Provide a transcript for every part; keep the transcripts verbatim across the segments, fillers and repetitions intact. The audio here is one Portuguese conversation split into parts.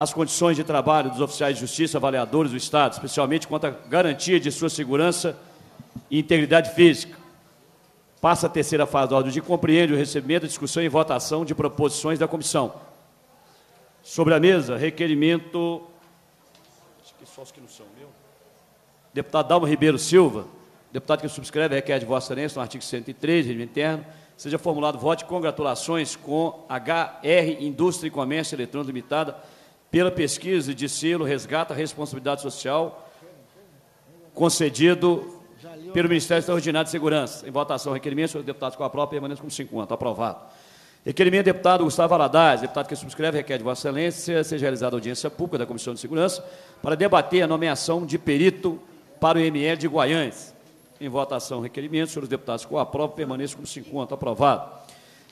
as condições de trabalho dos oficiais de justiça, avaliadores do Estado, especialmente quanto à garantia de sua segurança e integridade física. Passa a terceira fase da ordem de compreende o recebimento, discussão e votação de proposições da comissão. Sobre a mesa, requerimento... Acho que só os que não são meu. Deputado Dalmo Ribeiro Silva, deputado que subscreve, requer de vossa excelência, no artigo cento e três, regimento interno, seja formulado voto de congratulações com H R Indústria e Comércio Eletrônico Limitada pela pesquisa de selo resgata a responsabilidade social concedido pelo Ministério Extraordinário de Segurança. Em votação, requerimento, senhores deputados com a prova, permaneçam como se encontra. Aprovado. Requerimento, deputado Gustavo Aladares, deputado que subscreve, requer de vossa excelência, seja realizada audiência pública da Comissão de Segurança para debater a nomeação de perito para o I M L de Guaiães. Em votação, requerimento, senhores deputados com a prova, permaneçam como se encontra. Aprovado.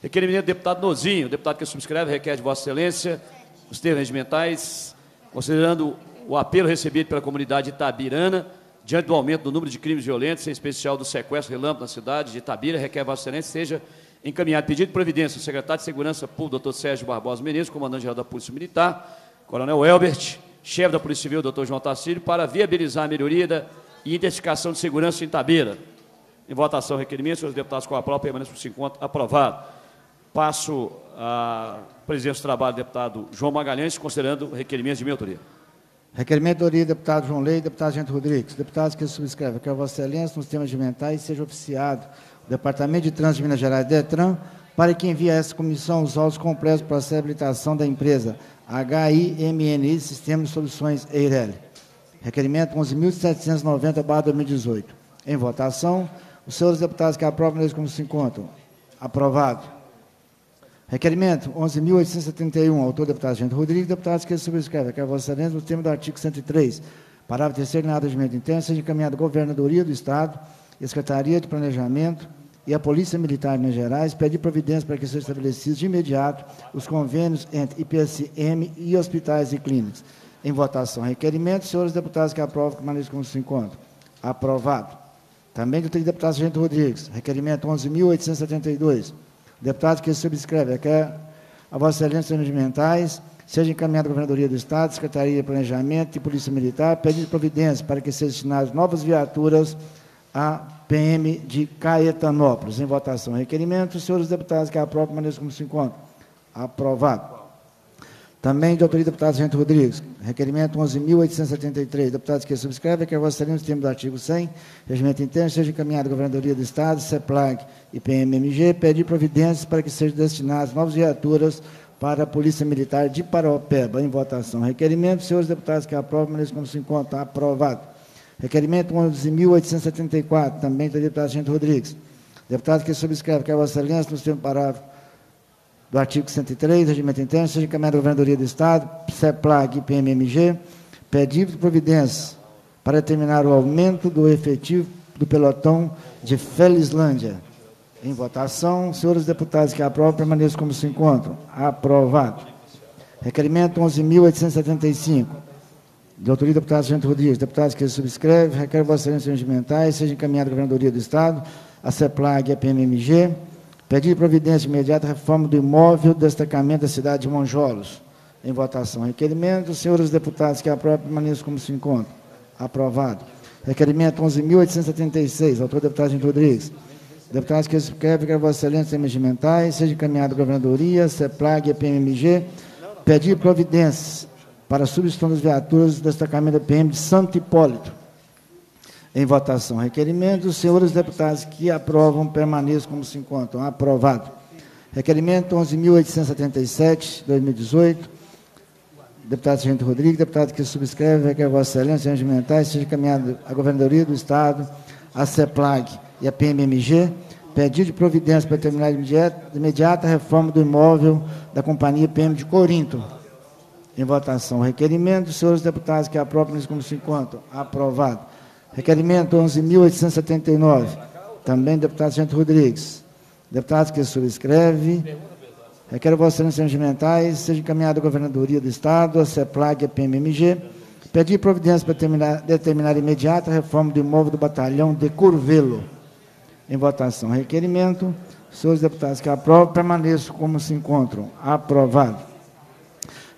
Requerimento, deputado Nozinho, deputado que subscreve, requer de vossa excelência os termos regimentais, considerando o apelo recebido pela comunidade itabirana, diante do aumento do número de crimes violentos, em especial do sequestro relâmpago na cidade de Itabira, requer vossa excelência seja encaminhado pedido de providência ao secretário de Segurança Pública, doutor Sérgio Barbosa Menezes, comandante-geral da Polícia Militar, coronel Hélbert, chefe da Polícia Civil, doutor João Tarcílio, para viabilizar a melhoria da identificação de segurança em Itabira. Em votação, requerimento, senhores deputados com a prova, permaneçam por cinquenta, aprovado. Passo a presidência do trabalho do deputado João Magalhães, considerando requerimentos de minha autoria. Requerimento de autoria, deputado João Leite, deputado Sargento Rodrigues. Deputados que subscrevem, que a vossa excelência nos temas regimentais seja oficiado o Departamento de Trânsito de Minas Gerais, DETRAN, para que envie a essa comissão os autos completos para a habilitação da empresa H I M N I Sistemas e Soluções Eireli. Requerimento onze mil setecentos e noventa barra dois mil e dezoito. Em votação, os senhores deputados que aprovam, eles como se encontram. Aprovado. Requerimento onze mil oitocentos e setenta e um, autor deputado Sargento Rodrigues, deputados que subscrevem, que a vossa excelência, no termo do artigo cento e três, parágrafo terceiro, na área de regimento interno, seja encaminhado à Governadoria do Estado, Secretaria de Planejamento e à Polícia Militar de Minas Gerais, pedir providência para que sejam estabelecidos de imediato os convênios entre I P S M e hospitais e clínicas. Em votação, requerimento, senhores deputados que aprovam, que permaneçam como se encontram. Aprovado. Também do deputado Sargento Rodrigues, requerimento onze mil oitocentos e setenta e dois. Deputado que subscreve, quer a vossa excelência nos mentais, seja encaminhada à Governadoria do Estado, Secretaria de Planejamento e Polícia Militar, pedindo providência para que sejam destinadas novas viaturas à P M de Caetanópolis. Em votação, requerimento, senhores deputados que aprovam, permaneçam como se encontram. Aprovado. Também de autoria do deputado Sargento Rodrigues, requerimento onze mil oitocentos e setenta e três. Deputados que subscrevem, que a vossa excelência, no termo do artigo cem, regimento interno, seja encaminhado à Governadoria do Estado, SEPLAG e P M M G, pedir providências para que sejam destinadas novas viaturas para a Polícia Militar de Paraopeba. Em votação, requerimento, senhores deputados que aprovam, permaneçam como se encontram. Aprovado. Requerimento onze mil oitocentos e setenta e quatro, também do deputado Sargento Rodrigues. Deputados que subscrevem, que a vossa excelência, no termo do parágrafo do artigo cento e três, regimento interno, seja encaminhado à Governadoria do Estado, SEPLAG e P M M G, pedido providência para determinar o aumento do efetivo do pelotão de Felizlândia. Em votação, senhores deputados que aprovam, permaneçam como se encontram. Aprovado. Requerimento onze mil oitocentos e setenta e cinco. De autoria do deputado Sargento Rodrigues, deputados que subscrevem, requer vossa excelência regimentais, seja encaminhado à Governadoria do Estado, a SEPLAG e a P M M G, pedir providência imediata à reforma do imóvel do destacamento da cidade de Monjolos. Em votação, requerimento, senhores deputados que aprovam, permaneçam como se encontram. Aprovado. Requerimento onze mil oitocentos e setenta e seis, autor deputado Sargento Rodrigues. Deputados que subscrevem, que a vossa excelência temas regimentais, seja encaminhado à Governadoria, SEPLAG e P M M G, pedir providências para a substituição das viaturas do destacamento da P M de Santo Hipólito. Em votação, requerimento, senhores deputados que aprovam, permaneçam como se encontram. Aprovado. Requerimento onze mil oitocentos e setenta e sete, dois mil e dezoito. Deputado Sargento Rodrigues, deputado que subscreve, requer vossa excelência, senhores regimentais, seja encaminhado à Governadoria do Estado, a SEPLAG e a P M M G, pedido de providência para terminar de imediata a reforma do imóvel da Companhia P M de Corinto. Em votação, requerimento, senhores deputados que aprovam, permaneçam como se encontram. Aprovado. Requerimento onze mil oitocentos e setenta e nove, também deputado Sargento Rodrigues. Deputados que subscrevem, requer vossas excelências regimentais, seja encaminhado à Governadoria do Estado, a SEPLAG e a P M M G, pedir providência para terminar, determinar imediata a reforma do imóvel do batalhão de Curvelo. Em votação, requerimento, senhores deputados que aprovam, permaneçam como se encontram. Aprovado.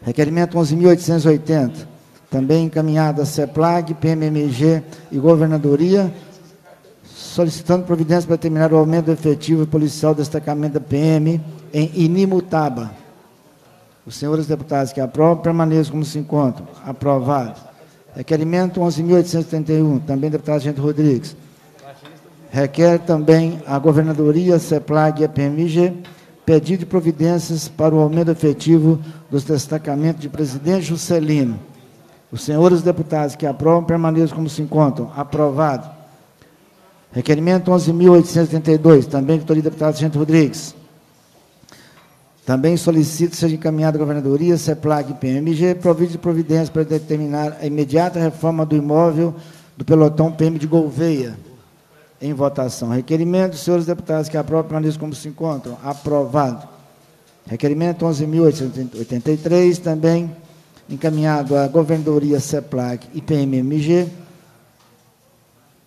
Requerimento onze mil oitocentos e oitenta, também encaminhado à SEPLAG, P M M G e Governadoria, solicitando providência para determinar o aumento do efetivo policial do destacamento da P M em Inimutaba. Os senhores deputados que aprovam, permaneçam como se encontram. Aprovado. Requerimento onze mil oitocentos e setenta e um, também deputado Sargento Rodrigues. Requer também a Governadoria, SEPLAG e a P M G pedido de providências para o aumento efetivo dos destacamentos de Presidente Juscelino. Os senhores deputados que aprovam, permaneçam como se encontram. Aprovado. Requerimento onze mil oitocentos e setenta e dois, também autoria do deputado Sargento Rodrigues. Também solicito que seja encaminhada à Governadoria, SEPLAG e P M G, provide de providência para determinar a imediata reforma do imóvel do pelotão P M de Gouveia. Em votação. Requerimento, senhores deputados, que aprovam, permaneçam como se encontram. Aprovado. Requerimento onze mil oitocentos e oitenta e três, também encaminhado à Governadoria, SEPLAG e P M M G.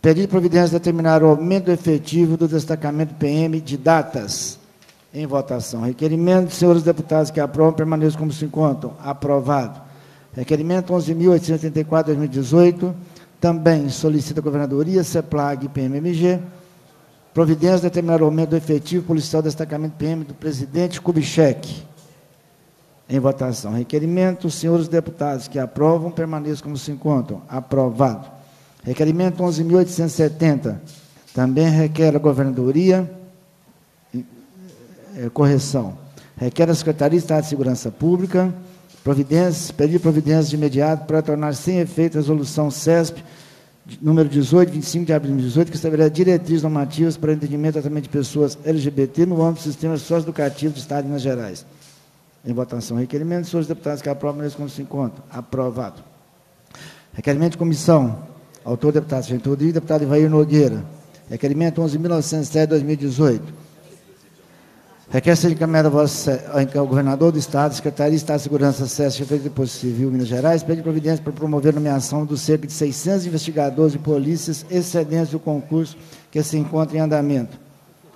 Pedido de providência de determinar o aumento efetivo do destacamento P M de datas. Em votação. Requerimento, senhores deputados, que aprovam, permaneçam como se encontram. Aprovado. Requerimento onze mil oitocentos e oitenta e quatro, dois mil e dezoito, também solicita a Governadoria, SEPLAG e P M M G, providência de determinar o aumento do efetivo policial do destacamento P M do presidente Kubitschek. Em votação. Requerimento, senhores deputados, que aprovam, permaneçam como se encontram. Aprovado. Requerimento onze mil oitocentos e setenta, também requer a Governadoria... Correção. Requer a Secretaria de Estado de Segurança Pública providência, pedir providência de imediato para tornar sem efeito a resolução C E S P número dezoito, vinte e cinco de abril de dezoito, que estabelece diretrizes normativas para o entendimento e tratamento de pessoas L G B T no âmbito do sistema socioeducativo do Estado de Minas Gerais. Em votação. Requerimento, senhores deputados que aprovam, nesse como se encontram. Aprovado. Requerimento de comissão. Autor, deputado Sargento Rodrigues, deputado Ivair Nogueira. Requerimento onze mil novecentos e sete, dois mil e dezoito. Requer ser encaminhada ao governador do Estado, Secretaria de Estado de Segurança, Acesso, Chefe de Polícia Civil, Minas Gerais, pede providência para promover a nomeação dos cerca de seiscentos investigadores e polícias excedentes do concurso que se encontra em andamento.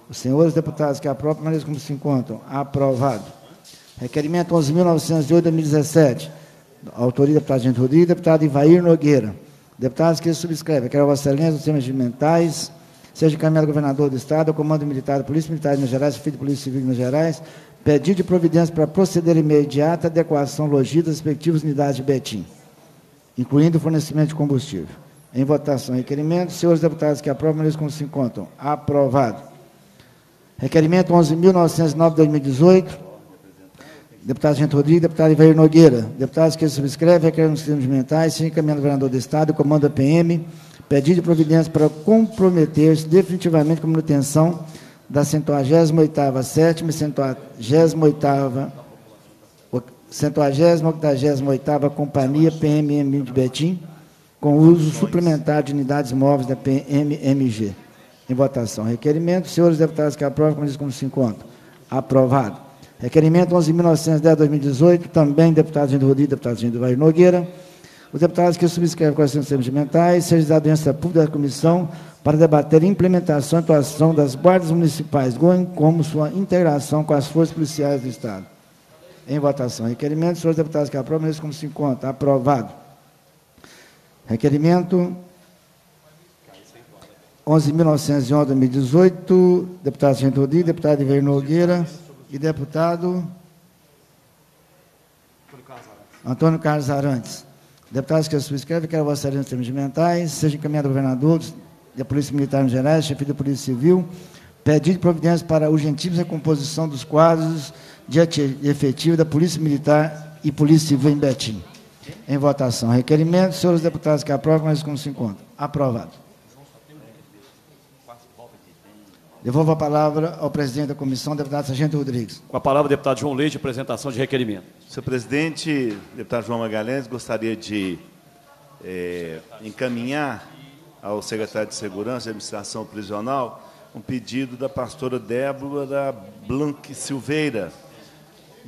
Os senhores deputados que aprovam, permaneçam como se encontram. Aprovado. Requerimento onze mil novecentos e oito, dois mil e dezessete. Autoria do deputado Sargento Rodrigues, deputado Ivair Nogueira. Deputados que subscrevem, requer a vossa excelência dos temas mentais. Seja encaminhado ao governador do Estado, ao Comando Militar da Polícia Militar de Minas Gerais, chefe de Polícia Civil de Minas Gerais, pedido de providência para proceder imediata à adequação logística das respectivas unidades de Betim, incluindo o fornecimento de combustível. Em votação, requerimento. Senhores deputados que aprovam, eles como se encontram. Aprovado. Requerimento onze mil novecentos e nove, dois mil e dezoito. Deputado Sargento Rodrigues, deputado Ivair Nogueira. Deputados que subscrevem, requerem os sistemas mentais, seja encaminhado ao governador do Estado, ao Comando da P M, pedido de providência para comprometer-se definitivamente com a manutenção da centésima oitava, sétima e centésima oitava, centésima oitava, oitagésima oitava Companhia P M M de Betim, com uso suplementar de unidades móveis da P M M G. Em votação. Requerimento, senhores deputados que aprovam, permaneçam como se encontram. Aprovado. Requerimento onze mil novecentos e dez, dois mil e dezoito, também deputado Sargento Rodrigues, deputado Sargento Ivair Nogueira. Os deputados que subscrevem a Constituição dos Sistemas Mentais, seja da doença pública da Comissão, para debater a implementação e atuação das guardas municipais, como sua integração com as forças policiais do Estado. Em votação. Requerimento, senhores deputados que aprovam, como se encontra. Aprovado. Requerimento onze mil novecentos e onze, dois mil e dezoito, deputado Sargento Rodrigues, deputado Ivair Nogueira e deputado Antônio Carlos Arantes. Deputados que subscrevem, quero a vossa excelência nos termos mentais, seja encaminhado ao governador da Polícia Militar em Gerais, chefe da Polícia Civil, pedido de providência para urgentíssima composição dos quadros de efetivo da Polícia Militar e Polícia Civil em Betim. Em votação. Requerimento, senhores deputados que aprovam, mas como se encontra. Aprovado. Devolvo a palavra ao presidente da comissão, deputado Sargento Rodrigues. Com a palavra, deputado João Leite, apresentação de requerimento. senhor presidente, deputado João Magalhães, gostaria de é, encaminhar ao secretário de Segurança e Administração Prisional um pedido da pastora Débora Blanc Silveira,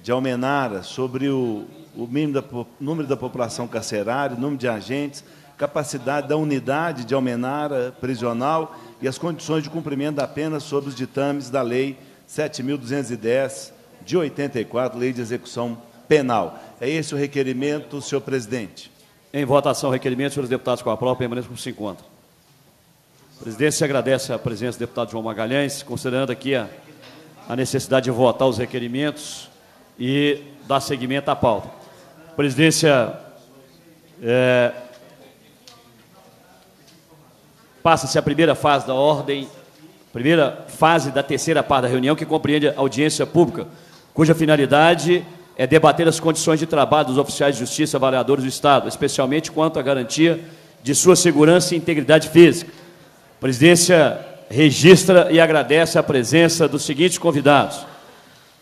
de Almenara, sobre o, o mínimo da, número da população carcerária, número de agentes, capacidade da unidade de Almenara prisional e as condições de cumprimento da pena sob os ditames da Lei sete mil duzentos e dez, de oitenta e quatro, Lei de Execução Penal. É esse o requerimento, senhor presidente. Em votação, requerimento, senhores deputados, com a prova, permaneçam como se encontram. A presidência agradece a presença do deputado João Magalhães, considerando aqui a, a necessidade de votar os requerimentos e dar seguimento à pauta. A presidência é, passa-se a primeira fase da ordem, primeira fase da terceira parte da reunião, que compreende a audiência pública, cuja finalidade é debater as condições de trabalho dos oficiais de justiça avaliadores do Estado, especialmente quanto à garantia de sua segurança e integridade física. A presidência registra e agradece a presença dos seguintes convidados: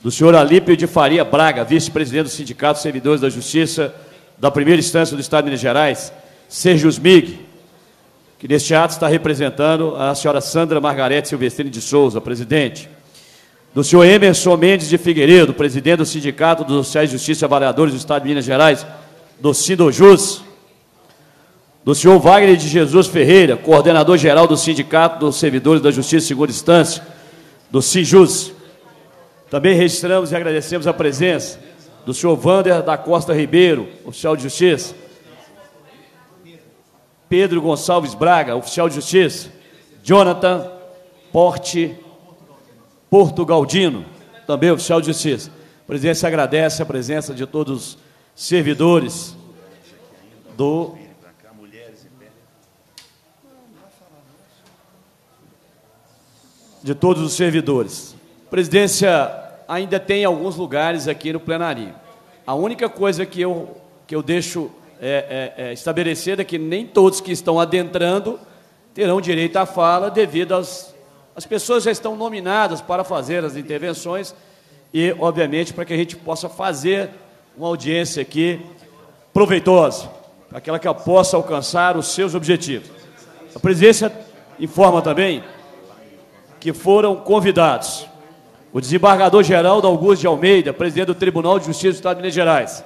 do senhor Alípio de Faria Braga, vice-presidente do Sindicato dos Servidores da Justiça da Primeira Instância do Estado de Minas Gerais, Sejusmig, que neste ato está representando a senhora Sandra Margarete Silvestrini de Souza, presidente; do senhor Emerson Mendes de Figueiredo, presidente do Sindicato dos Oficiais de Justiça e Avaliadores do Estado de Minas Gerais, do Sindojus; do senhor Wagner de Jesus Ferreira, coordenador-geral do Sindicato dos Servidores da Justiça Segunda Instância, do Sindojus. Também registramos e agradecemos a presença do senhor Wander da Costa Ribeiro, oficial de Justiça; Pedro Gonçalves Braga, oficial de Justiça; Jonathan Porte Portugaldino, também oficial de Justiça. A presidência agradece a presença de todos os servidores do... de todos os servidores. A presidência ainda tem alguns lugares aqui no plenário. A única coisa que eu, que eu deixo... É, é, é, estabelecida que nem todos que estão adentrando terão direito à fala, devido às as pessoas já estão nominadas para fazer as intervenções e, obviamente, para que a gente possa fazer uma audiência aqui proveitosa, para que ela possa alcançar os seus objetivos. A presidência informa também que foram convidados o desembargador-geral Augusto de Almeida, presidente do Tribunal de Justiça do Estado de Minas Gerais,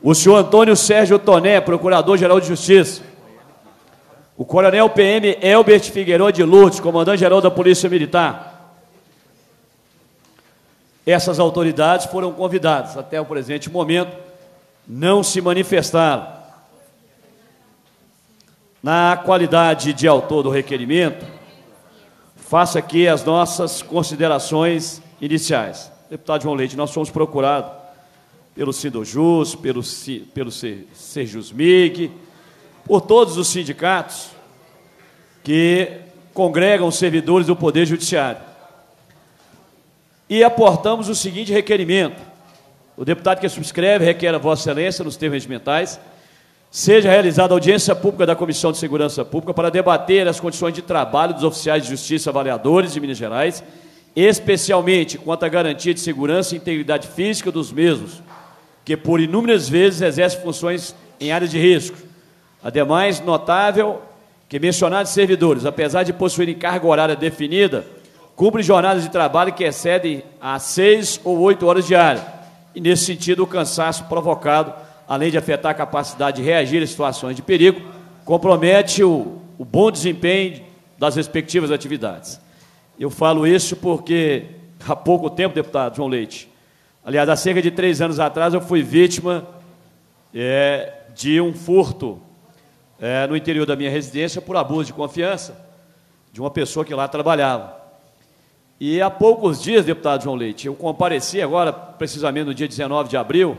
o senhor Antônio Sérgio Toné, procurador-geral de Justiça, o coronel P M Hélbert Figueiredo de Lourdes, comandante-geral da Polícia Militar. Essas autoridades foram convidadas. Até o presente momento, não se manifestaram. Na qualidade de autor do requerimento, faço aqui as nossas considerações iniciais. Deputado João Leite, nós fomos procurados pelo Sindojus, pelo, pelo Sejusmig, por todos os sindicatos que congregam os servidores do Poder Judiciário. E aportamos o seguinte requerimento: o deputado que subscreve requer a Vossa Excelência, nos termos regimentais, seja realizada audiência pública da Comissão de Segurança Pública para debater as condições de trabalho dos oficiais de justiça avaliadores de Minas Gerais, especialmente quanto à garantia de segurança e integridade física dos mesmos, que por inúmeras vezes exerce funções em áreas de risco. Ademais, notável que mencionados servidores, apesar de possuírem carga horária definida, cumprem jornadas de trabalho que excedem a seis ou oito horas diárias. E, nesse sentido, o cansaço provocado, além de afetar a capacidade de reagir a situações de perigo, compromete o, o bom desempenho das respectivas atividades. Eu falo isso porque, há pouco tempo, deputado João Leite, aliás, há cerca de três anos atrás, eu fui vítima é, de um furto é, no interior da minha residência por abuso de confiança de uma pessoa que lá trabalhava. E há poucos dias, deputado João Leite, eu compareci agora, precisamente no dia dezenove de abril,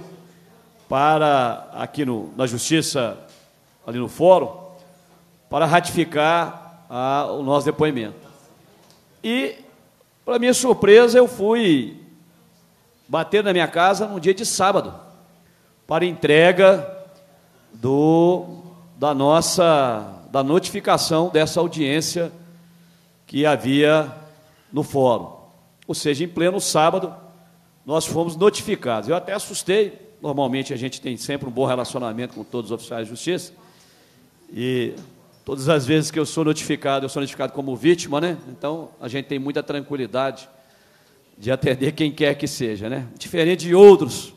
para, aqui no, na Justiça, ali no Fórum, para ratificar a, o nosso depoimento. E, para minha surpresa, eu fui... bater na minha casa num dia de sábado, para entrega do, da nossa da notificação dessa audiência que havia no fórum. Ou seja, em pleno sábado, nós fomos notificados. Eu até assustei. Normalmente, a gente tem sempre um bom relacionamento com todos os oficiais de justiça. E todas as vezes que eu sou notificado, eu sou notificado como vítima, né? Então, a gente tem muita tranquilidade de atender quem quer que seja, né? Diferente de outros,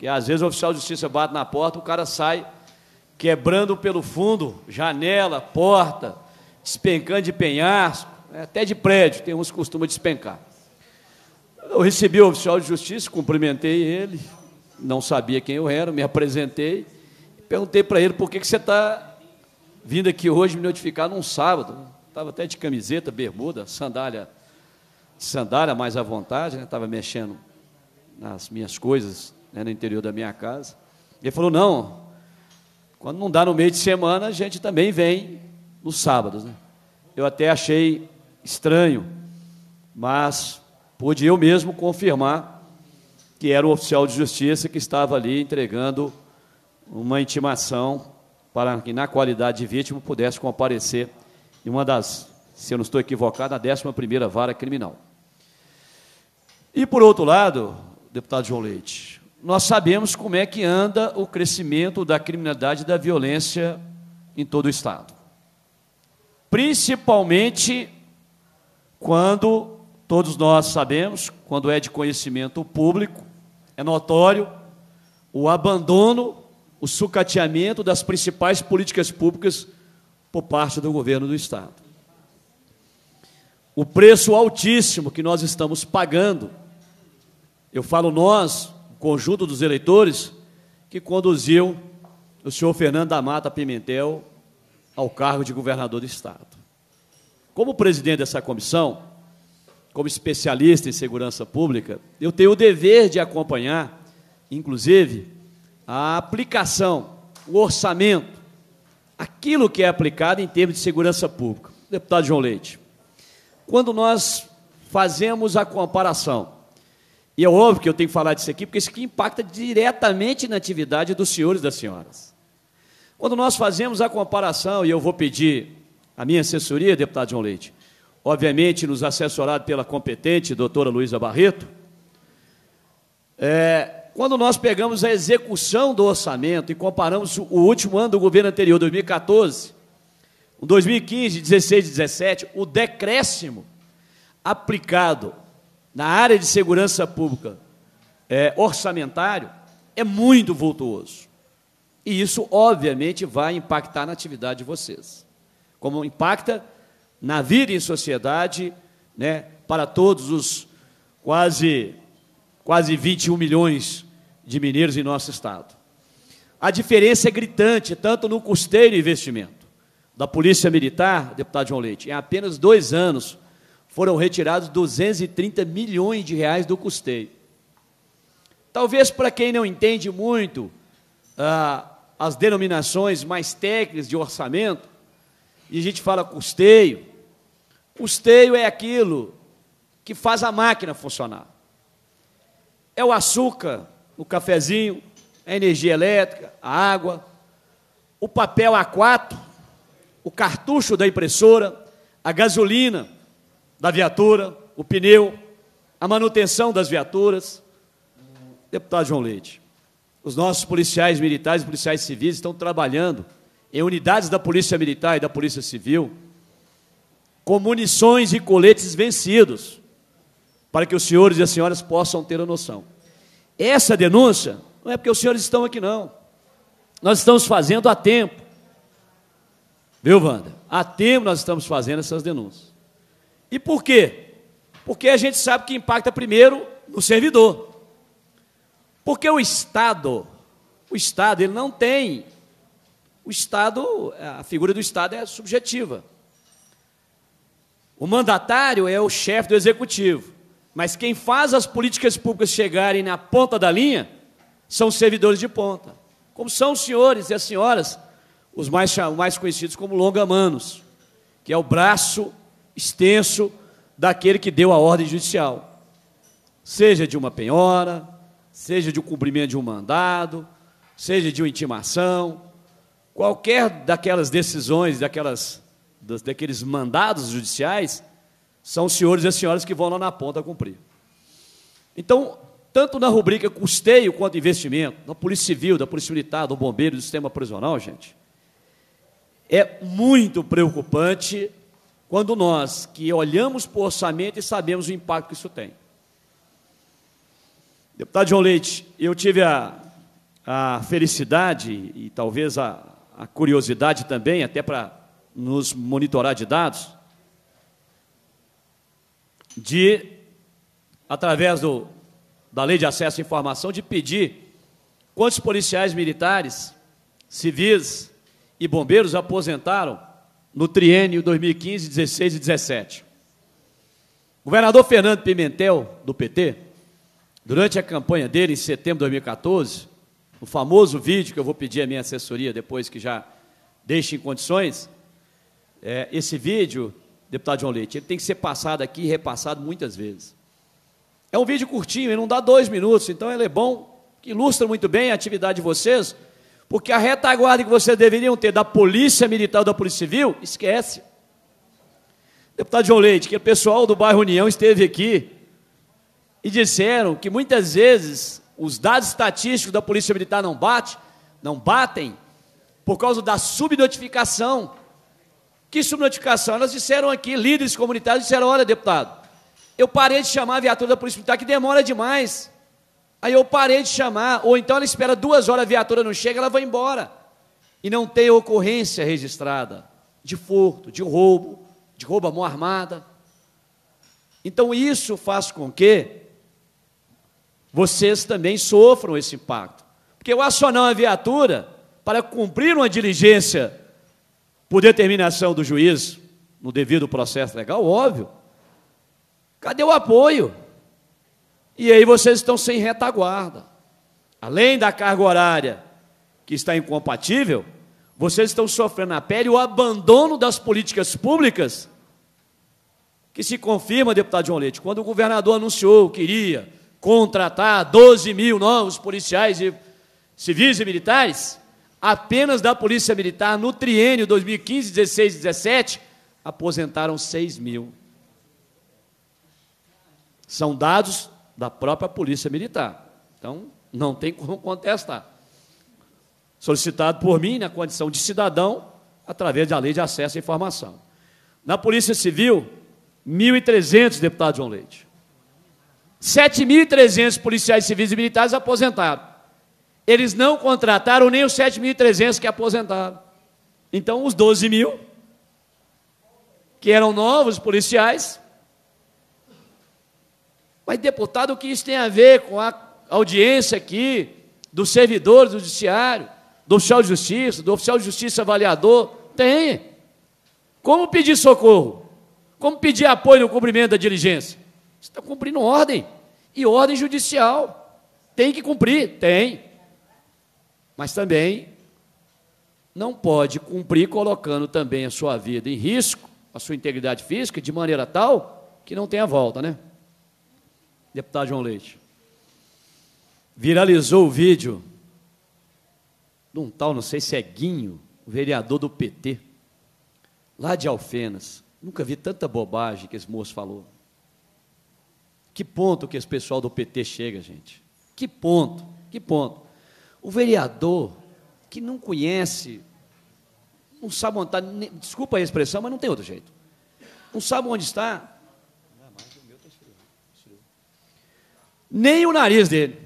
que às vezes o oficial de justiça bate na porta, o cara sai quebrando pelo fundo, janela, porta, despencando de penhasco, até de prédio, tem uns que costumam despencar. Eu recebi o oficial de justiça, cumprimentei ele, não sabia quem eu era, me apresentei, perguntei para ele por que que você está vindo aqui hoje me notificar num sábado. Estava até de camiseta, bermuda, sandália, sandália mais à vontade, né? Estava mexendo nas minhas coisas, né, no interior da minha casa. Ele falou, não, quando não dá no meio de semana, a gente também vem nos sábados, né? Eu até achei estranho, mas pude eu mesmo confirmar que era o oficial de justiça que estava ali entregando uma intimação para que, na qualidade de vítima, pudesse comparecer em uma das, se eu não estou equivocado, na décima primeira Vara Criminal. E, por outro lado, deputado João Leite, nós sabemos como é que anda o crescimento da criminalidade e da violência em todo o Estado. Principalmente quando, todos nós sabemos, quando é de conhecimento público, é notório o abandono, o sucateamento das principais políticas públicas por parte do governo do Estado. O preço altíssimo que nós estamos pagando, eu falo nós, o conjunto dos eleitores, que conduziu o senhor Fernando da Mata Pimentel ao cargo de governador do Estado. Como presidente dessa comissão, como especialista em segurança pública, eu tenho o dever de acompanhar, inclusive, a aplicação, o orçamento, aquilo que é aplicado em termos de segurança pública. Deputado João Leite, quando nós fazemos a comparação, e é óbvio que eu tenho que falar disso aqui, porque isso aqui impacta diretamente na atividade dos senhores e das senhoras. Quando nós fazemos a comparação, e eu vou pedir a minha assessoria, deputado João Leite, obviamente nos assessorado pela competente doutora Luísa Barreto, é... quando nós pegamos a execução do orçamento e comparamos o último ano do governo anterior, dois mil e quatorze, dois mil e quinze, dezesseis, dezessete, o decréscimo aplicado na área de segurança pública é, orçamentário é muito vultuoso. E isso, obviamente, vai impactar na atividade de vocês, como impacta na vida em sociedade, né, para todos os quase... quase vinte e um milhões de mineiros em nosso Estado. A diferença é gritante, tanto no custeio e investimento. Da Polícia Militar, deputado João Leite, em apenas dois anos foram retirados duzentos e trinta milhões de reais do custeio. Talvez, para quem não entende muito ah, as denominações mais técnicas de orçamento, e a gente fala custeio, custeio é aquilo que faz a máquina funcionar. É o açúcar, o cafezinho, a energia elétrica, a água, o papel A quatro, o cartucho da impressora, a gasolina da viatura, o pneu, a manutenção das viaturas. Deputado João Leite, os nossos policiais militares e policiais civis estão trabalhando em unidades da Polícia Militar e da Polícia Civil com munições e coletes vencidos, para que os senhores e as senhoras possam ter a noção. Essa denúncia não é porque os senhores estão aqui, não. Nós estamos fazendo há tempo. Viu, Wander? Há tempo nós estamos fazendo essas denúncias. E por quê? Porque a gente sabe que impacta primeiro no servidor. Porque o Estado, o Estado, ele não tem... O Estado, a figura do Estado é subjetiva. O mandatário é o chefe do executivo. Mas quem faz as políticas públicas chegarem na ponta da linha são servidores de ponta, como são os senhores e as senhoras, os mais, mais conhecidos como longamanos, que é o braço extenso daquele que deu a ordem judicial, seja de uma penhora, seja de um cumprimento de um mandado, seja de uma intimação, qualquer daquelas decisões, daquelas, daqueles mandados judiciais, são os senhores e as senhoras que vão lá na ponta cumprir. Então, tanto na rubrica custeio quanto investimento, da Polícia Civil, da Polícia Militar, do Bombeiro, do Sistema Prisional, gente, é muito preocupante quando nós que olhamos para o orçamento e sabemos o impacto que isso tem. Deputado João Leite, eu tive a, a felicidade e talvez a, a curiosidade também, até para nos monitorar de dados, de, através do, da Lei de Acesso à Informação, de pedir Quantos policiais militares, civis e bombeiros aposentaram no triênio dois mil e quinze, dezesseis e dezessete? O governador Fernando Pimentel, do P T, durante a campanha dele, em setembro de dois mil e quatorze, o famoso vídeo que eu vou pedir à minha assessoria depois que já deixe em condições, é, esse vídeo, deputado João Leite, ele tem que ser passado aqui e repassado muitas vezes. É um vídeo curtinho, ele não dá dois minutos, então ele é bom, que ilustra muito bem a atividade de vocês, porque a retaguarda que vocês deveriam ter da Polícia Militar ou da Polícia Civil, esquece. Deputado João Leite, que o pessoal do bairro União esteve aqui e disseram que muitas vezes os dados estatísticos da Polícia Militar não, bate, não batem por causa da subnotificação. Que subnotificação? Elas disseram aqui, líderes comunitários disseram, olha, deputado, eu parei de chamar a viatura da Polícia Militar, que demora demais. Aí eu parei de chamar, ou então ela espera duas horas, a viatura não chega, ela vai embora. E não tem ocorrência registrada de furto, de roubo, de roubo à mão armada. Então isso faz com que vocês também sofram esse impacto. Porque eu acionar uma viatura para cumprir uma diligência por determinação do juiz no devido processo legal, óbvio. Cadê o apoio? E aí vocês estão sem retaguarda. Além da carga horária que está incompatível, vocês estão sofrendo na pele o abandono das políticas públicas que se confirma, deputado João Leite, quando o governador anunciou que iria contratar doze mil novos policiais e civis e militares, apenas da Polícia Militar, no triênio dois mil e quinze, dezesseis e dezessete, aposentaram seis mil. São dados da própria Polícia Militar. Então, não tem como contestar. Solicitado por mim, na condição de cidadão, através da Lei de Acesso à Informação. Na Polícia Civil, mil e trezentos, deputado João Leite. sete mil e trezentos policiais civis e militares aposentaram. Eles não contrataram nem os sete mil e trezentos que aposentaram. Então, os doze mil, que eram novos policiais. Mas, deputado, o que isso tem a ver com a audiência aqui dos servidores do Judiciário, do oficial de justiça, do oficial de justiça avaliador? Tem. Como pedir socorro? Como pedir apoio no cumprimento da diligência? Você está cumprindo ordem. E ordem judicial. Tem que cumprir? Tem. Mas também não pode cumprir colocando também a sua vida em risco, a sua integridade física, de maneira tal que não tenha volta, né? Deputado João Leite. Viralizou o vídeo de um tal, não sei se é Guinho, o vereador do P T, lá de Alfenas. Nunca vi tanta bobagem que esse moço falou. Que ponto que esse pessoal do P T chega, gente? Que ponto, que ponto. O vereador que não conhece, não sabe onde está, desculpa a expressão, mas não tem outro jeito. Não sabe onde está nem o nariz dele.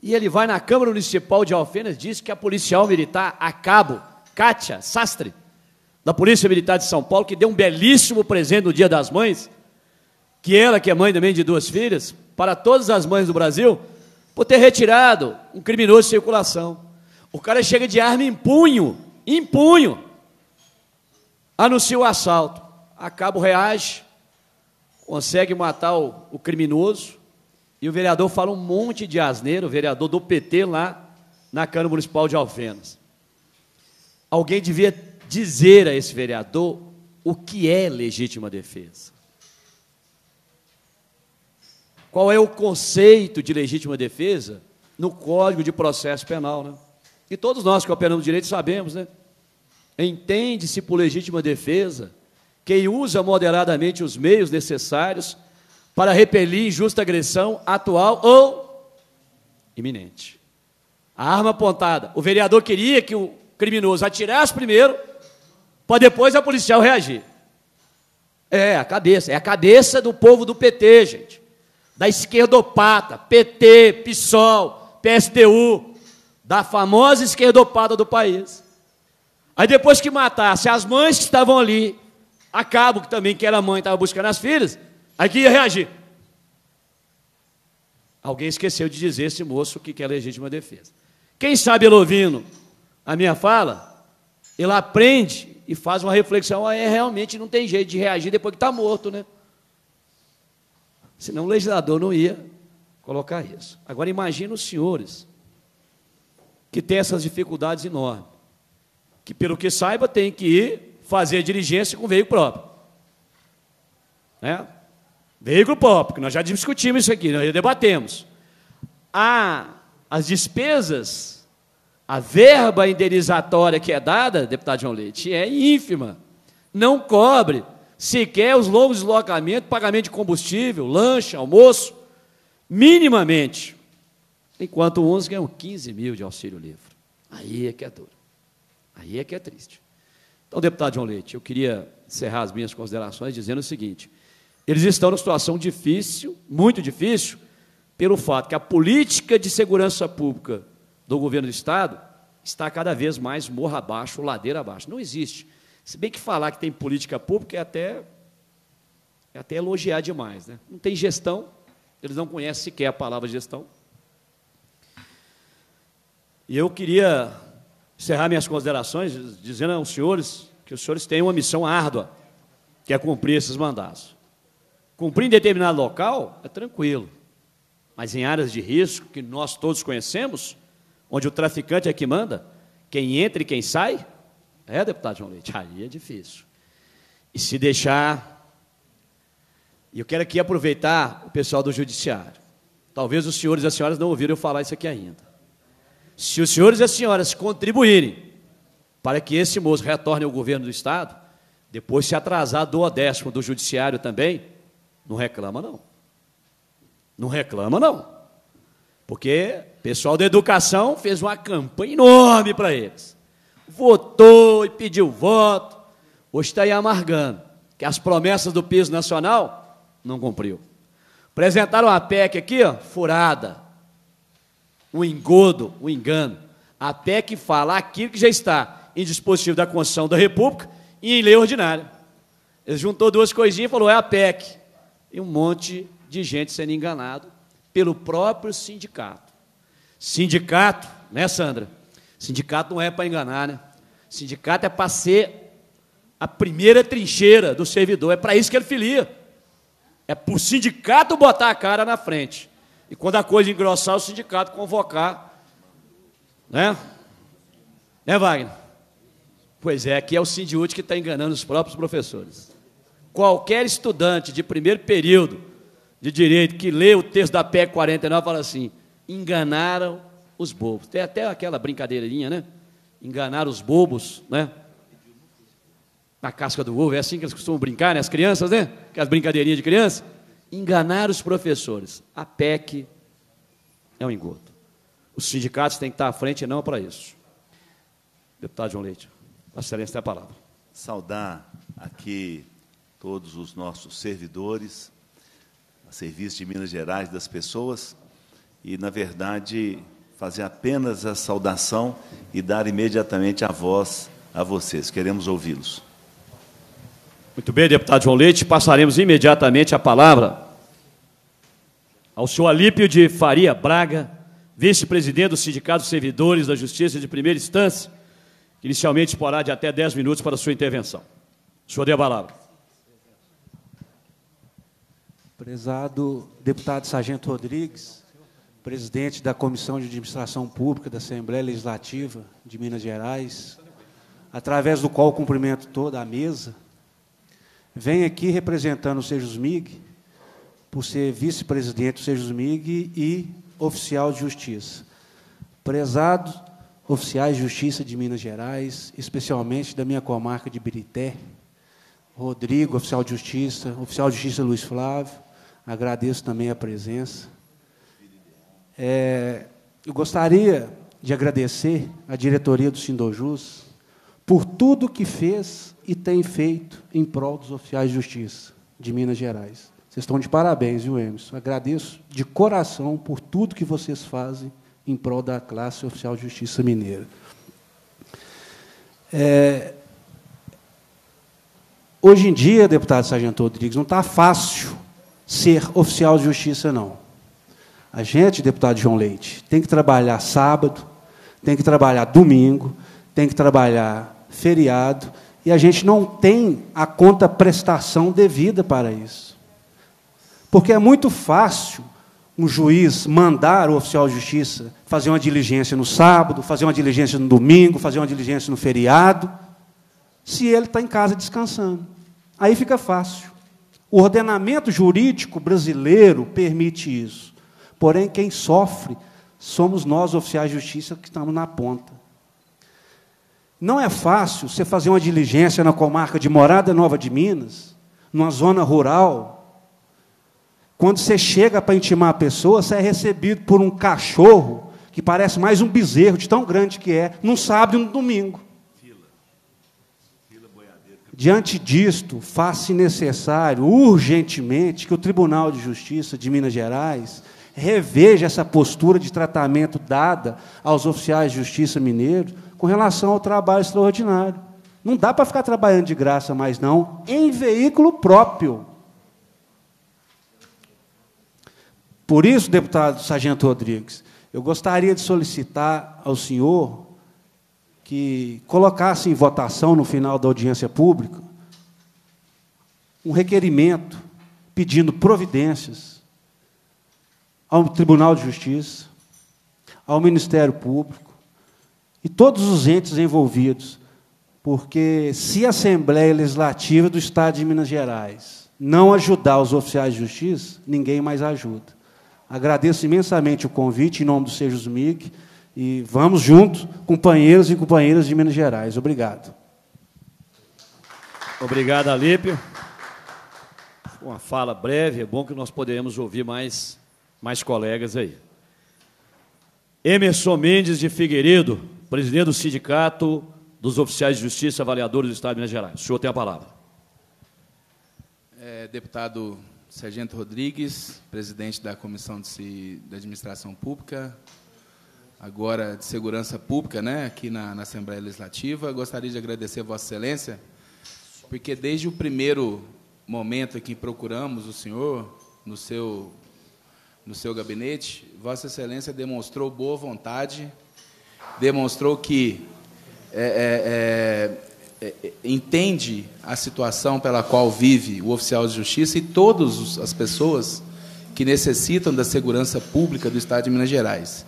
E ele vai na Câmara Municipal de Alfenas, diz que a policial militar, a cabo, Cátia Sastre, da Polícia Militar de São Paulo, que deu um belíssimo presente no Dia das Mães, que ela, que é mãe também de duas filhas, para todas as mães do Brasil, por ter retirado um criminoso de circulação. O cara chega de arma em punho, em punho, anuncia o assalto. A cabo reage, consegue matar o, o criminoso. E o vereador fala um monte de asneiro, o vereador do P T lá na Câmara Municipal de Alfenas. Alguém devia dizer a esse vereador o que é legítima defesa. Qual é o conceito de legítima defesa no Código de Processo Penal, né? E todos nós que operamos direito sabemos, né? Entende-se por legítima defesa quem usa moderadamente os meios necessários para repelir injusta agressão atual ou iminente. A arma apontada. O vereador queria que o criminoso atirasse primeiro, para depois a policial reagir. É a cabeça, é a cabeça do povo do P T, gente. Da esquerdopata, P T, PSOL, P S D U, da famosa esquerdopata do país. Aí depois que matasse as mães que estavam ali, a cabo, que também que era mãe, estava buscando as filhas, aqui ia reagir. Alguém esqueceu de dizer esse moço que quer legítima defesa. Quem sabe ele ouvindo a minha fala, ele aprende e faz uma reflexão, é, realmente não tem jeito de reagir depois que está morto, né? Senão o legislador não ia colocar isso. Agora, imagina os senhores que têm essas dificuldades enormes, que, pelo que saiba, tem que ir fazer a diligência com veículo próprio. Né? Veículo próprio, que nós já discutimos isso aqui, nós já debatemos. A, as despesas, a verba indenizatória que é dada, deputado João Leite, é ínfima, não cobre sequer os longos deslocamentos, pagamento de combustível, lanche, almoço, minimamente, enquanto uns ganham quinze mil de auxílio livre. Aí é que é duro, aí é que é triste. Então, deputado João Leite, eu queria encerrar as minhas considerações dizendo o seguinte: eles estão numa situação difícil, muito difícil, pelo fato que a política de segurança pública do governo do Estado está cada vez mais morro abaixo, ladeira abaixo. Não existe. Se bem que falar que tem política pública é até, é até elogiar demais, né? Não tem gestão, eles não conhecem sequer a palavra gestão. E eu queria encerrar minhas considerações dizendo aos senhores que os senhores têm uma missão árdua, que é cumprir esses mandatos. Cumprir em determinado local é tranquilo, mas em áreas de risco, que nós todos conhecemos, onde o traficante é que manda, quem entra e quem sai, é, deputado João Leite, aí é difícil. E se deixar, e eu quero aqui aproveitar o pessoal do Judiciário, talvez os senhores e as senhoras não ouviram eu falar isso aqui ainda. Se os senhores e as senhoras contribuírem para que esse moço retorne ao governo do Estado, depois se atrasar do décimo do Judiciário também, não reclama, não. Não reclama, não. Porque o pessoal da educação fez uma campanha enorme para eles. Votou e pediu voto. Hoje está aí amargando que as promessas do piso nacional não cumpriu. Apresentaram a P E C aqui, ó, furada. Um engodo, um engano. A P E C fala aquilo que já está em dispositivo da Constituição da República e em lei ordinária. Eles juntou duas coisinhas e falou, é a P E C. E um monte de gente sendo enganado pelo próprio sindicato. Sindicato, né, Sandra? Sindicato não é para enganar, né? Sindicato é para ser a primeira trincheira do servidor, é para isso que ele filia. É para o sindicato botar a cara na frente. E quando a coisa engrossar, o sindicato convocar. Né? Né, Wagner? Pois é, aqui é o Sindiote que está enganando os próprios professores. Qualquer estudante de primeiro período de direito que lê o texto da P E C quarenta e nove fala assim, enganaram os bobos. Tem até aquela brincadeirinha, né? Enganaram os bobos, né? Na casca do ovo, é assim que eles costumam brincar, né? As crianças, né? Aquelas brincadeirinhas de criança. Enganaram os professores. A P E C é um engodo. Os sindicatos têm que estar à frente e não é para isso. Deputado João Leite, Vossa Excelência tem a palavra. Saudar aqui todos os nossos servidores, a serviço de Minas Gerais das pessoas, e, na verdade, fazer apenas a saudação e dar imediatamente a voz a vocês. Queremos ouvi-los. Muito bem, deputado João Leite, passaremos imediatamente a palavra ao senhor Alípio de Faria Braga, vice-presidente do Sindicato dos Servidores da Justiça de Primeira Instância, que inicialmente disporá de até dez minutos para a sua intervenção. O senhor dê a palavra. Prezado deputado Sargento Rodrigues, presidente da Comissão de Administração Pública da Assembleia Legislativa de Minas Gerais, através do qual cumprimento toda a mesa, venho aqui representando o Sejusmig, por ser vice-presidente do Sejusmig e oficial de justiça. Prezado oficiais de justiça de Minas Gerais, especialmente da minha comarca de Birité, Rodrigo, oficial de justiça, oficial de justiça Luiz Flávio, agradeço também a presença. É, eu gostaria de agradecer à diretoria do Sindojus por tudo que fez e tem feito em prol dos oficiais de justiça de Minas Gerais. Vocês estão de parabéns, viu, Emerson? Agradeço de coração por tudo que vocês fazem em prol da classe oficial de justiça mineira. É, hoje em dia, deputado Sargento Rodrigues, não está fácil ser oficial de justiça, não. A gente, deputado João Leite, tem que trabalhar sábado, tem que trabalhar domingo, tem que trabalhar feriado, e a gente não tem a conta prestação devida para isso. Porque é muito fácil um juiz mandar o oficial de justiça fazer uma diligência no sábado, fazer uma diligência no domingo, fazer uma diligência no feriado, se ele está em casa descansando. Aí fica fácil. O ordenamento jurídico brasileiro permite isso. Porém, quem sofre somos nós, oficiais de justiça, que estamos na ponta. Não é fácil você fazer uma diligência na comarca de Morada Nova de Minas, numa zona rural. Quando você chega para intimar a pessoa, você é recebido por um cachorro que parece mais um bezerro, de tão grande que é, num sábado e num domingo. Fila. Fila boiadeira. Diante disto, faz-se necessário, urgentemente, que o Tribunal de Justiça de Minas Gerais reveja essa postura de tratamento dada aos oficiais de justiça mineiros com relação ao trabalho extraordinário. Não dá para ficar trabalhando de graça mais, não, em veículo próprio. Por isso, deputado Sargento Rodrigues, eu gostaria de solicitar ao senhor que colocasse em votação, no final da audiência pública, um requerimento pedindo providências ao Tribunal de Justiça, ao Ministério Público e todos os entes envolvidos, porque se a Assembleia Legislativa do Estado de Minas Gerais não ajudar os oficiais de justiça, ninguém mais ajuda. Agradeço imensamente o convite, em nome do Sejusmig, e vamos juntos, companheiros e companheiras de Minas Gerais. Obrigado. Obrigado, Alípio. Uma fala breve, é bom que nós poderemos ouvir mais, mais colegas aí. Emerson Mendes de Figueiredo, presidente do Sindicato dos Oficiais de Justiça Avaliadores do Estado de Minas Gerais. O senhor tem a palavra. É, deputado Sargento Rodrigues, presidente da Comissão de Administração Pública, agora de Segurança Pública, né, aqui na, na Assembleia Legislativa. Gostaria de agradecer a Vossa Excelência, porque desde o primeiro momento em que procuramos o senhor no seu, no seu gabinete, Vossa Excelência demonstrou boa vontade, demonstrou que é, é, é, entende a situação pela qual vive o oficial de justiça e todas as pessoas que necessitam da segurança pública do Estado de Minas Gerais.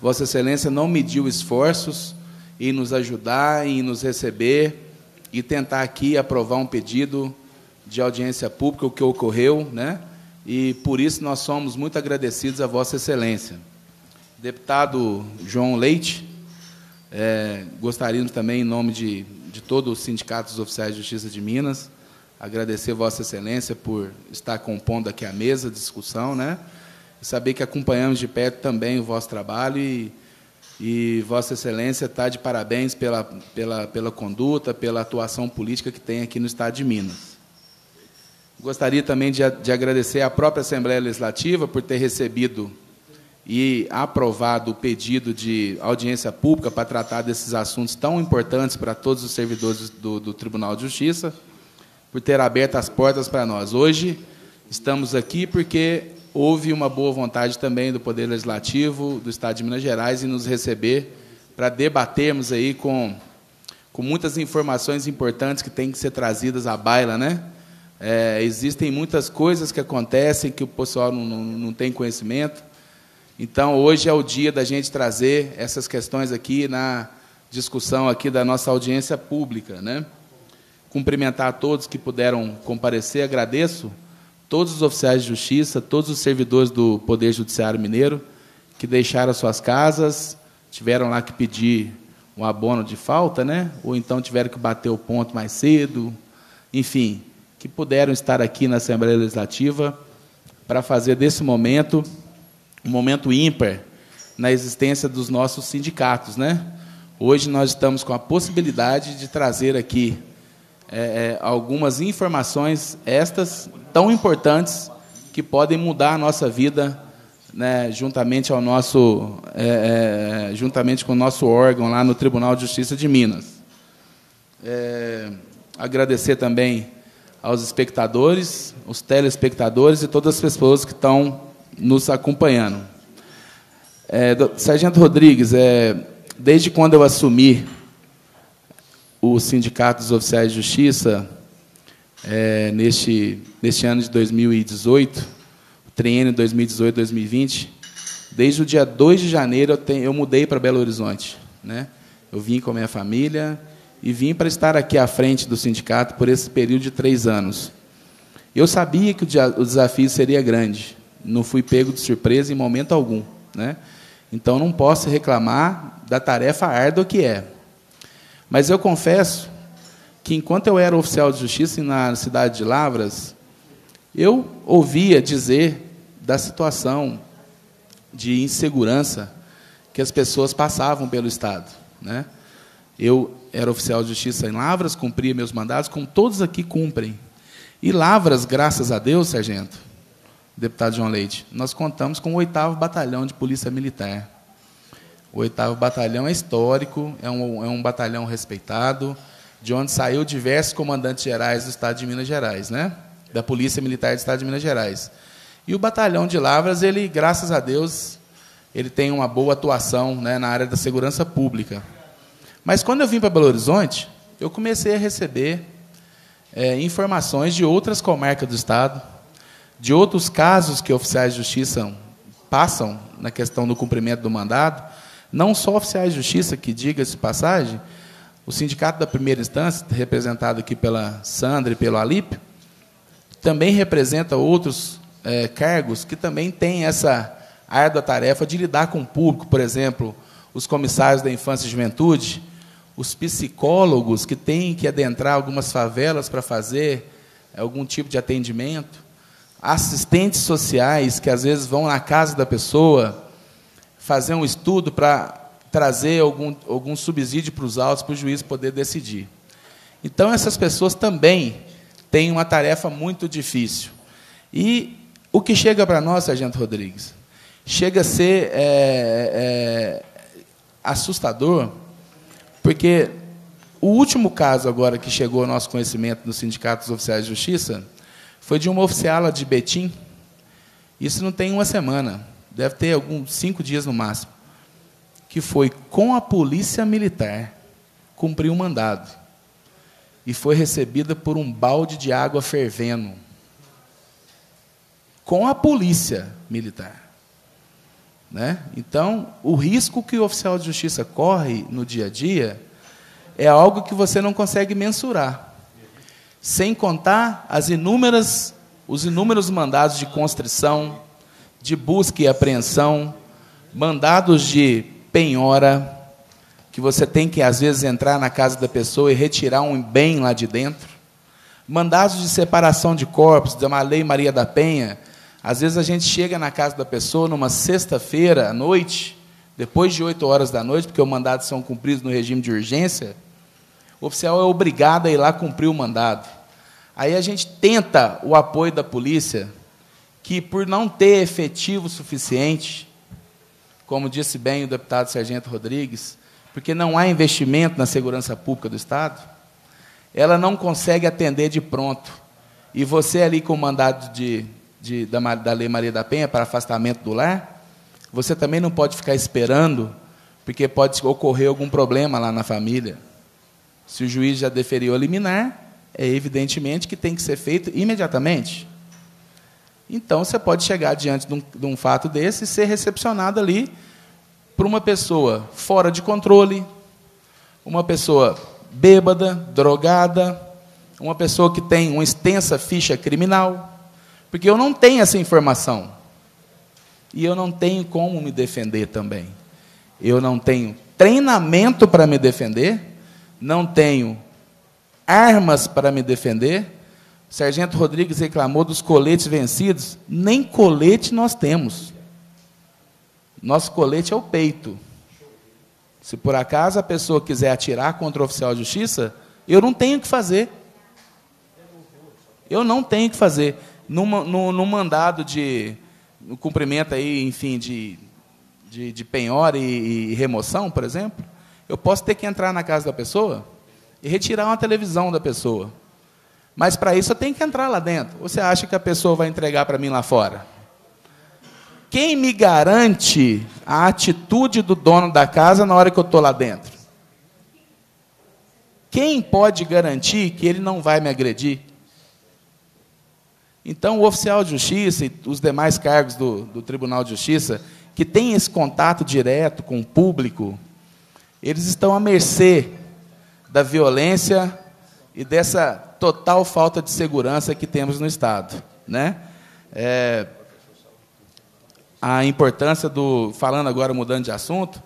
Vossa Excelência não mediu esforços em nos ajudar, em nos receber e tentar aqui aprovar um pedido de audiência pública, o que ocorreu, né? E por isso nós somos muito agradecidos a Vossa Excelência. Deputado João Leite, é, gostaríamos também, em nome de de todo o Sindicato dos Oficiais de Justiça de Minas, agradecer a Vossa Excelência por estar compondo aqui a mesa de discussão, né? E saber que acompanhamos de perto também o vosso trabalho e, e Vossa Excelência está de parabéns pela, pela, pela conduta, pela atuação política que tem aqui no Estado de Minas. Gostaria também de, de agradecer à própria Assembleia Legislativa por ter recebido e aprovado o pedido de audiência pública para tratar desses assuntos tão importantes para todos os servidores do, do Tribunal de Justiça, por ter aberto as portas para nós. Hoje estamos aqui porque houve uma boa vontade também do Poder Legislativo do Estado de Minas Gerais em nos receber para debatermos aí com, com muitas informações importantes que têm que ser trazidas à baila, né? É, existem muitas coisas que acontecem que o pessoal não, não, não tem conhecimento. Então, hoje é o dia da gente trazer essas questões aqui na discussão aqui da nossa audiência pública, né? Cumprimentar a todos que puderam comparecer, agradeço todos os oficiais de justiça, todos os servidores do Poder Judiciário Mineiro que deixaram suas casas, tiveram lá que pedir um abono de falta, né? Ou então tiveram que bater o ponto mais cedo, enfim, que puderam estar aqui na Assembleia Legislativa para fazer desse momento um momento ímpar na existência dos nossos sindicatos, né? Hoje nós estamos com a possibilidade de trazer aqui é, algumas informações, estas tão importantes, que podem mudar a nossa vida, né, juntamente, ao nosso, é, juntamente com o nosso órgão lá no Tribunal de Justiça de Minas. É, agradecer também aos espectadores, os telespectadores e todas as pessoas que estão nos acompanhando. É, Sargento Rodrigues, é, desde quando eu assumi o Sindicato dos Oficiais de Justiça, é, neste, neste ano de dois mil e dezoito, triênio dois mil e dezoito dois mil e vinte, desde o dia dois de janeiro eu, tenho, eu mudei para Belo Horizonte, né? Eu vim com a minha família e vim para estar aqui à frente do sindicato por esse período de três anos. Eu sabia que o, dia, o desafio seria grande, não fui pego de surpresa em momento algum, né? Então, não posso reclamar da tarefa árdua que é. Mas eu confesso que, enquanto eu era oficial de justiça na cidade de Lavras, eu ouvia dizer da situação de insegurança que as pessoas passavam pelo Estado, né? Eu era oficial de justiça em Lavras, cumpria meus mandados, como todos aqui cumprem. E Lavras, graças a Deus, sargento, deputado João Leite, nós contamos com o oitavo batalhão de polícia militar. O oitavo batalhão é histórico, é um, é um batalhão respeitado, de onde saiu diversos comandantes gerais do Estado de Minas Gerais, né? Da Polícia Militar do Estado de Minas Gerais. E o batalhão de Lavras, ele, graças a Deus, ele tem uma boa atuação, né, na área da segurança pública. Mas, quando eu vim para Belo Horizonte, eu comecei a receber é, informações de outras comarcas do Estado, de outros casos que oficiais de justiça passam na questão do cumprimento do mandado, não só oficiais de justiça, que, diga-se de passagem, o sindicato da primeira instância, representado aqui pela Sandra e pelo Alípio, também representa outros é, cargos que também têm essa árdua tarefa de lidar com o público, por exemplo, os comissários da infância e juventude, os psicólogos que têm que adentrar algumas favelas para fazer algum tipo de atendimento, assistentes sociais que, às vezes, vão na casa da pessoa fazer um estudo para trazer algum, algum subsídio para os autos, para o juiz poder decidir. Então, essas pessoas também têm uma tarefa muito difícil. E o que chega para nós, sargento Rodrigues, chega a ser é, é, assustador, porque o último caso agora que chegou ao nosso conhecimento no Sindicato dos Oficiais de Justiça foi de uma oficiala de Betim, isso não tem uma semana, deve ter alguns cinco dias no máximo, que foi com a polícia militar cumprir um mandado e foi recebida por um balde de água fervendo. Com a polícia militar, né? Então, o risco que o oficial de justiça corre no dia a dia é algo que você não consegue mensurar, sem contar as inúmeras, os inúmeros mandados de constrição, de busca e apreensão, mandados de penhora, que você tem que, às vezes, entrar na casa da pessoa e retirar um bem lá de dentro, mandados de separação de corpos, de uma lei Maria da Penha. Às vezes, a gente chega na casa da pessoa numa sexta-feira à noite, depois de oito horas da noite, porque os mandados são cumpridos no regime de urgência, o oficial é obrigado a ir lá cumprir o mandado. Aí a gente tenta o apoio da polícia, que, por não ter efetivo suficiente, como disse bem o deputado Sargento Rodrigues, porque não há investimento na segurança pública do Estado, ela não consegue atender de pronto. E você ali com o mandado de, de, da, da Lei Maria da Penha para afastamento do lar, você também não pode ficar esperando, porque pode ocorrer algum problema lá na família. Se o juiz já deferiu a liminar, é evidentemente que tem que ser feito imediatamente. Então, você pode chegar diante de um, de um fato desse e ser recepcionado ali por uma pessoa fora de controle, uma pessoa bêbada, drogada, uma pessoa que tem uma extensa ficha criminal, porque eu não tenho essa informação. E eu não tenho como me defender também. Eu não tenho treinamento para me defender, não tenho armas para me defender. Sargento Rodrigues reclamou dos coletes vencidos. Nem colete nós temos. Nosso colete é o peito. Se, por acaso, a pessoa quiser atirar contra o oficial de justiça, eu não tenho o que fazer. Eu não tenho o que fazer. Numa, no, no mandado de no cumprimento aí, enfim, de, de, de penhora e, e remoção, por exemplo, eu posso ter que entrar na casa da pessoa e retirar uma televisão da pessoa. Mas, para isso, eu tenho que entrar lá dentro. Ou você acha que a pessoa vai entregar para mim lá fora? Quem me garante a atitude do dono da casa na hora que eu estou lá dentro? Quem pode garantir que ele não vai me agredir? Então, o oficial de justiça e os demais cargos do, do Tribunal de Justiça, que têm esse contato direto com o público, eles estão à mercê da violência e dessa total falta de segurança que temos no Estado, né? É, a importância do... Falando agora, mudando de assunto,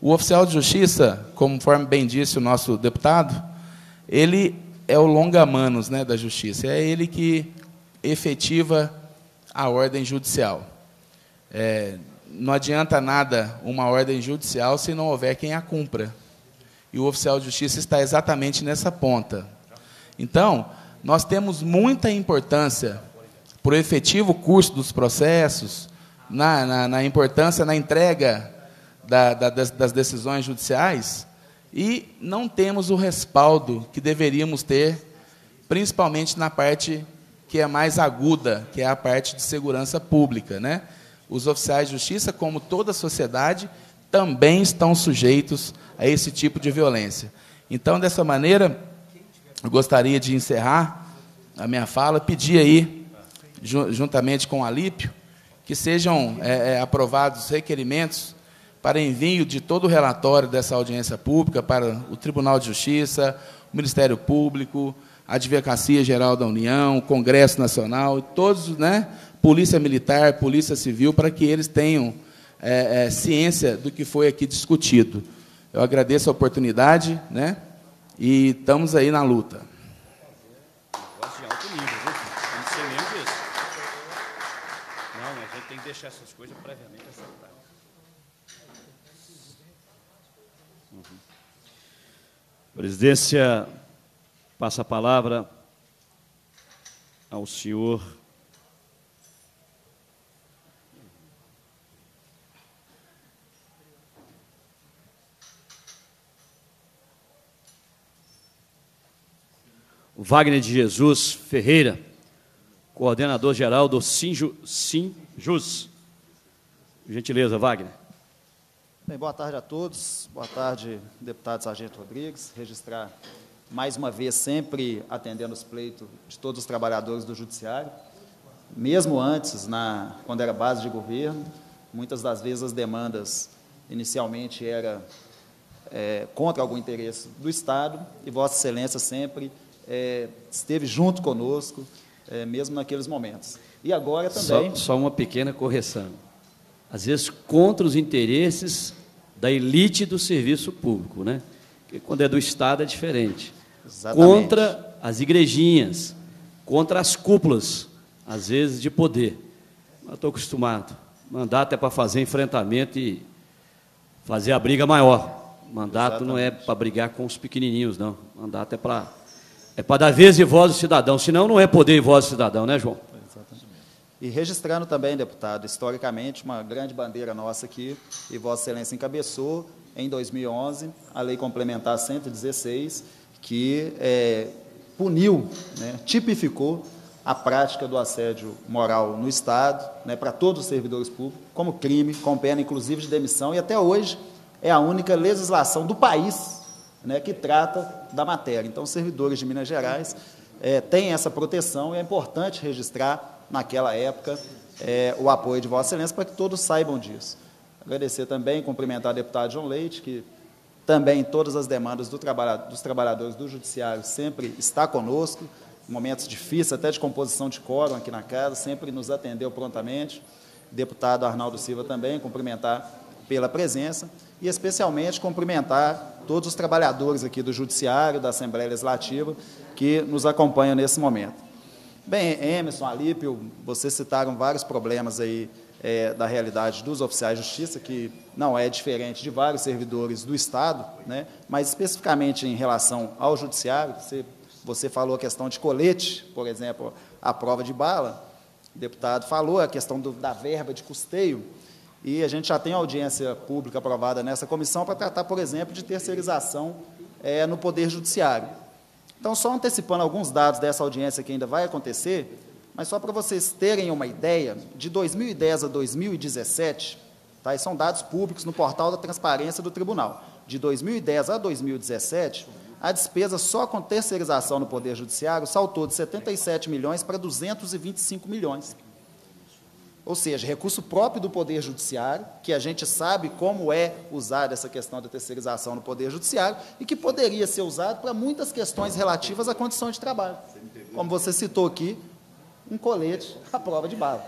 o oficial de justiça, conforme bem disse o nosso deputado, ele é o longa-manos, né, da justiça, é ele que efetiva a ordem judicial. É, não adianta nada uma ordem judicial se não houver quem a cumpra. E o oficial de justiça está exatamente nessa ponta. Então, nós temos muita importância para o efetivo curso dos processos, na, na, na importância na entrega da, da, das, das decisões judiciais, e não temos o respaldo que deveríamos ter, principalmente na parte que é mais aguda, que é a parte de segurança pública, né? Os oficiais de justiça, como toda a sociedade, também estão sujeitos a esse tipo de violência. Então, dessa maneira, eu gostaria de encerrar a minha fala, pedir aí, juntamente com o Alípio, que sejam é, aprovados os requerimentos para envio de todo o relatório dessa audiência pública para o Tribunal de Justiça, o Ministério Público, a Advocacia Geral da União, o Congresso Nacional, todos, né, Polícia Militar, Polícia Civil, para que eles tenham é, é, ciência do que foi aqui discutido. Eu agradeço a oportunidade, né, e estamos aí na luta. Deixar essas coisas previamente acertadas. Uhum. Presidência, passa a palavra ao senhor Wagner de Jesus Ferreira, coordenador-geral do Sindojus. Gentileza, Wagner. Bem, boa tarde a todos. Boa tarde, deputado Sargento Rodrigues. Registrar, mais uma vez, sempre atendendo os pleitos de todos os trabalhadores do Judiciário. Mesmo antes, na, quando era base de governo, muitas das vezes as demandas inicialmente eram é, contra algum interesse do Estado, e Vossa Excelência sempre é, esteve junto conosco, É, mesmo naqueles momentos. E agora também... Só, só uma pequena correção. Às vezes, contra os interesses da elite do serviço público, né? Porque quando é do Estado, é diferente. Exatamente. Contra as igrejinhas, contra as cúpulas, às vezes, de poder. Mas estou acostumado. Mandato é para fazer enfrentamento e fazer a briga maior. Mandato Exatamente. Não é para brigar com os pequenininhos, não. Mandato é para... É para dar vez e voz ao cidadão, senão não é poder e voz ao cidadão, né, João? Exatamente. E registrando também, deputado, historicamente, uma grande bandeira nossa aqui, e Vossa Excelência encabeçou, em dois mil e onze, a Lei Complementar cento e dezesseis, que é, puniu, né, tipificou a prática do assédio moral no Estado, né, para todos os servidores públicos, como crime, com pena, inclusive, de demissão, e até hoje é a única legislação do país, né, que trata da matéria. Então, os servidores de Minas Gerais é, têm essa proteção, e é importante registrar, naquela época, é, o apoio de Vossa Excelência para que todos saibam disso. Agradecer também, cumprimentar o deputado João Leite, que também, em todas as demandas do trabalha, dos trabalhadores do Judiciário, sempre está conosco, em momentos difíceis, até de composição de quórum aqui na casa, sempre nos atendeu prontamente. Deputado Arnaldo Silva também, cumprimentar pela presença, e especialmente cumprimentar todos os trabalhadores aqui do Judiciário, da Assembleia Legislativa, que nos acompanham nesse momento. Bem, Emerson, Alípio, vocês citaram vários problemas aí é, da realidade dos oficiais de justiça, que não é diferente de vários servidores do Estado, né? Mas especificamente em relação ao Judiciário, você, você falou a questão de colete, por exemplo, a prova de bala, o deputado falou a questão do, da verba de custeio, e a gente já tem audiência pública aprovada nessa comissão para tratar, por exemplo, de terceirização é, no Poder Judiciário. Então, só antecipando alguns dados dessa audiência que ainda vai acontecer, Mas só para vocês terem uma ideia, de dois mil e dez a dois mil e dezessete, tá, e são dados públicos no portal da transparência do tribunal, de dois mil e dez a dois mil e dezessete, a despesa só com terceirização no Poder Judiciário saltou de setenta e sete milhões para duzentos e vinte e cinco milhões. Ou seja, recurso próprio do Poder Judiciário, que a gente sabe como é usada essa questão da terceirização no Poder Judiciário e que poderia ser usado para muitas questões relativas à condição de trabalho. Como você citou aqui, um colete à prova de bala.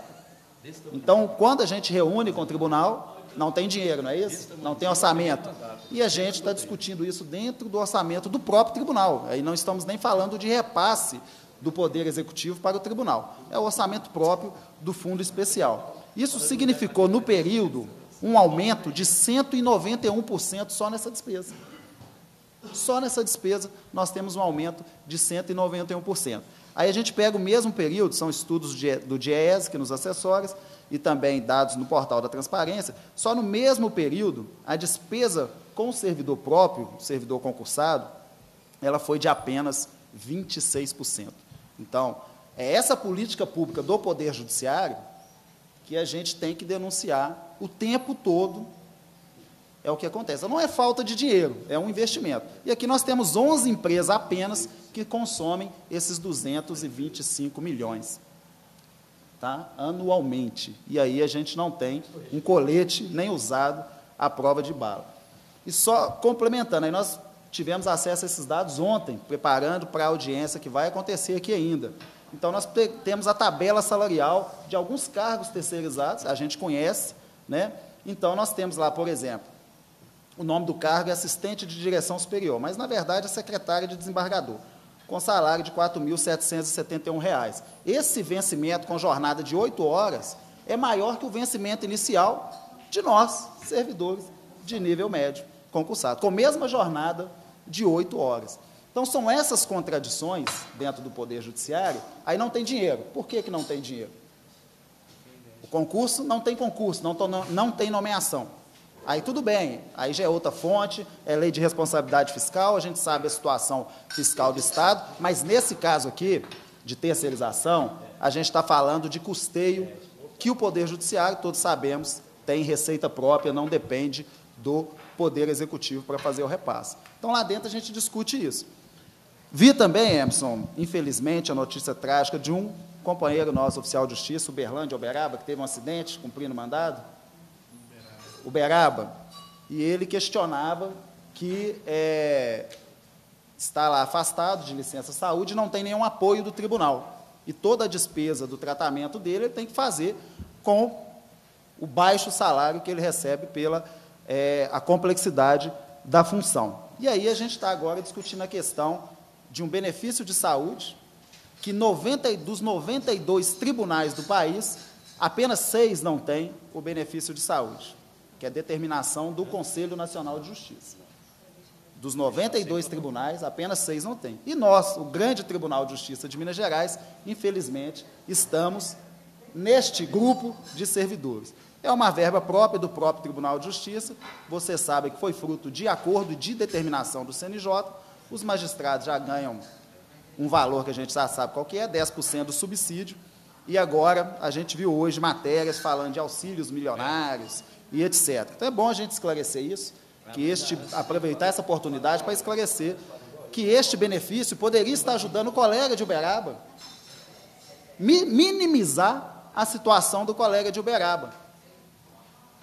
Então, quando a gente reúne com o tribunal, não tem dinheiro, não é isso? Não tem orçamento. E a gente está discutindo isso dentro do orçamento do próprio tribunal. Aí não estamos nem falando de repasse do Poder Executivo para o Tribunal. É o orçamento próprio do Fundo Especial. Isso significou, no período, um aumento de cento e noventa e um por cento só nessa despesa. Só nessa despesa nós temos um aumento de cento e noventa e um por cento. Aí a gente pega o mesmo período, são estudos do DIEESEC nos acessórios e também dados no portal da transparência, só no mesmo período a despesa com o servidor próprio, servidor concursado, ela foi de apenas vinte e seis por cento. Então, é essa política pública do Poder Judiciário que a gente tem que denunciar o tempo todo, é o que acontece. Não é falta de dinheiro, é um investimento. E aqui nós temos onze empresas apenas que consomem esses duzentos e vinte e cinco milhões, tá? Anualmente. E aí a gente não tem um colete nem usado à prova de bala. E só complementando, aí nós tivemos acesso a esses dados ontem, preparando para a audiência que vai acontecer aqui ainda. Então, nós temos a tabela salarial de alguns cargos terceirizados, a gente conhece, né? Então, nós temos lá, por exemplo, o nome do cargo é assistente de direção superior, mas, na verdade, é secretária de desembargador, com salário de quatro mil setecentos e setenta e um reais. Esse vencimento com jornada de oito horas é maior que o vencimento inicial de nós, servidores de nível médio, concursado, com a mesma jornada de oito horas. Então, são essas contradições dentro do Poder Judiciário, aí não tem dinheiro. Por que que não tem dinheiro? O concurso não tem concurso, não, não tem nomeação. Aí tudo bem, aí já é outra fonte, é lei de responsabilidade fiscal, a gente sabe a situação fiscal do Estado, mas nesse caso aqui, de terceirização, a gente está falando de custeio que o Poder Judiciário, todos sabemos, tem receita própria, não depende do Poder Executivo para fazer o repasse. Então, lá dentro a gente discute isso. Vi também, Emerson, infelizmente, a notícia trágica de um companheiro nosso, oficial de justiça, Uberlândia, Uberaba, que teve um acidente cumprindo o mandado. Uberaba. Uberaba. E ele questionava que é, está lá afastado de licença-saúde e não tem nenhum apoio do tribunal. E toda a despesa do tratamento dele ele tem que fazer com o baixo salário que ele recebe pela É, a complexidade da função. E aí a gente está agora discutindo a questão de um benefício de saúde que noventa, dos noventa e dois tribunais do país, apenas seis não têm o benefício de saúde, que é a determinação do Conselho Nacional de Justiça. Dos noventa e dois tribunais, apenas seis não têm. E nós, o grande Tribunal de Justiça de Minas Gerais, infelizmente, estamos neste grupo de servidores. É uma verba própria do próprio Tribunal de Justiça, você sabe que foi fruto de acordo e de determinação do C N J, os magistrados já ganham um valor que a gente já sabe qual que é, dez por cento do subsídio, e agora a gente viu hoje matérias falando de auxílios milionários e etcétera. Então é bom a gente esclarecer isso, que este, aproveitar essa oportunidade para esclarecer que este benefício poderia estar ajudando o colega de Uberaba minimizar a situação do colega de Uberaba.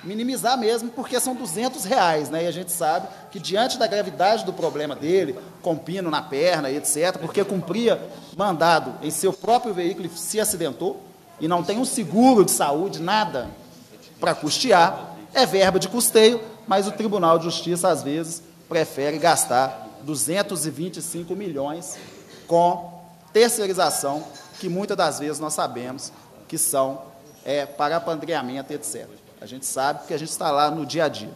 Minimizar mesmo, porque são duzentos reais, né? E a gente sabe que, diante da gravidade do problema dele, com pino na perna e etcétera, porque cumpria mandado em seu próprio veículo e se acidentou, e não tem um seguro de saúde, nada para custear, é verba de custeio, mas o Tribunal de Justiça, às vezes, prefere gastar duzentos e vinte e cinco milhões com terceirização, que muitas das vezes nós sabemos que são é, para apadrinhamento, etcétera. A gente sabe porque a gente está lá no dia a dia.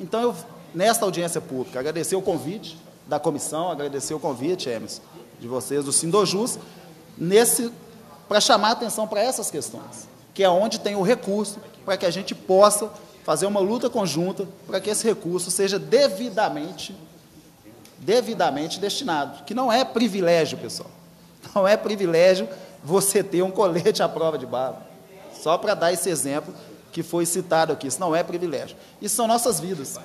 Então, eu, nesta audiência pública, agradecer o convite da comissão, agradecer o convite, Emerson, de vocês, do Sindojus, nesse, para chamar a atenção para essas questões, que é onde tem o recurso para que a gente possa fazer uma luta conjunta para que esse recurso seja devidamente, devidamente destinado, que não é privilégio, pessoal. Não é privilégio você ter um colete à prova de bala. Só para dar esse exemplo que foi citado aqui. Isso não é privilégio. Isso são nossas vidas,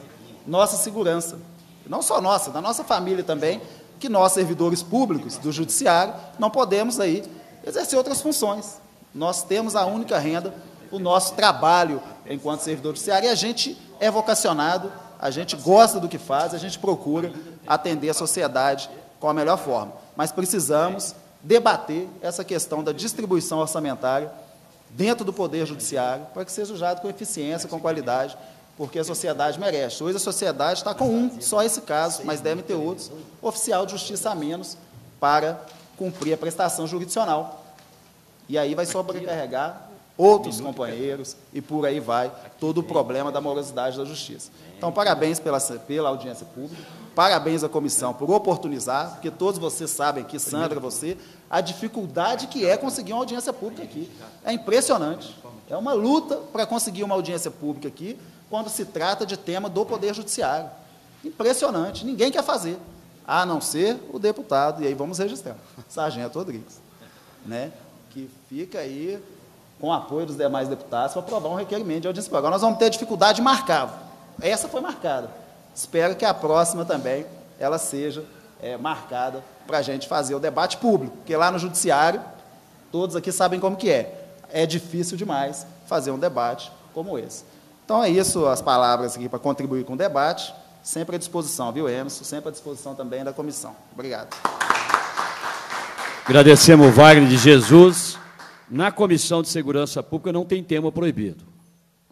nossa segurança. Não só nossa, da nossa família também, que nós, servidores públicos do judiciário, não podemos aí exercer outras funções. Nós temos a única renda, o nosso trabalho enquanto servidor judiciário, e a gente é vocacionado, a gente gosta do que faz, a gente procura atender a sociedade com a melhor forma. Mas precisamos debater essa questão da distribuição orçamentária dentro do Poder Judiciário para que seja usado com eficiência, com qualidade, porque a sociedade merece. Hoje a sociedade está com um, só esse caso, mas devem ter outros, oficial de justiça a menos para cumprir a prestação jurisdicional. E aí vai sobrecarregar outros companheiros e por aí vai todo o problema da morosidade da justiça. Então, parabéns pela, pela audiência pública, parabéns à comissão por oportunizar, porque todos vocês sabem aqui, Sandra, você, a dificuldade que é conseguir uma audiência pública aqui. É impressionante. É uma luta para conseguir uma audiência pública aqui quando se trata de tema do Poder Judiciário. Impressionante. Ninguém quer fazer, a não ser o deputado, e aí vamos registrar, Sargento Rodrigues, né? Que fica aí com o apoio dos demais deputados para aprovar um requerimento de audiência pública. Agora nós vamos ter dificuldade de marcar. Essa foi marcada. Espero que a próxima também ela seja é, marcada para a gente fazer o debate público, porque lá no Judiciário, todos aqui sabem como que é. É difícil demais fazer um debate como esse. Então, é isso, as palavras aqui para contribuir com o debate. Sempre à disposição, viu, Emerson? Sempre à disposição também da comissão. Obrigado. Agradecemos o Wagner de Jesus. Na Comissão de Segurança Pública não tem tema proibido.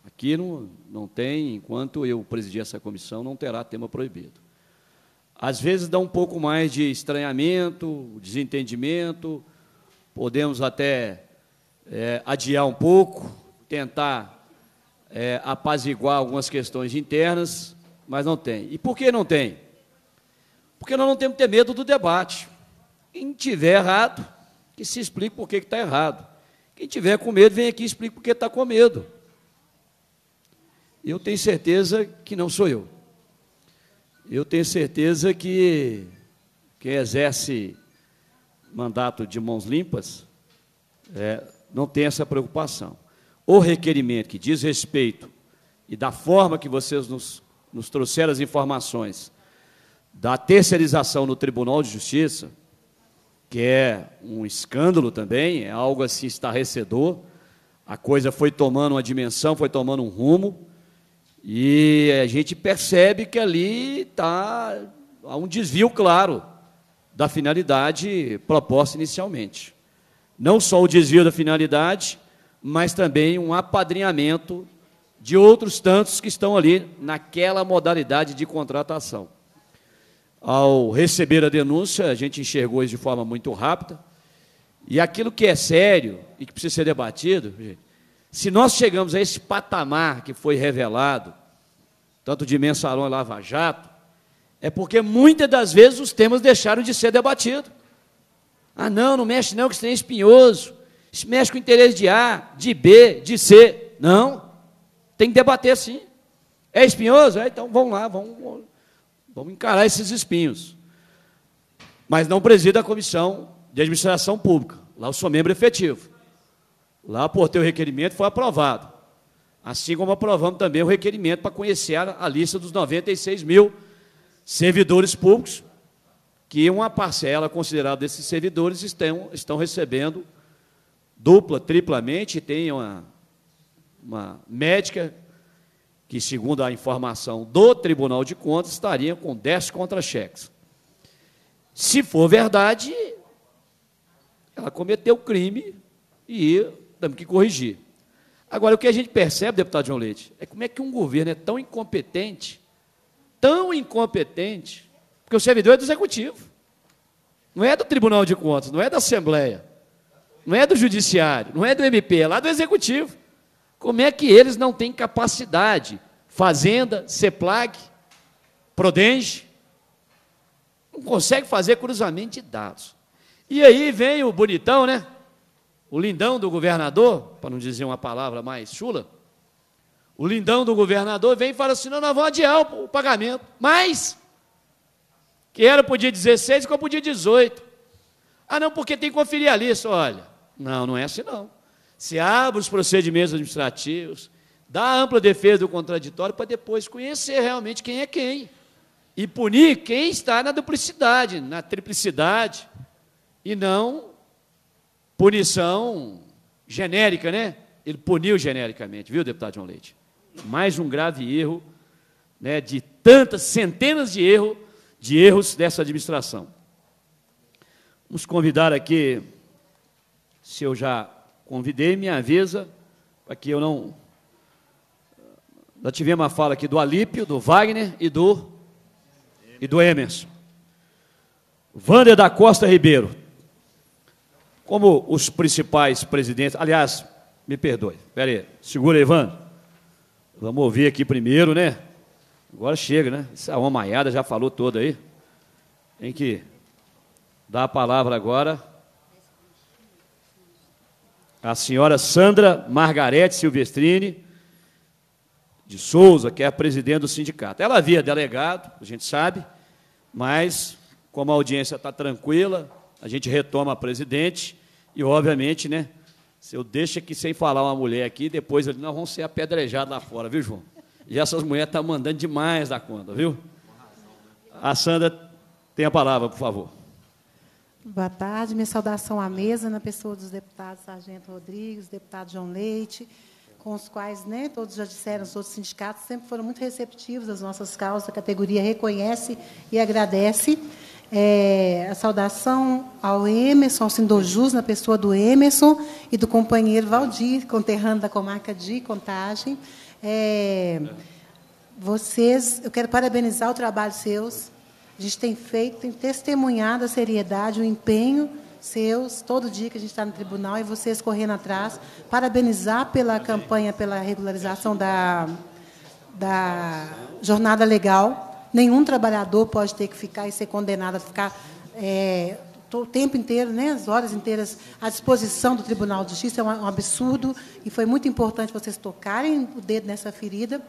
Aqui não, não tem, enquanto eu presidir essa comissão, não terá tema proibido. Às vezes dá um pouco mais de estranhamento, desentendimento, podemos até é, adiar um pouco, tentar é, apaziguar algumas questões internas, mas não tem. E por que não tem? Porque nós não temos que ter medo do debate. Quem tiver errado, que se explique por que está errado. Quem tiver com medo, vem aqui e explique por que está com medo. Eu tenho certeza que não sou eu. Eu tenho certeza que quem exerce mandato de mãos limpas é, não tem essa preocupação. O requerimento que diz respeito e da forma que vocês nos, nos trouxeram as informações da terceirização no Tribunal de Justiça, que é um escândalo também, é algo assim estarrecedor, a coisa foi tomando uma dimensão, foi tomando um rumo, e a gente percebe que ali está há um desvio claro da finalidade proposta inicialmente. Não só o desvio da finalidade, mas também um apadrinhamento de outros tantos que estão ali naquela modalidade de contratação. Ao receber a denúncia, a gente enxergou isso de forma muito rápida, e aquilo que é sério e que precisa ser debatido... Se nós chegamos a esse patamar que foi revelado, tanto de mensalão e lava-jato, é porque muitas das vezes os temas deixaram de ser debatidos. Ah, não, não mexe não, que isso tem espinhoso, isso mexe com o interesse de A, de B, de C. Não, tem que debater sim. É espinhoso? É, então vamos lá, vamos, vamos encarar esses espinhos. Mas não presido a Comissão de Administração Pública, lá eu sou membro efetivo. Lá, por ter o requerimento, foi aprovado. Assim como aprovamos também o requerimento para conhecer a, a lista dos noventa e seis mil servidores públicos, que uma parcela considerada desses servidores estão, estão recebendo dupla, triplamente, e tem uma, uma médica que, segundo a informação do Tribunal de Contas, estaria com dez contra-cheques. Se for verdade, ela cometeu crime e... temos que corrigir. Agora, o que a gente percebe, deputado João Leite, é como é que um governo é tão incompetente, tão incompetente, porque o servidor é do Executivo, não é do Tribunal de Contas, não é da Assembleia, não é do Judiciário, não é do M P, é lá do Executivo. Como é que eles não têm capacidade? Fazenda, SEPLAG, Prodenge, não consegue fazer cruzamento de dados. E aí vem o bonitão, né? O lindão do governador, para não dizer uma palavra mais chula, o lindão do governador vem e fala assim, não, nós vamos adiar o pagamento. Mas, que era para o dia dezesseis, ficou para o dia dezoito. Ah, não, porque tem que conferir a lista. Olha, Não, não é assim, não. Se abre os procedimentos administrativos, dá ampla defesa do contraditório para depois conhecer realmente quem é quem e punir quem está na duplicidade, na triplicidade, e não punição genérica, né? Ele puniu genericamente, viu, deputado João Leite? Mais um grave erro, né, de tantas, centenas de, erro, de erros dessa administração. Vamos convidar aqui, se eu já convidei, me avisa, para que eu não... Já tivemos a fala aqui do Alípio, do Wagner e do, e do Emerson. Wander da Costa Ribeiro. Como os principais presidentes... Aliás, me perdoe, espera aí, segura aí, Wander. Vamos ouvir aqui primeiro, né? Agora chega, né? Essa homaiada já falou toda aí. Tem que dar a palavra agora à senhora Sandra Margarete Silvestrini de Souza, que é a presidente do sindicato. Ela havia delegado, a gente sabe, mas como a audiência está tranquila, a gente retoma a presidente e, obviamente, né? Se eu deixo aqui sem falar uma mulher aqui, depois nós vamos ser apedrejados lá fora, viu, João? E essas mulheres estão mandando demais da conta, viu? A Sandra tem a palavra, por favor. Boa tarde, minha saudação à mesa, na pessoa dos deputados Sargento Rodrigues, deputado João Leite, com os quais, né, todos já disseram, os outros sindicatos sempre foram muito receptivos às nossas causas, a categoria reconhece e agradece. É, a saudação ao Emerson, ao Sindojus, na pessoa do Emerson e do companheiro Valdir, conterrâneo da comarca de Contagem. É, vocês, eu quero parabenizar o trabalho seus. A gente tem feito, tem testemunhado a seriedade, o empenho seus, todo dia que a gente está no tribunal, e vocês correndo atrás. Parabenizar pela campanha, pela regularização da, da jornada legal. Nenhum trabalhador pode ter que ficar e ser condenado a ficar é, o tempo inteiro, né, as horas inteiras, à disposição do Tribunal de Justiça. É um absurdo e foi muito importante vocês tocarem o dedo nessa ferida.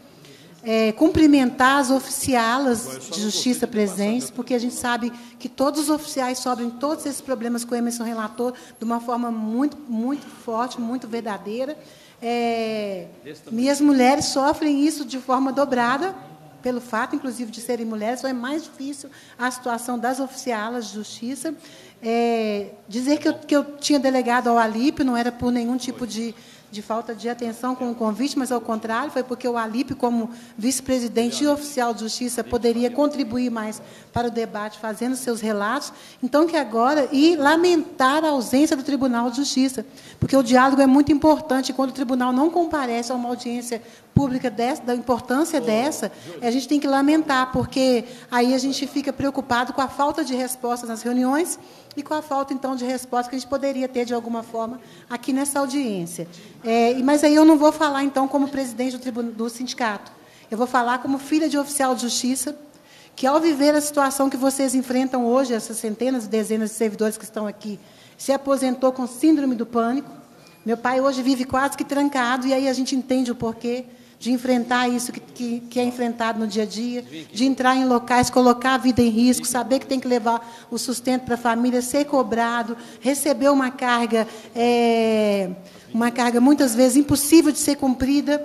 É, cumprimentar as oficialas de justiça presentes, porque a gente sabe que todos os oficiais sobem todos esses problemas que o Emerson relatou de uma forma muito, muito forte, muito verdadeira. É, minhas mulheres sofrem isso de forma dobrada, pelo fato, inclusive, de serem mulheres, só é mais difícil a situação das oficialas de justiça. É, dizer que eu, que eu tinha delegado ao Alípio não era por nenhum tipo de, de falta de atenção com o convite, mas, ao contrário, foi porque o Alípio, como vice-presidente e oficial de justiça, poderia contribuir mais para o debate, fazendo seus relatos. Então, que agora... E lamentar a ausência do Tribunal de Justiça, porque o diálogo é muito importante. Quando o tribunal não comparece a uma audiência pública dessa, da importância dessa, a gente tem que lamentar, porque aí a gente fica preocupado com a falta de respostas nas reuniões e com a falta, então, de resposta que a gente poderia ter, de alguma forma, aqui nessa audiência. É, mas aí eu não vou falar, então, como presidente do, tribunal, do sindicato. Eu vou falar como filha de oficial de justiça, que, ao viver a situação que vocês enfrentam hoje, essas centenas e dezenas de servidores que estão aqui, se aposentou com síndrome do pânico. Meu pai hoje vive quase que trancado, e aí a gente entende o porquê de enfrentar isso que, que, que é enfrentado no dia a dia, de entrar em locais, colocar a vida em risco, saber que tem que levar o sustento para a família, ser cobrado, receber uma carga, é, uma carga muitas vezes impossível de ser cumprida,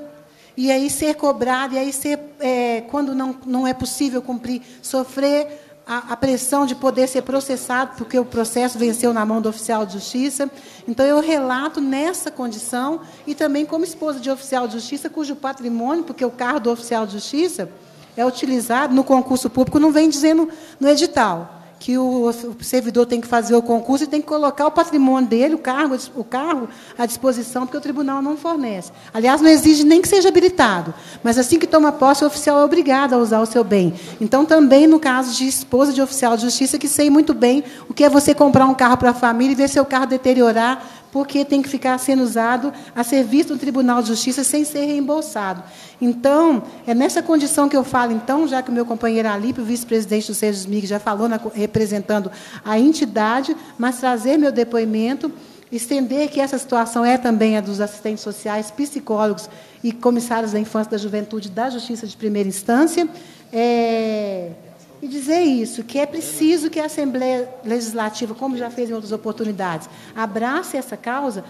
e aí ser cobrado, e aí ser, é, quando não, não é possível cumprir, sofrer a, a pressão de poder ser processado, porque o processo venceu na mão do oficial de justiça. Então, eu relato nessa condição, e também como esposa de oficial de justiça, cujo patrimônio, porque o carro do oficial de justiça é utilizado no concurso público, não vem dizendo no edital que o servidor tem que fazer o concurso e tem que colocar o patrimônio dele, o cargo, o carro, à disposição, porque o tribunal não fornece. Aliás, não exige nem que seja habilitado, mas, assim que toma posse, o oficial é obrigado a usar o seu bem. Então, também, no caso de esposa de oficial de justiça, que sei muito bem o que é você comprar um carro para a família e ver seu carro deteriorar, porque tem que ficar sendo usado a serviço do Tribunal de Justiça sem ser reembolsado. Então, é nessa condição que eu falo, então, já que o meu companheiro Alípio, vice-presidente do Sejusmig, já falou, na, representando a entidade, mas trazer meu depoimento, estender que essa situação é também a dos assistentes sociais, psicólogos e comissários da infância e da juventude da Justiça de Primeira Instância, é... e dizer isso, que é preciso que a Assembleia Legislativa, como já fez em outras oportunidades, abrace essa causa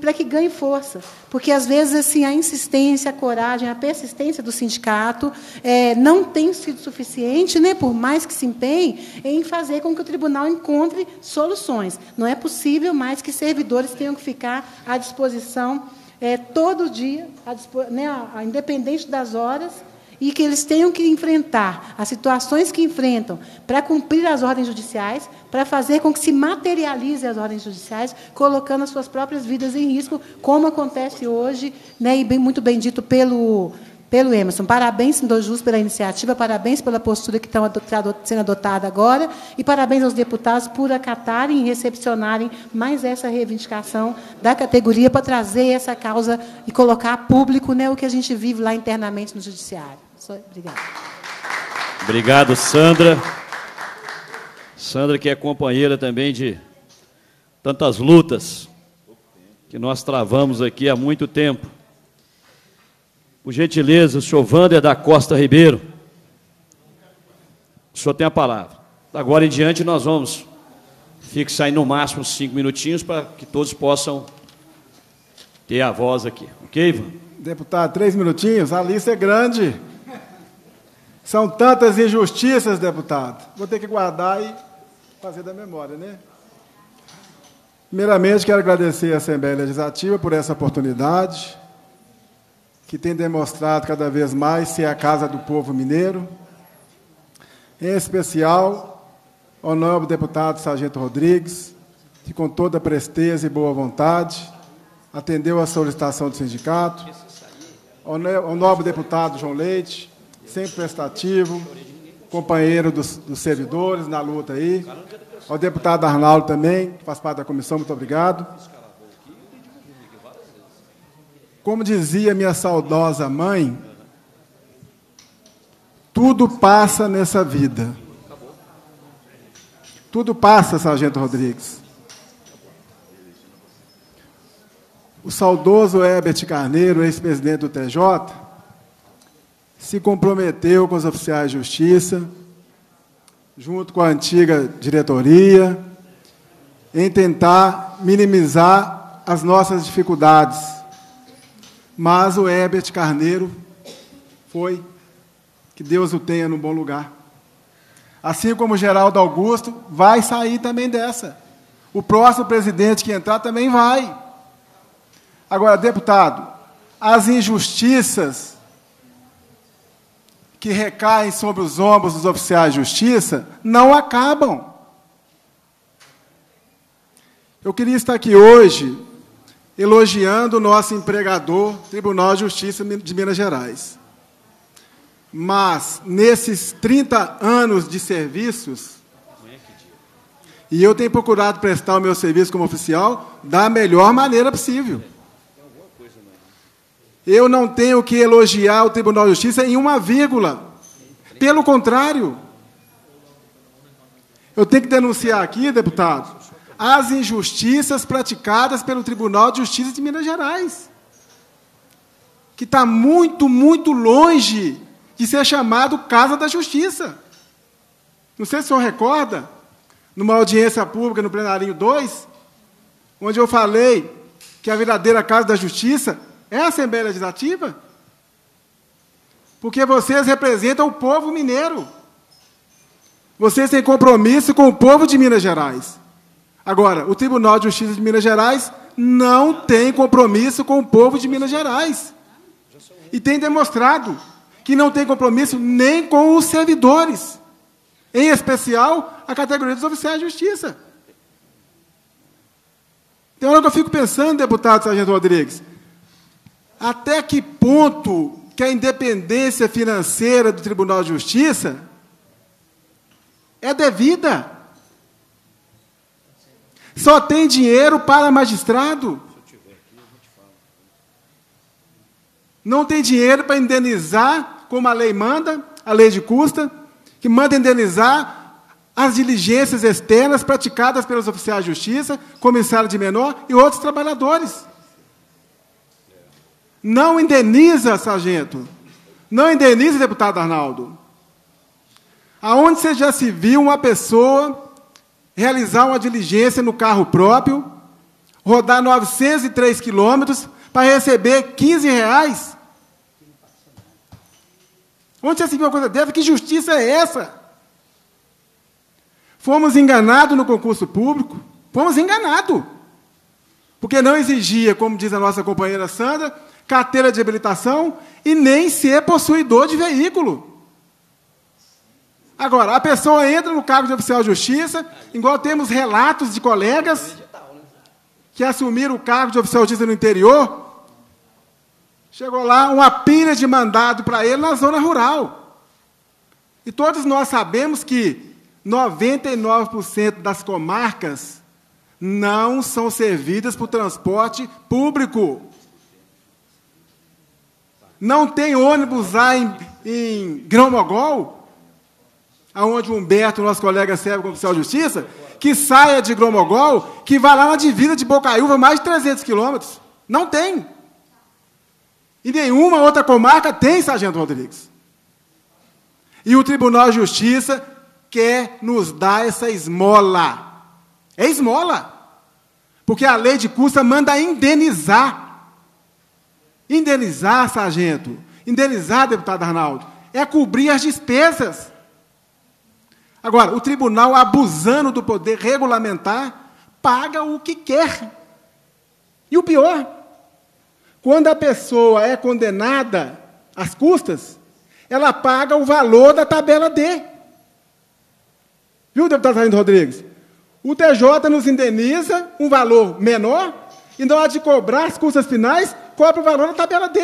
para que ganhe força. Porque, às vezes, assim, a insistência, a coragem, a persistência do sindicato é, não tem sido suficiente, né, por mais que se empenhe, em fazer com que o tribunal encontre soluções. Não é possível mais que servidores tenham que ficar à disposição é, todo dia, à, né, à, à, independente das horas, e que eles tenham que enfrentar as situações que enfrentam para cumprir as ordens judiciais, para fazer com que se materialize as ordens judiciais, colocando as suas próprias vidas em risco, como acontece hoje, né, e bem, muito bem dito pelo, pelo Emerson. Parabéns, Sindojus, pela iniciativa, parabéns pela postura que está sendo adotada agora, e parabéns aos deputados por acatarem e recepcionarem mais essa reivindicação da categoria para trazer essa causa e colocar a público, né, o que a gente vive lá internamente no Judiciário. Obrigado. Obrigado, Sandra. Sandra, que é companheira também de tantas lutas que nós travamos aqui há muito tempo. Por gentileza, o senhor Wander da Costa Ribeiro, o senhor tem a palavra. Agora em diante nós vamos fixar no máximo cinco minutinhos para que todos possam ter a voz aqui. Ok, Ivan? Deputado, três minutinhos? A lista é grande. São tantas injustiças, deputado. Vou ter que guardar e fazer da memória, né? Primeiramente, quero agradecer à Assembleia Legislativa por essa oportunidade, que tem demonstrado cada vez mais ser a casa do povo mineiro. Em especial, ao nobre deputado Sargento Rodrigues, que com toda presteza e boa vontade atendeu à solicitação do sindicato. Ao nobre deputado João Leite, sempre prestativo, companheiro dos, dos servidores na luta aí. Ao deputado Arnaldo também, que faz parte da comissão, muito obrigado. Como dizia minha saudosa mãe, tudo passa nessa vida. Tudo passa, Sargento Rodrigues. O saudoso Hélbert Carneiro, ex-presidente do T J, se comprometeu com os oficiais de justiça, junto com a antiga diretoria, em tentar minimizar as nossas dificuldades. Mas o Hélbert Carneiro foi, que Deus o tenha no bom lugar. Assim como o Geraldo Augusto vai sair também dessa. O próximo presidente que entrar também vai. Agora, deputado, as injustiças que recaem sobre os ombros dos oficiais de justiça, não acabam. Eu queria estar aqui hoje elogiando o nosso empregador, Tribunal de Justiça de Minas Gerais. Mas, nesses trinta anos de serviços, e eu tenho procurado prestar o meu serviço como oficial da melhor maneira possível. Eu não tenho que elogiar o Tribunal de Justiça em uma vírgula. Pelo contrário. Eu tenho que denunciar aqui, deputado, as injustiças praticadas pelo Tribunal de Justiça de Minas Gerais, que está muito, muito longe de ser chamado Casa da Justiça. Não sei se o senhor recorda, numa audiência pública no Plenarinho dois, onde eu falei que a verdadeira Casa da Justiça é a Assembleia Legislativa? Porque vocês representam o povo mineiro. Vocês têm compromisso com o povo de Minas Gerais. Agora, o Tribunal de Justiça de Minas Gerais não tem compromisso com o povo de Minas Gerais. E tem demonstrado que não tem compromisso nem com os servidores, em especial a categoria dos oficiais de justiça. Tem hora que eu fico pensando, deputado Sargento Rodrigues, até que ponto que a independência financeira do Tribunal de Justiça é devida? Só tem dinheiro para magistrado? Não tem dinheiro para indenizar, como a lei manda, a lei de custa, que manda indenizar as diligências externas praticadas pelos oficiais de justiça, comissário de menor e outros trabalhadores. Não indeniza, sargento. Não indeniza, deputado Arnaldo. Aonde você já se viu uma pessoa realizar uma diligência no carro próprio, rodar novecentos e três quilômetros para receber quinze reais? Onde você se viu uma coisa dessa? Que justiça é essa? Fomos enganados no concurso público, fomos enganados, porque não exigia, como diz a nossa companheira Sandra, carteira de habilitação e nem ser possuidor de veículo. Agora, a pessoa entra no cargo de oficial de justiça, igual temos relatos de colegas que assumiram o cargo de oficial de justiça no interior, chegou lá uma pilha de mandado para ele na zona rural. E todos nós sabemos que noventa e nove por cento das comarcas não são servidas por transporte público. Não tem ônibus lá em, em Grão-Mogol, aonde o Humberto, nosso colega, serve como oficial de justiça, que saia de Grão-Mogol, que vá lá na divisa de Bocaiúva, mais de trezentos quilômetros. Não tem. E nenhuma outra comarca tem, Sargento Rodrigues. E o Tribunal de Justiça quer nos dar essa esmola. É esmola. Porque a lei de custa manda indenizar. Indenizar, sargento. Indenizar, deputado Arnaldo. É cobrir as despesas. Agora, o tribunal, abusando do poder regulamentar, paga o que quer. E o pior, quando a pessoa é condenada às custas, ela paga o valor da tabela D. Viu, deputado Sargento Rodrigues? O T J nos indeniza um valor menor e, na hora de cobrar as custas finais, cobra o valor da tabela D.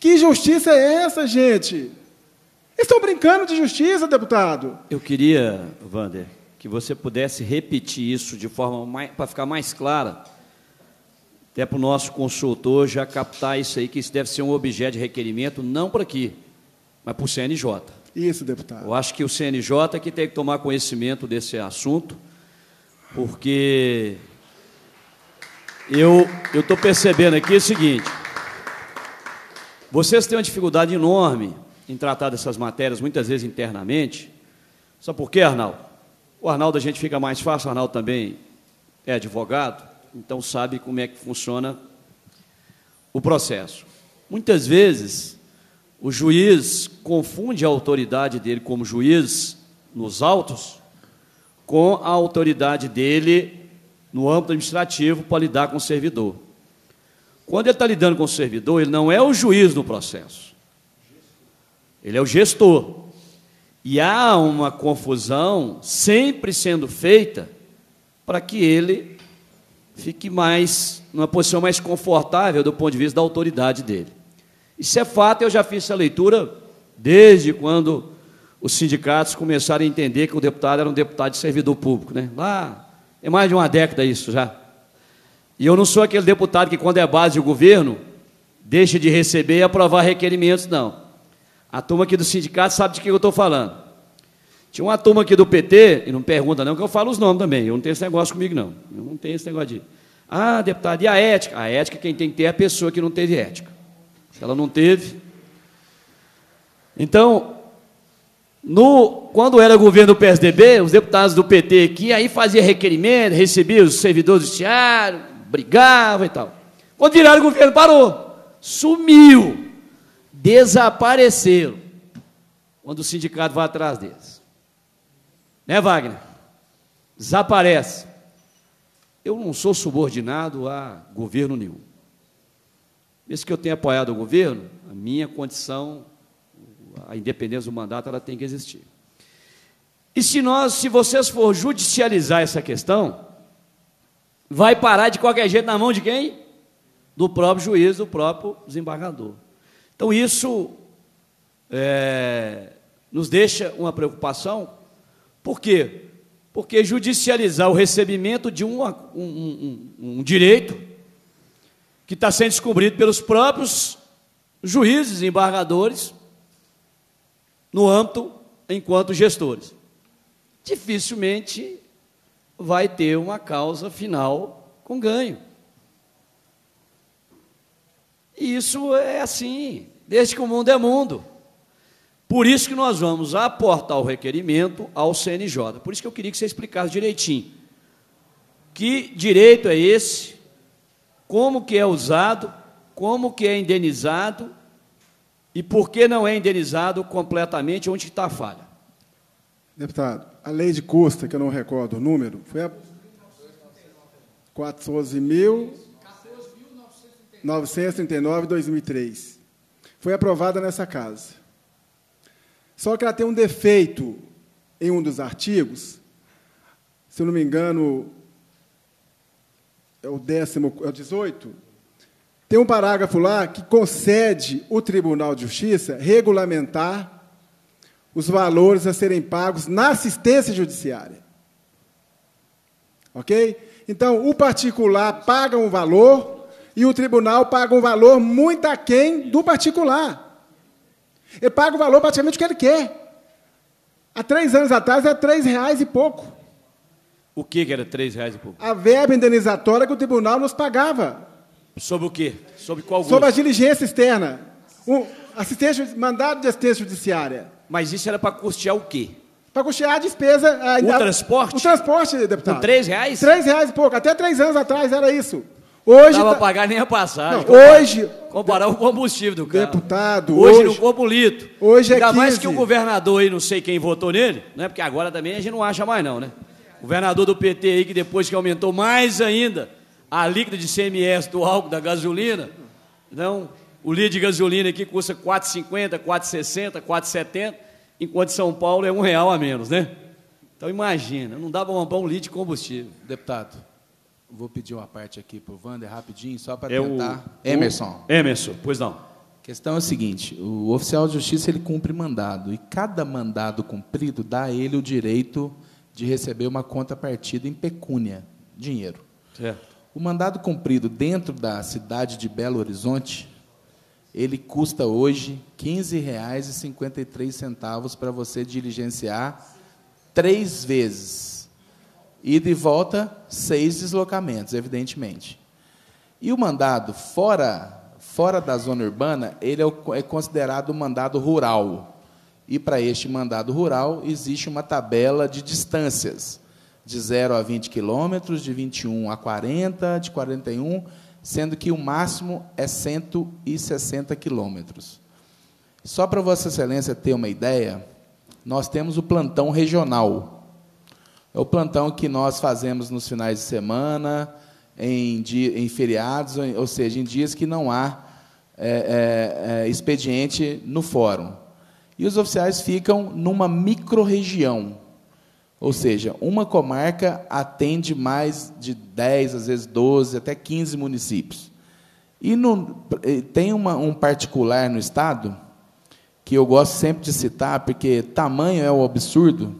Que justiça é essa, gente? Estão brincando de justiça, deputado. Eu queria, Wander, que você pudesse repetir isso de forma mais, para ficar mais clara, até para o nosso consultor já captar isso aí, que isso deve ser um objeto de requerimento, não para aqui, mas para o C N J. Isso, deputado. Eu acho que o C N J é que tem que tomar conhecimento desse assunto, porque eu eu estou percebendo aqui o seguinte, vocês têm uma dificuldade enorme em tratar dessas matérias, muitas vezes internamente. Sabe por quê, Arnaldo? O Arnaldo, a gente fica mais fácil, o Arnaldo também é advogado, então sabe como é que funciona o processo. Muitas vezes, o juiz confunde a autoridade dele como juiz nos autos com a autoridade dele no âmbito administrativo para lidar com o servidor. Quando ele está lidando com o servidor, ele não é o juiz no processo. Ele é o gestor. E há uma confusão sempre sendo feita para que ele fique mais, numa posição mais confortável do ponto de vista da autoridade dele. Isso é fato, eu já fiz essa leitura desde quando os sindicatos começaram a entender que o deputado era um deputado de servidor público, né? Lá, é mais de uma década isso já. E eu não sou aquele deputado que, quando é base do governo, deixa de receber e aprovar requerimentos, não. A turma aqui do sindicato sabe de que eu estou falando. Tinha uma turma aqui do P T, e não pergunta não, que eu falo os nomes também, eu não tenho esse negócio comigo, não. Eu não tenho esse negócio de... Ah, deputado, e a ética? A ética quem tem que ter é a pessoa que não teve ética. Se ela não teve... Então, no, quando era governo do P S D B, os deputados do P T aqui, aí fazia requerimento, recebia os servidores do judiciário, brigava e tal. Quando viraram o governo, parou. Sumiu. Desapareceram quando o sindicato vai atrás deles. Né, Wagner? Desaparece. Eu não sou subordinado a governo nenhum. Mesmo que eu tenha apoiado o governo, a minha condição, a independência do mandato, ela tem que existir. E se nós, se vocês for judicializar essa questão, vai parar de qualquer jeito na mão de quem? Do próprio juiz, do próprio desembargador. Então, isso é, nos deixa uma preocupação. Por quê? Porque judicializar o recebimento de um, um, um, um direito que está sendo descobrido pelos próprios juízes e embargadores no âmbito enquanto gestores. Dificilmente vai ter uma causa final com ganho. E isso é assim, desde que o mundo é mundo. Por isso que nós vamos aportar o requerimento ao C N J. Por isso que eu queria que você explicasse direitinho. Que direito é esse? Como que é usado? Como que é indenizado? E por que não é indenizado completamente? Onde está a falha? Deputado, a lei de custa, que eu não recordo o número, foi a quatorze mil novecentos e trinta e nove, dois mil e três. Foi aprovada nessa casa. Só que ela tem um defeito em um dos artigos, se eu não me engano, é o décimo, é o dezoito, tem um parágrafo lá que concede o Tribunal de Justiça regulamentar os valores a serem pagos na assistência judiciária. Ok? Então, o particular paga um valor e o tribunal paga um valor muito aquém do particular. Ele paga o valor praticamente o que ele quer. Há três anos atrás era três reais e pouco. O que que era três reais e pouco? A verba indenizatória que o tribunal nos pagava. Sobre o quê? Sobre qual gosto? Sobre a diligência externa. Um assistência, mandado de assistência judiciária. Mas isso era para custear o quê? Para custear a despesa... A, o a, transporte? O transporte, deputado. Com três reais? Três reais e pouco. Até três anos atrás era isso. Hoje não dava tá... pagar nem a passagem. Não, hoje... Comparar de... o combustível do carro. Deputado, hoje... Hoje não compra um litro. Hoje é quinze. Ainda mais que o governador aí, não sei quem votou nele, né? Porque agora também a gente não acha mais não, né? O governador do P T aí, que depois que aumentou mais ainda a alíquota de I C M S do álcool, da gasolina, então, o litro de gasolina aqui custa quatro reais e cinquenta, quatro reais e sessenta, quatro reais e setenta, enquanto São Paulo é um real a menos, né? Então, imagina, não dá para comprar um litro de combustível. Deputado. Vou pedir uma parte aqui para o Wander, rapidinho, só para é tentar... O... Emerson. Emerson, pois não. A questão é a seguinte, o oficial de justiça ele cumpre mandado, e cada mandado cumprido dá a ele o direito de receber uma contrapartida em pecúnia, dinheiro. Certo. O mandado cumprido dentro da cidade de Belo Horizonte, ele custa hoje quinze reais e cinquenta e três centavos para você diligenciar três vezes. Ida e volta, seis deslocamentos, evidentemente. E o mandado fora, fora da zona urbana, ele é, o, é considerado um mandado rural. E, para este mandado rural, existe uma tabela de distâncias, de zero a vinte quilômetros, de vinte e um a quarenta, de quarenta e um, sendo que o máximo é cento e sessenta quilômetros. Só para Vossa Excelência ter uma ideia, nós temos o plantão regional. É o plantão que nós fazemos nos finais de semana, em, dia, em feriados, ou seja, em dias que não há é, é, expediente no fórum. E os oficiais ficam numa microrregião, ou seja, uma comarca atende mais de dez, às vezes doze, até quinze municípios. E no, tem uma, um particular no Estado, que eu gosto sempre de citar, porque tamanho é o absurdo,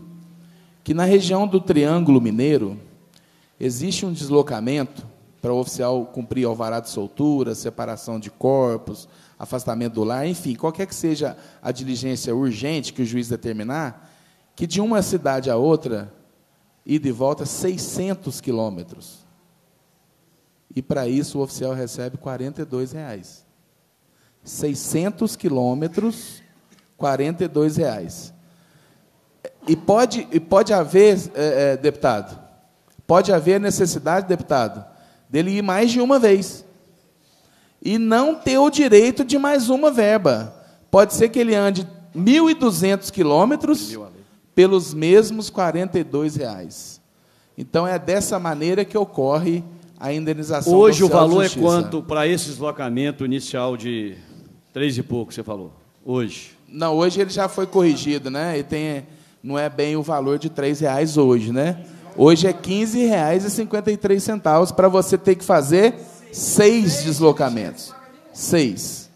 que na região do Triângulo Mineiro existe um deslocamento para o oficial cumprir alvará de soltura, separação de corpos, afastamento do lar, enfim, qualquer que seja a diligência urgente que o juiz determinar, que de uma cidade a outra, ida e volta, seiscentos quilômetros. E, para isso, o oficial recebe quarenta e dois reais. seiscentos quilômetros, quarenta e dois reais. E pode, e pode haver, é, é, deputado, pode haver necessidade, deputado, dele ir mais de uma vez e não ter o direito de mais uma verba. Pode ser que ele ande mil e duzentos quilômetros pelos mesmos quarenta e dois reais. Então, é dessa maneira que ocorre a indenização do oficial de justiça. Hoje o valor é quanto para esse deslocamento inicial de três e pouco, você falou? Hoje. Não, hoje ele já foi corrigido, né? E tem... Não é bem o valor de três reais hoje, né? Hoje é quinze reais e cinquenta e três centavos para você ter que fazer seis deslocamentos. Seis.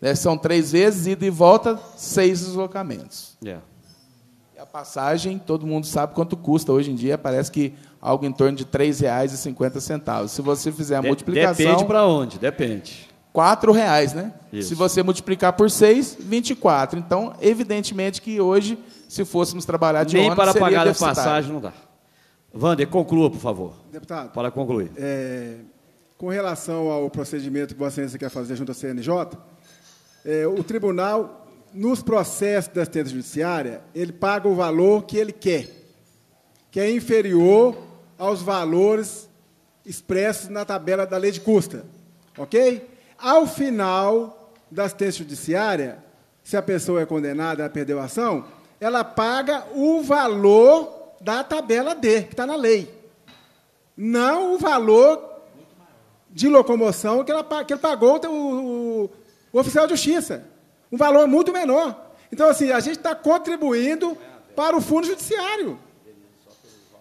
Né? São três vezes, ida e volta, seis deslocamentos. Yeah. E a passagem, todo mundo sabe quanto custa. Hoje em dia, parece que algo em torno de três reais e cinquenta centavos. Se você fizer a de multiplicação... Depende para onde, depende. quatro reais, né? Isso. Se você multiplicar por seis, vinte e quatro. Então, evidentemente que hoje... Se fôssemos trabalhar de ônibus, seria deficitário. Nem para pagar a passagem não dá. Wander, conclua, por favor. Deputado. Para concluir. É, com relação ao procedimento que Vossa Excelência quer fazer junto à C N J, é, o tribunal nos processos da assistência judiciária, ele paga o valor que ele quer, que é inferior aos valores expressos na tabela da lei de custa. Ok? Ao final da assistência judiciária, se a pessoa é condenada, ela perdeu a ação, ela paga o valor da tabela D, que está na lei, não o valor de locomoção que, ela, que ele pagou o, o, o oficial de justiça. Um valor muito menor. Então, assim, a gente está contribuindo para o fundo judiciário.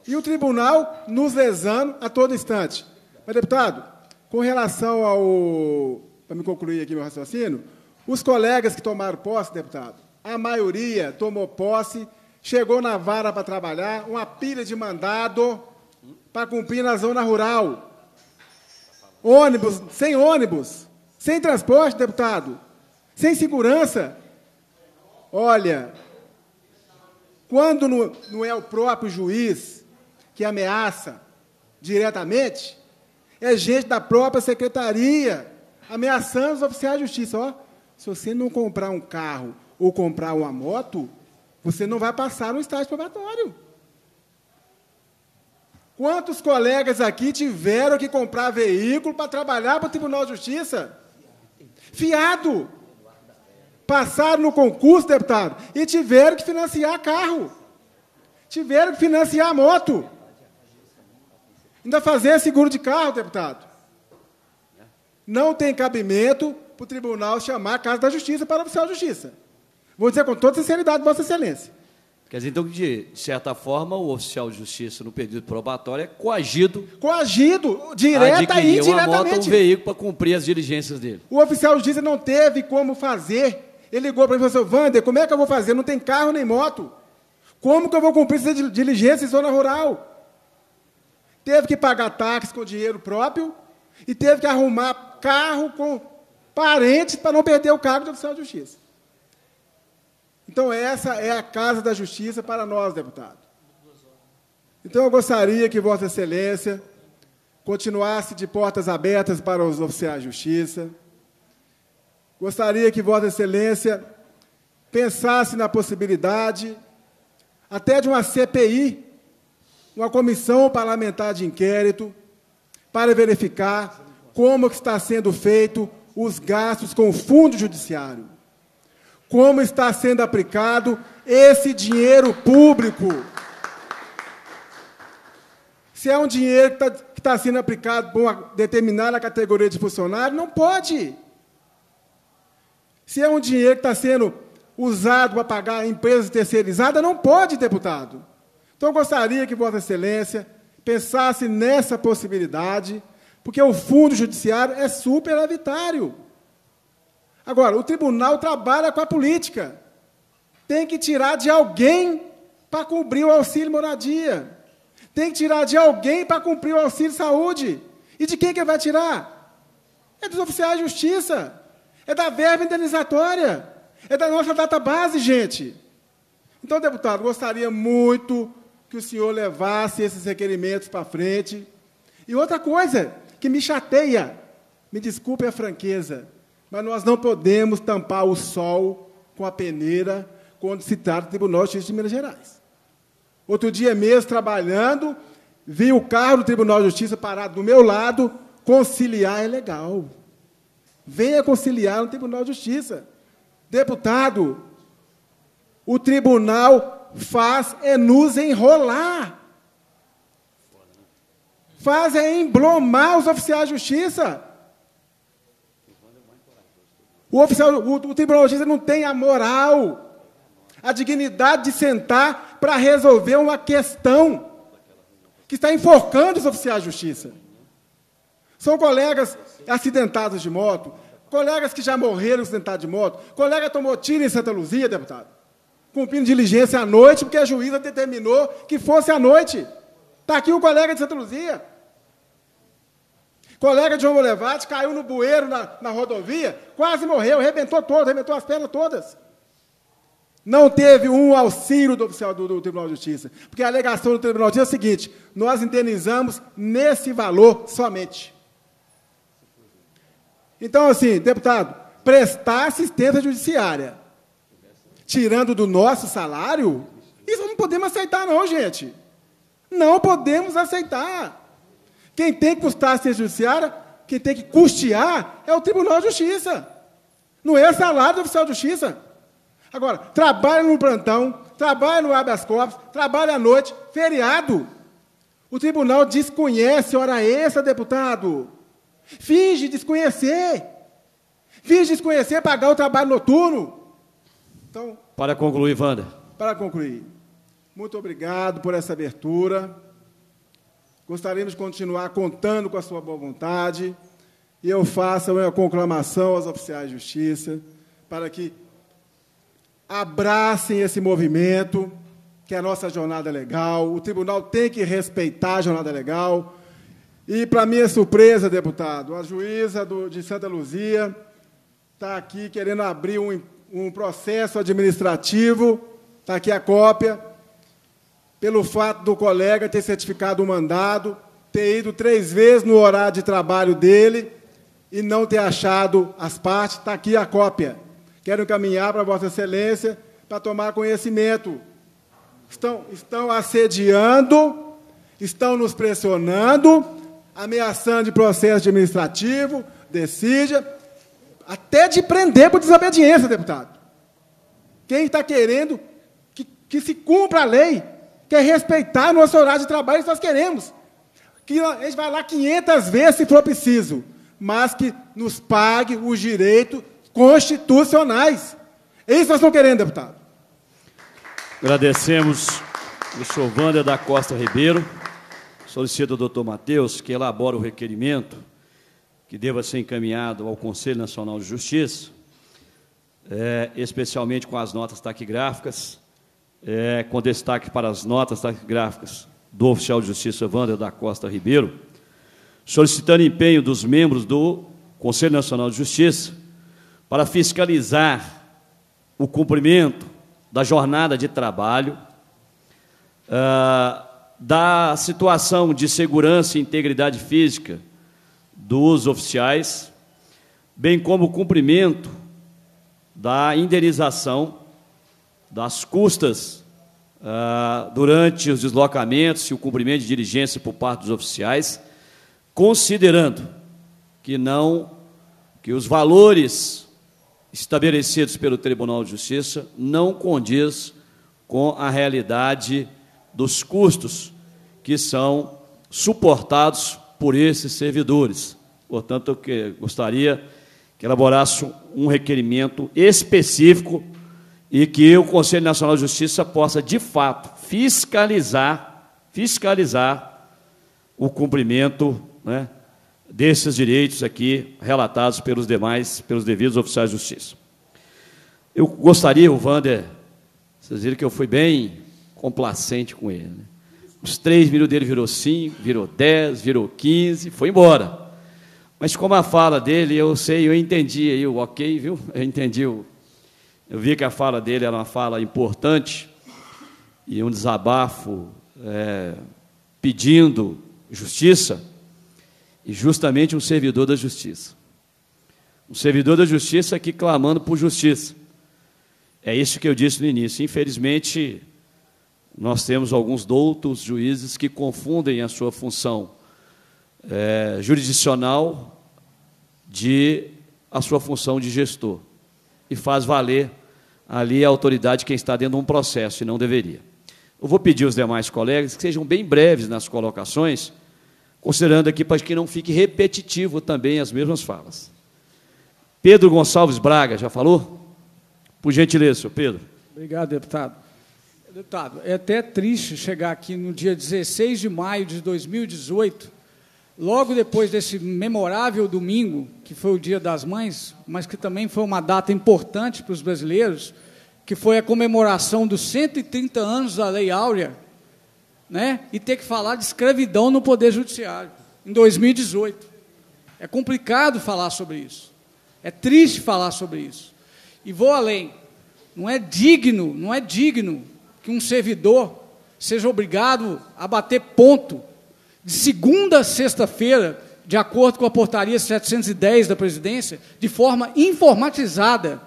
E o tribunal nos lesando a todo instante. Mas, deputado, com relação ao... Para me concluir aqui meu raciocínio, os colegas que tomaram posse, deputado, a maioria tomou posse, chegou na vara para trabalhar, uma pilha de mandado para cumprir na zona rural. Ônibus, sem ônibus, sem transporte, deputado, sem segurança. Olha, quando não é o próprio juiz que ameaça diretamente, é gente da própria secretaria ameaçando os oficiais de justiça. Ó, se você não comprar um carro ou comprar uma moto, você não vai passar no estágio probatório. Quantos colegas aqui tiveram que comprar veículo para trabalhar para o Tribunal de Justiça? Fiado. Passaram no concurso, deputado, e tiveram que financiar carro. Tiveram que financiar moto. Ainda fazer seguro de carro, deputado. Não tem cabimento para o tribunal chamar a Casa da Justiça para o oficial de Justiça. Vou dizer com toda sinceridade, Vossa Excelência. Quer dizer, então, que, de certa forma, o oficial de justiça, no período probatório, é coagido... Coagido, direta e indiretamente. Adquiriu uma moto ou um veículo para cumprir as diligências dele. O oficial de justiça não teve como fazer. Ele ligou para mim e falou assim, Wander, como é que eu vou fazer? Não tem carro nem moto. Como que eu vou cumprir essas diligências em zona rural? Teve que pagar táxi com dinheiro próprio e teve que arrumar carro com parentes para não perder o cargo de oficial de justiça. Então, essa é a Casa da Justiça para nós, deputado. Então, eu gostaria que Vossa Excelência continuasse de portas abertas para os oficiais de justiça. Gostaria que Vossa Excelência pensasse na possibilidade até de uma C P I, uma comissão parlamentar de inquérito, para verificar como está sendo feito os gastos com o fundo judiciário. Como está sendo aplicado esse dinheiro público? Se é um dinheiro que está tá sendo aplicado para uma determinada categoria de funcionário, não pode. Se é um dinheiro que está sendo usado para pagar empresas terceirizadas, não pode, deputado. Então, eu gostaria que Vossa Excelência pensasse nessa possibilidade, porque o fundo judiciário é superavitário. Agora, o tribunal trabalha com a política. Tem que tirar de alguém para cumprir o auxílio moradia. Tem que tirar de alguém para cumprir o auxílio saúde. E de quem que vai tirar? É dos oficiais de justiça. É da verba indenizatória. É da nossa database, gente. Então, deputado, gostaria muito que o senhor levasse esses requerimentos para frente. E outra coisa que me chateia, me desculpe a franqueza, mas nós não podemos tampar o sol com a peneira quando se trata do Tribunal de Justiça de Minas Gerais. Outro dia mesmo, trabalhando, vi o carro do Tribunal de Justiça parado do meu lado, conciliar é legal. Venha conciliar no Tribunal de Justiça. Deputado, o tribunal faz é nos enrolar. Faz é emblomar os oficiais de justiça. O, oficial, o, o Tribunal de Justiça não tem a moral, a dignidade de sentar para resolver uma questão que está enforcando os oficiais de justiça. São colegas acidentados de moto, colegas que já morreram acidentados de moto, colega tomou tiro em Santa Luzia, deputado, cumprindo diligência à noite, porque a juíza determinou que fosse à noite. Está aqui o colega de Santa Luzia. Colega de João Molevate caiu no bueiro na, na rodovia, quase morreu, arrebentou todo, arrebentou as pernas todas. Não teve um auxílio do oficial do, do Tribunal de Justiça, porque a alegação do Tribunal de Justiça é o seguinte, nós indenizamos nesse valor somente. Então, assim, deputado, prestar assistência judiciária tirando do nosso salário, isso não podemos aceitar, não, gente. Não podemos aceitar. Quem tem que custar a assistência judiciária, quem tem que custear, é o Tribunal de Justiça. Não é salário do oficial de justiça. Agora, trabalha no plantão, trabalha no habeas corpus, trabalha à noite, feriado. O tribunal desconhece hora extra, deputado. Finge desconhecer. Finge desconhecer pagar o trabalho noturno. Então, para concluir, Wander. Para concluir. Muito obrigado por essa abertura. Gostaríamos de continuar contando com a sua boa vontade. E eu faço a minha conclamação aos oficiais de justiça para que abracem esse movimento, que é a nossa jornada legal. O tribunal tem que respeitar a jornada legal. E, para minha surpresa, deputado, a juíza do, de Santa Luzia está aqui querendo abrir um, um processo administrativo, está aqui a cópia, pelo fato do colega ter certificado o mandado, ter ido três vezes no horário de trabalho dele e não ter achado as partes, está aqui a cópia. Quero encaminhar para Vossa Excelência para tomar conhecimento. Estão, estão assediando, estão nos pressionando, ameaçando de processo administrativo, decide, até de prender por desobediência, deputado. Quem está querendo que, que se cumpra a lei, quer respeitar nosso horário de trabalho, nós queremos. Que a gente vai lá quinhentas vezes, se for preciso, mas que nos pague os direitos constitucionais. É isso que nós estamos querendo, deputado. Agradecemos o senhor Wander da Costa Ribeiro. Solicito ao doutor Matheus que elabore o requerimento que deva ser encaminhado ao Conselho Nacional de Justiça, é, especialmente com as notas taquigráficas, é, com destaque para as notas taquigráficas do oficial de justiça Wander da Costa Ribeiro, solicitando empenho dos membros do Conselho Nacional de Justiça para fiscalizar o cumprimento da jornada de trabalho, uh, da situação de segurança e integridade física dos oficiais, bem como o cumprimento da indenização das custas ah, durante os deslocamentos e o cumprimento de diligência por parte dos oficiais, considerando que não que os valores estabelecidos pelo Tribunal de Justiça não condiz com a realidade dos custos que são suportados por esses servidores. Portanto, eu que, gostaria que elaborasse um requerimento específico e que o Conselho Nacional de Justiça possa, de fato, fiscalizar, fiscalizar o cumprimento, né, desses direitos aqui relatados pelos demais, pelos devidos oficiais de justiça. Eu gostaria, o Wander, vocês viram que eu fui bem complacente com ele, né? Os três minutos dele virou cinco, virou dez, virou quinze, foi embora. Mas como a fala dele, eu sei, eu entendi aí o ok, viu? Eu entendi, eu, eu vi que a fala dele era uma fala importante e um desabafo é, pedindo justiça, e justamente um servidor da justiça. Um servidor da justiça aqui clamando por justiça. É isso que eu disse no início. Infelizmente, nós temos alguns doutos juízes que confundem a sua função é, jurisdicional de a sua função de gestor e faz valer ali a autoridade quem está dentro de um processo, e não deveria. Eu vou pedir aos demais colegas que sejam bem breves nas colocações, considerando aqui para que não fique repetitivo também as mesmas falas. Pedro Gonçalves Braga, já falou? Por gentileza, senhor Pedro. Obrigado, deputado. Deputado, é até triste chegar aqui no dia dezesseis de maio de dois mil e dezoito, logo depois desse memorável domingo, que foi o Dia das Mães, mas que também foi uma data importante para os brasileiros, que foi a comemoração dos cento e trinta anos da Lei Áurea, né? E ter que falar de escravidão no Poder Judiciário, em dois mil e dezoito. É complicado falar sobre isso. É triste falar sobre isso. E vou além. Não é digno, não é digno que um servidor seja obrigado a bater ponto de segunda a sexta-feira, de acordo com a portaria setecentos e dez da presidência, de forma informatizada.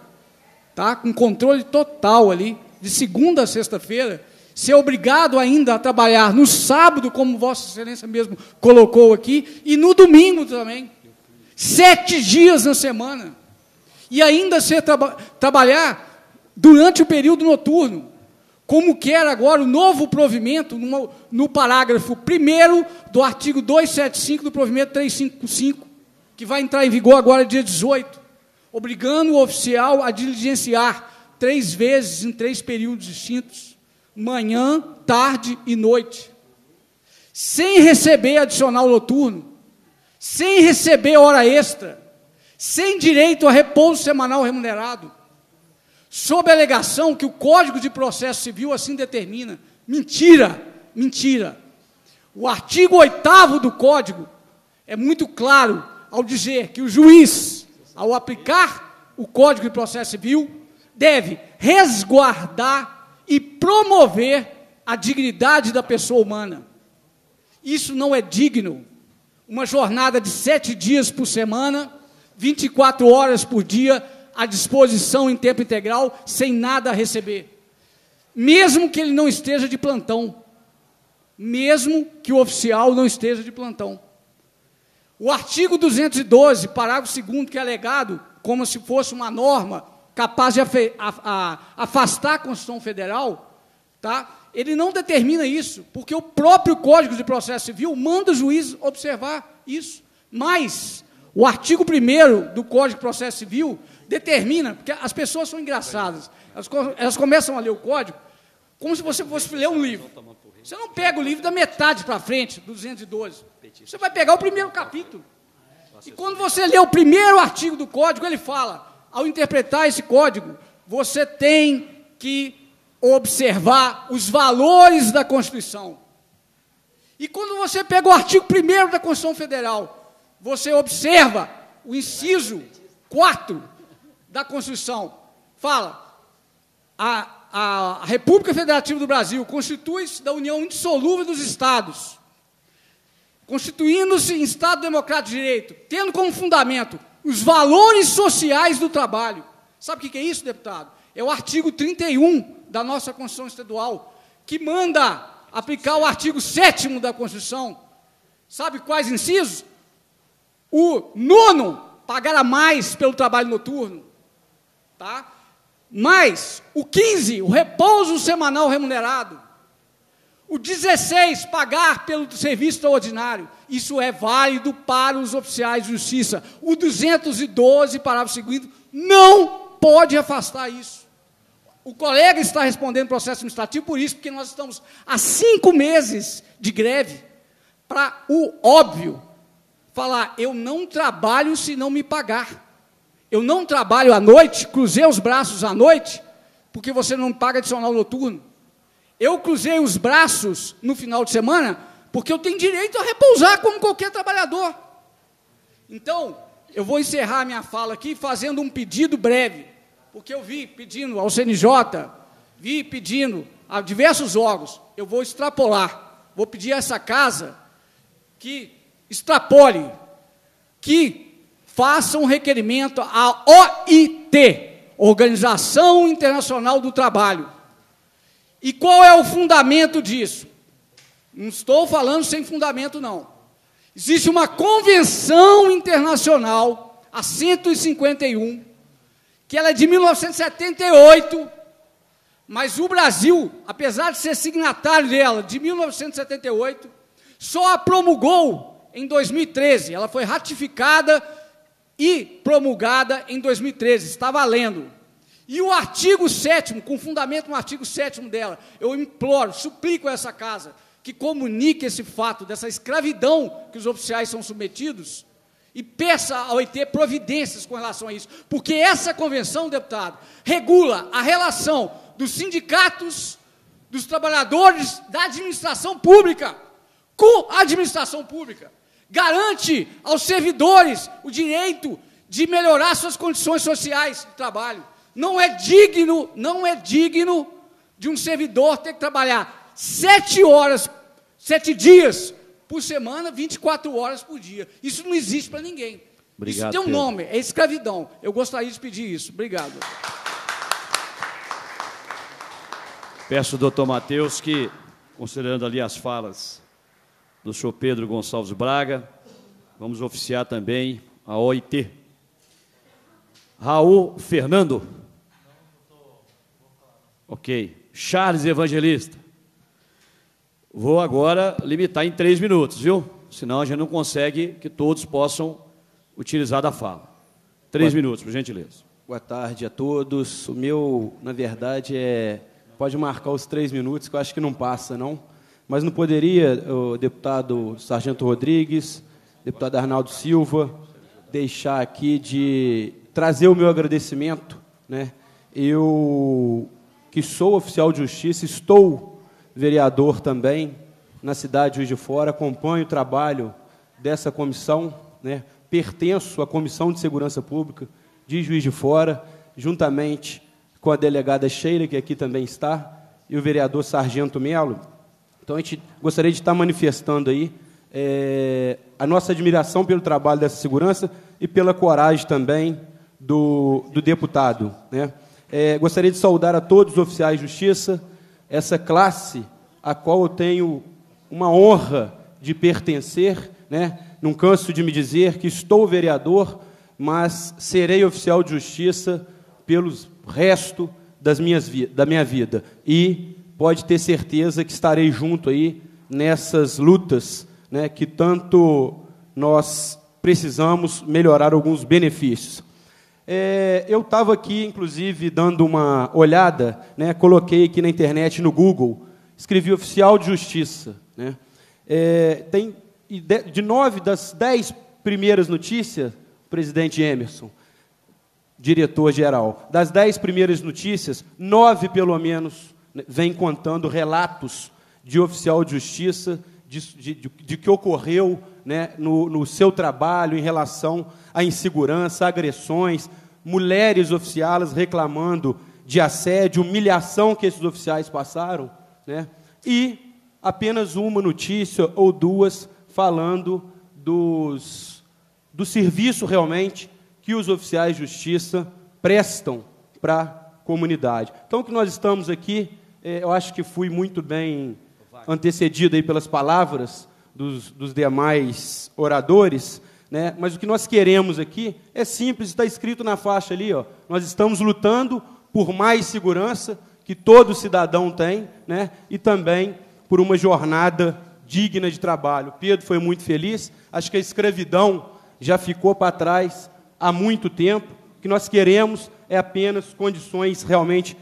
tá? Com controle total ali, de segunda a sexta-feira, ser obrigado ainda a trabalhar no sábado, como Vossa Excelência mesmo colocou aqui, e no domingo também, sete dias na semana, e ainda ser tra trabalhar durante o período noturno, como quer agora o novo provimento, no, no parágrafo primeiro do artigo duzentos e setenta e cinco do provimento trezentos e cinquenta e cinco, que vai entrar em vigor agora dia dezoito, obrigando o oficial a diligenciar três vezes em três períodos distintos, manhã, tarde e noite, sem receber adicional noturno, sem receber hora extra, sem direito a repouso semanal remunerado, sob a alegação que o Código de Processo Civil assim determina. Mentira, mentira. O artigo oitavo do Código é muito claro ao dizer que o juiz, ao aplicar o Código de Processo Civil, deve resguardar e promover a dignidade da pessoa humana. Isso não é digno. Uma jornada de sete dias por semana, vinte e quatro horas por dia, à disposição em tempo integral, sem nada a receber. Mesmo que ele não esteja de plantão. Mesmo que o oficial não esteja de plantão. O artigo duzentos e doze, parágrafo segundo, que é alegado como se fosse uma norma capaz de afastar a Constituição Federal, tá? Ele não determina isso, porque o próprio Código de Processo Civil manda o juiz observar isso. Mas o artigo primeiro do Código de Processo Civil determina, porque as pessoas são engraçadas, elas, elas começam a ler o Código como se você fosse ler um livro. Você não pega o livro da metade para frente, do duzentos e doze. Você vai pegar o primeiro capítulo. E quando você lê o primeiro artigo do Código, ele fala, ao interpretar esse Código, você tem que observar os valores da Constituição. E quando você pega o artigo primeiro da Constituição Federal, você observa o inciso quatro da Constituição. Fala, a, a República Federativa do Brasil constitui-se da união indissolúvel dos Estados, constituindo-se em Estado Democrático de Direito, tendo como fundamento os valores sociais do trabalho. Sabe o que é isso, deputado? É o artigo trinta e um da nossa Constituição Estadual, que manda aplicar o artigo sétimo da Constituição. Sabe quais incisos? O nono, pagar a mais pelo trabalho noturno. Tá? Mais o quinze, o repouso semanal remunerado. O dezesseis, pagar pelo serviço extraordinário. Isso é válido para os oficiais de justiça. O duzentos e doze, parágrafo seguinte, não pode afastar isso. O colega está respondendo processo administrativo por isso, porque nós estamos há cinco meses de greve para o óbvio falar, eu não trabalho se não me pagar. Eu não trabalho à noite, cruzei os braços à noite, porque você não me paga adicional noturno. Eu cruzei os braços no final de semana, porque eu tenho direito a repousar como qualquer trabalhador. Então, eu vou encerrar minha fala aqui fazendo um pedido breve, porque eu vi pedindo ao C N J, vi pedindo a diversos órgãos, eu vou extrapolar, vou pedir a essa casa que extrapole, que faça um requerimento à O I T, Organização Internacional do Trabalho. E qual é o fundamento disso? Não estou falando sem fundamento, não. Existe uma convenção internacional, a cento e cinquenta e um, que ela é de mil novecentos e setenta e oito, mas o Brasil, apesar de ser signatário dela de mil novecentos e setenta e oito, só a promulgou em dois mil e treze. Ela foi ratificada e promulgada em dois mil e treze, está valendo. E o artigo sétimo, com fundamento no artigo sétimo dela, eu imploro, suplico a essa casa que comunique esse fato dessa escravidão que os oficiais são submetidos, e peça ao O I T providências com relação a isso, porque essa convenção, deputado, regula a relação dos sindicatos, dos trabalhadores da administração pública com a administração pública, garante aos servidores o direito de melhorar suas condições sociais de trabalho. Não é digno, não é digno de um servidor ter que trabalhar sete horas, sete dias por semana, vinte e quatro horas por dia. Isso não existe para ninguém. Obrigado, isso tem um Pedro. Nome, é escravidão. Eu gostaria de pedir isso. Obrigado. Peço ao doutor Matheus que, considerando ali as falas do senhor Pedro Gonçalves Braga, vamos oficiar também a O I T. Raul Fernando. Não, não tô... Ok. Charles Evangelista. Vou agora limitar em três minutos, viu? Senão a gente não consegue que todos possam utilizar da fala. Três Boa... minutos, por gentileza. Boa tarde a todos. O meu, na verdade, é... Pode marcar os três minutos, que eu acho que não passa, não. Mas não poderia o deputado Sargento Rodrigues, deputado Arnaldo Silva, deixar aqui de trazer o meu agradecimento, né? Eu, que sou oficial de justiça, estou vereador também na cidade de Juiz de Fora, acompanho o trabalho dessa comissão, né? Pertenço à Comissão de Segurança Pública de Juiz de Fora, juntamente com a delegada Sheila, que aqui também está, e o vereador Sargento Melo. Então, a gente gostaria de estar manifestando aí É, a nossa admiração pelo trabalho dessa segurança e pela coragem também do, do deputado, né? É, gostaria de saudar a todos os oficiais de justiça, essa classe a qual eu tenho uma honra de pertencer, né? Não canso de me dizer que estou vereador, mas serei oficial de justiça pelo resto das minhas vi- da minha vida. E pode ter certeza que estarei junto aí nessas lutas, né, que tanto nós precisamos melhorar alguns benefícios. É, eu estava aqui, inclusive, dando uma olhada, né, coloquei aqui na internet, no Google, escrevi oficial de justiça, né, é, tem, de nove das dez primeiras notícias, presidente Emerson, diretor-geral, das dez primeiras notícias, nove, pelo menos, né, vem contando relatos de oficial de justiça, De, de, de que ocorreu, né, no, no seu trabalho em relação à insegurança, agressões, mulheres oficiais reclamando de assédio, humilhação que esses oficiais passaram, né, e apenas uma notícia ou duas falando dos, do serviço realmente que os oficiais de justiça prestam para a comunidade. Então, o que nós estamos aqui, eh, eu acho que fui muito bem antecedido aí pelas palavras dos, dos demais oradores, né? Mas o que nós queremos aqui é simples, está escrito na faixa ali, ó, nós estamos lutando por mais segurança que todo cidadão tem, né? E também por uma jornada digna de trabalho. Pedro foi muito feliz, acho que a escravidão já ficou para trás há muito tempo, o que nós queremos é apenas condições realmente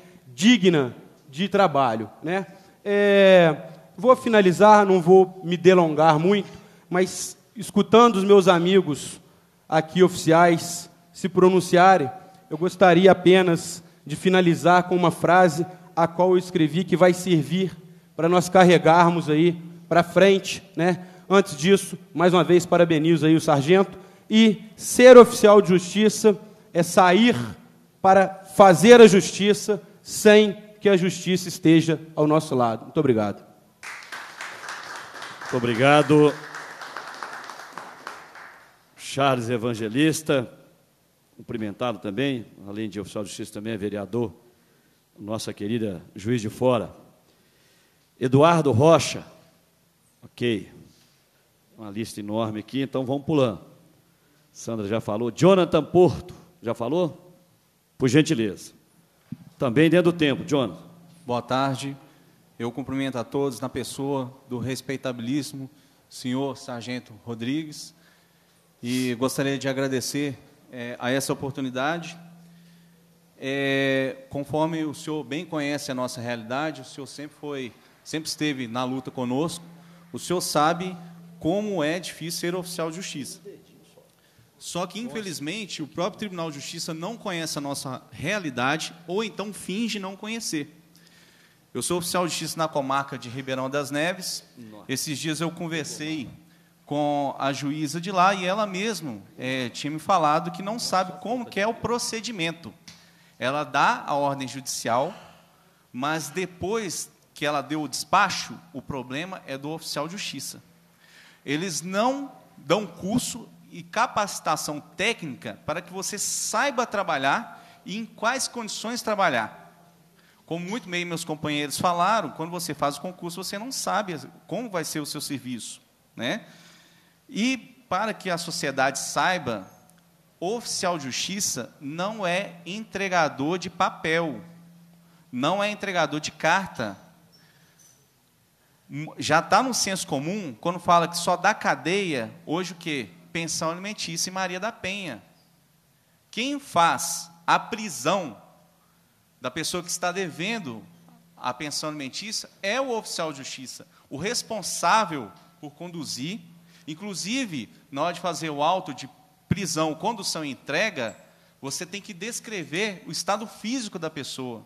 dignas de trabalho, né? É, vou finalizar, não vou me delongar muito, mas escutando os meus amigos aqui oficiais se pronunciarem, eu gostaria apenas de finalizar com uma frase a qual eu escrevi que vai servir para nós carregarmos aí para frente, né? Antes disso, mais uma vez, parabenizo aí o sargento. E ser oficial de justiça é sair para fazer a justiça sem que a justiça esteja ao nosso lado. Muito obrigado. Muito obrigado, Charles Evangelista, cumprimentado também, além de oficial de justiça, também é vereador, nossa querida Juiz de Fora. Eduardo Rocha, ok, uma lista enorme aqui, então vamos pulando. Sandra já falou. Jonathan Porto, já falou? Por gentileza. Também dentro do tempo, John. Boa tarde. Eu cumprimento a todos na pessoa do respeitabilíssimo senhor Sargento Rodrigues e gostaria de agradecer é, a essa oportunidade. É, conforme o senhor bem conhece a nossa realidade, o senhor sempre foi, sempre esteve na luta conosco. O senhor sabe como é difícil ser oficial de justiça. Só que, infelizmente, o próprio Tribunal de Justiça não conhece a nossa realidade ou então finge não conhecer. Eu sou oficial de justiça na comarca de Ribeirão das Neves. Esses dias eu conversei com a juíza de lá e ela mesma é, tinha me falado que não sabe como que é o procedimento. Ela dá a ordem judicial, mas depois que ela deu o despacho, o problema é do oficial de justiça. Eles não dão curso e capacitação técnica para que você saiba trabalhar e em quais condições trabalhar. Como muito bem meus companheiros falaram, quando você faz o concurso, você não sabe como vai ser o seu serviço, né? E, para que a sociedade saiba, oficial de justiça não é entregador de papel, não é entregador de carta. Já está no senso comum, quando fala que só dá cadeia, hoje o quê? Pensão alimentícia e Maria da Penha. Quem faz a prisão da pessoa que está devendo a pensão alimentícia é o oficial de justiça, o responsável por conduzir, inclusive, na hora de fazer o auto de prisão, condução e entrega, você tem que descrever o estado físico da pessoa.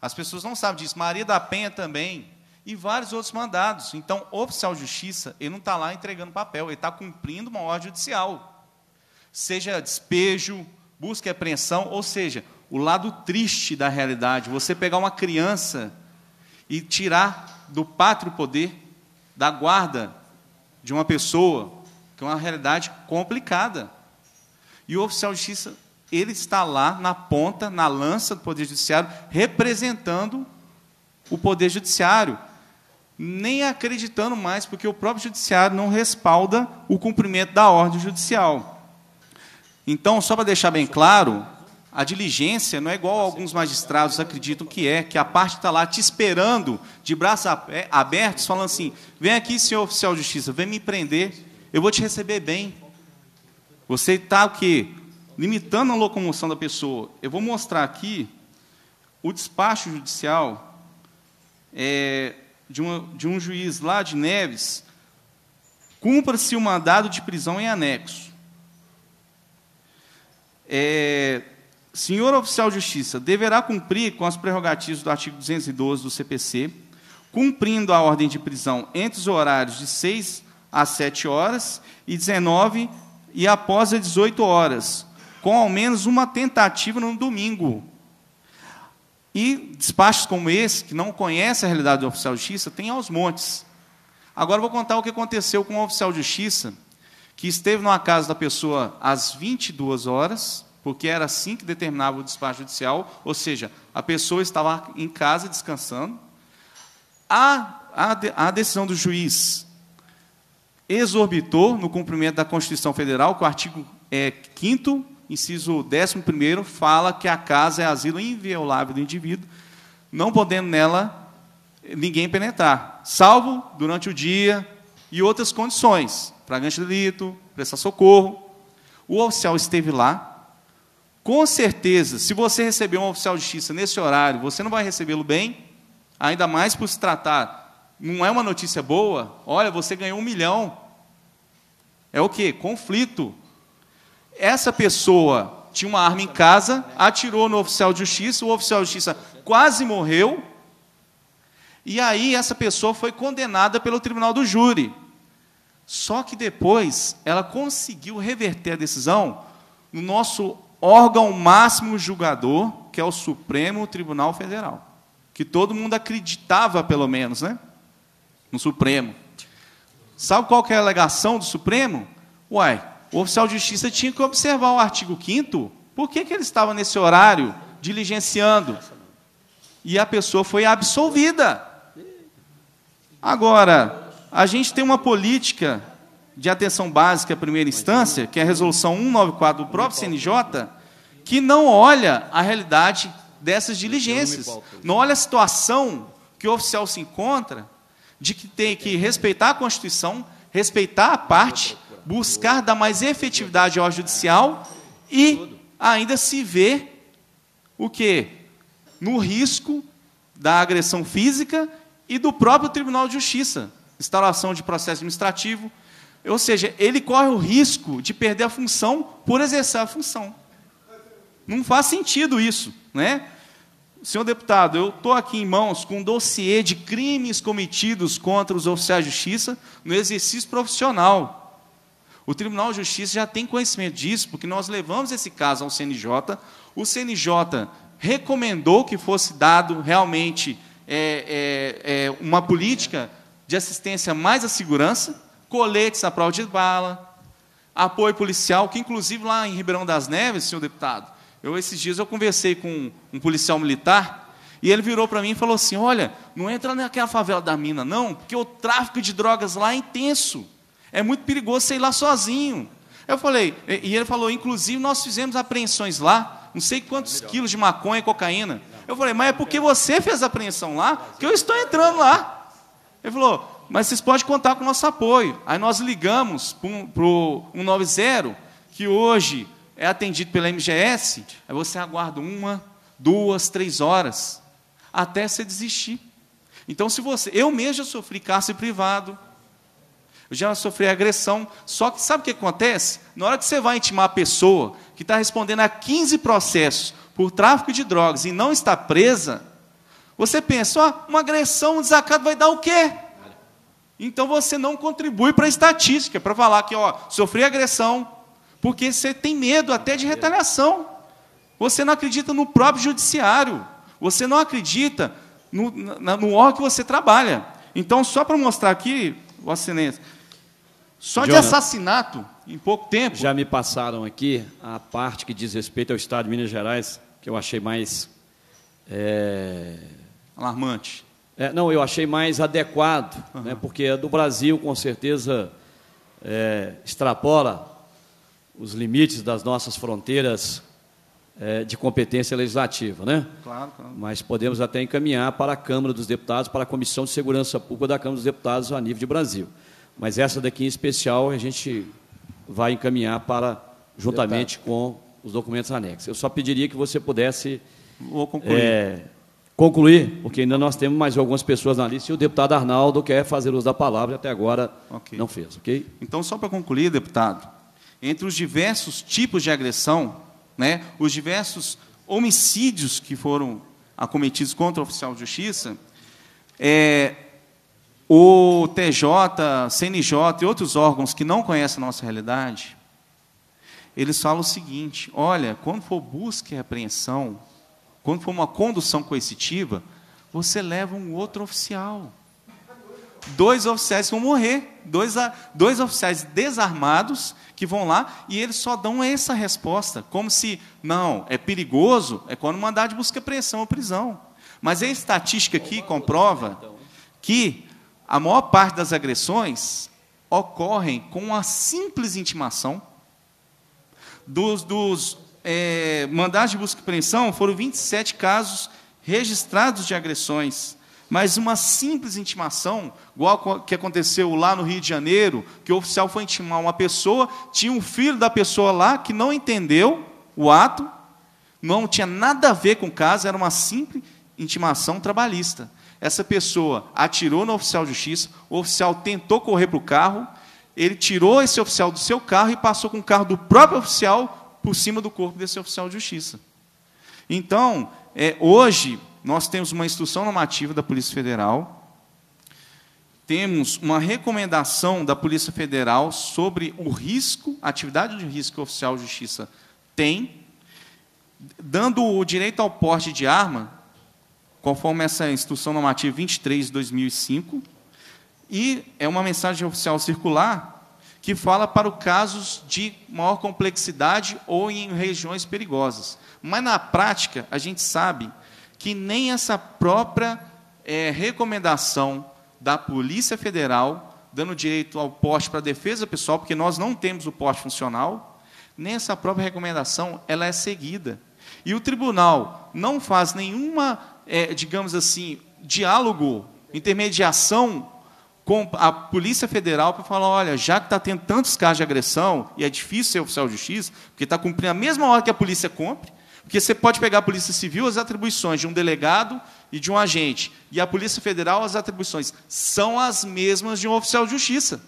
As pessoas não sabem disso. Maria da Penha também, e vários outros mandados. Então, o oficial de justiça, ele não está lá entregando papel, ele está cumprindo uma ordem judicial. Seja despejo, busca e apreensão, ou seja, o lado triste da realidade, você pegar uma criança e tirar do pátrio poder, da guarda de uma pessoa, que é uma realidade complicada. E o oficial de justiça, ele está lá na ponta, na lança do Poder Judiciário, representando o Poder Judiciário, nem acreditando mais, porque o próprio Judiciário não respalda o cumprimento da ordem judicial. Então, só para deixar bem claro, a diligência não é igual a alguns magistrados acreditam que é, que a parte está lá te esperando, de braços abertos, falando assim, vem aqui, senhor oficial de justiça, vem me prender, eu vou te receber bem. Você está o quê? Limitando a locomoção da pessoa. Eu vou mostrar aqui o despacho judicial é, de, uma, de um juiz lá de Neves, cumpra-se o mandado de prisão em anexo. É... Senhor oficial de justiça, deverá cumprir com as prerrogativas do artigo duzentos e doze do C P C, cumprindo a ordem de prisão entre os horários de seis às sete horas e dezenove e após as dezoito horas, com ao menos uma tentativa no domingo. E despachos como esse, que não conhece a realidade do oficial de justiça, tem aos montes. Agora vou contar o que aconteceu com o oficial de justiça, que esteve numa casa da pessoa às vinte e duas horas, porque era assim que determinava o despacho judicial, ou seja, a pessoa estava em casa descansando. A, a, a decisão do juiz exorbitou no cumprimento da Constituição Federal, que o artigo é, quinto, inciso décimo primeiro, fala que a casa é asilo inviolável do indivíduo, não podendo nela ninguém penetrar, salvo durante o dia e outras condições, flagrante de delito, prestar socorro. O oficial esteve lá. Com certeza, se você receber um oficial de justiça nesse horário, você não vai recebê-lo bem, ainda mais por se tratar, não é uma notícia boa, olha, você ganhou um milhão. É o quê? Conflito. Essa pessoa tinha uma arma em casa, atirou no oficial de justiça, o oficial de justiça quase morreu, e aí essa pessoa foi condenada pelo tribunal do júri. Só que depois ela conseguiu reverter a decisão no nosso órgão máximo julgador, que é o Supremo Tribunal Federal, que todo mundo acreditava, pelo menos, né? No Supremo. Sabe qual que é a alegação do Supremo? Uai, o oficial de justiça tinha que observar o artigo quinto, por que, que ele estava nesse horário diligenciando? E a pessoa foi absolvida. Agora, a gente tem uma política de atenção básica à primeira instância, que é a resolução cento e noventa e quatro do próprio C N J, que não olha a realidade dessas diligências, não olha a situação que o oficial se encontra, de que tem que respeitar a Constituição, respeitar a parte, buscar dar mais efetividade ao judicial e ainda se ver o quê? No risco da agressão física e do próprio Tribunal de Justiça, instalação de processo administrativo. Ou seja, ele corre o risco de perder a função por exercer a função. Não faz sentido isso, né? Senhor deputado, eu estou aqui em mãos com um dossiê de crimes cometidos contra os oficiais de justiça no exercício profissional. O Tribunal de Justiça já tem conhecimento disso, porque nós levamos esse caso ao C N J. O C N J recomendou que fosse dado realmente é, é, é, uma política de assistência mais à segurança, coletes à prova de bala, apoio policial, que, inclusive, lá em Ribeirão das Neves, senhor deputado, eu, esses dias eu conversei com um policial militar E ele virou para mim e falou assim, olha, não entra naquela favela da mina, não, porque o tráfico de drogas lá é intenso. É muito perigoso você ir lá sozinho. Eu falei, e ele falou, inclusive, nós fizemos apreensões lá, não sei quantos é quilos de maconha e cocaína. Eu falei, mas é porque você fez a apreensão lá que eu estou entrando lá. Ele falou, mas vocês podem contar com o nosso apoio. Aí nós ligamos para o um nove zero, que hoje é atendido pela M G S, aí você aguarda uma, duas, três horas, até você desistir. Então, se você... Eu mesmo já sofri cárcere privado, eu já sofri agressão, só que sabe o que acontece? Na hora que você vai intimar a pessoa que está respondendo a quinze processos por tráfico de drogas e não está presa, você pensa, ó, uma agressão, um desacato vai dar o quê? Então, você não contribui para a estatística, para falar que ó, sofri agressão, porque você tem medo até de retaliação. Você não acredita no próprio judiciário. Você não acredita no, no órgão que você trabalha. Então, só para mostrar aqui, Vossa Excelência, só Jonathan, de assassinato, em pouco tempo... Já me passaram aqui a parte que diz respeito ao Estado de Minas Gerais, que eu achei mais... É... alarmante. É, não, eu achei mais adequado, uhum. né, porque a do Brasil, com certeza, é, extrapola os limites das nossas fronteiras... É, de competência legislativa, né? Claro, claro. Mas podemos até encaminhar para a Câmara dos Deputados, para a Comissão de Segurança Pública da Câmara dos Deputados a nível de Brasil. Mas essa daqui em especial a gente vai encaminhar para juntamente Deputado. com os documentos anexos. Eu só pediria que você pudesse Vou concluir. É, concluir, porque ainda nós temos mais algumas pessoas na lista e o deputado Arnaldo quer fazer uso da palavra e até agora okay. não fez, ok? Então, só para concluir, deputado, entre os diversos tipos de agressão, né, os diversos homicídios que foram acometidos contra o oficial de justiça, é, o T J, C N J e outros órgãos que não conhecem a nossa realidade, eles falam o seguinte, olha, quando for busca e apreensão, quando for uma condução coercitiva, você leva um outro oficial. Dois oficiais vão morrer, dois, dois oficiais desarmados que vão lá e eles só dão essa resposta, como se, não, é perigoso, é quando mandar de busca apreensão ou prisão. Mas a estatística aqui comprova que a maior parte das agressões ocorrem com a simples intimação dos, dos é, mandados de busca e apreensão, foram vinte e sete casos registrados de agressões. Mas uma simples intimação, igual que aconteceu lá no Rio de Janeiro, que o oficial foi intimar uma pessoa, tinha um filho da pessoa lá que não entendeu o ato, não tinha nada a ver com o caso, era uma simples intimação trabalhista. Essa pessoa atirou no oficial de justiça, o oficial tentou correr para o carro, ele tirou esse oficial do seu carro e passou com o carro do próprio oficial por cima do corpo desse oficial de justiça. Então, é, hoje... Nós temos uma instrução normativa da Polícia Federal, temos uma recomendação da Polícia Federal sobre o risco, a atividade de risco que o oficial de justiça tem, dando o direito ao porte de arma, conforme essa instrução normativa vinte e três de dois mil e cinco, e é uma mensagem oficial circular que fala para os casos de maior complexidade ou em regiões perigosas. Mas, na prática, a gente sabe... que nem essa própria é, recomendação da Polícia Federal, dando direito ao porte para a defesa pessoal, porque nós não temos o porte funcional, nem essa própria recomendação ela é seguida. E o tribunal não faz nenhuma, é, digamos assim, diálogo, intermediação com a Polícia Federal para falar, olha, já que está tendo tantos casos de agressão, e é difícil ser oficial de justiça, porque está cumprindo a mesma hora que a polícia cumpre, porque você pode pegar a Polícia Civil, as atribuições de um delegado e de um agente, e a Polícia Federal, as atribuições são as mesmas de um oficial de justiça.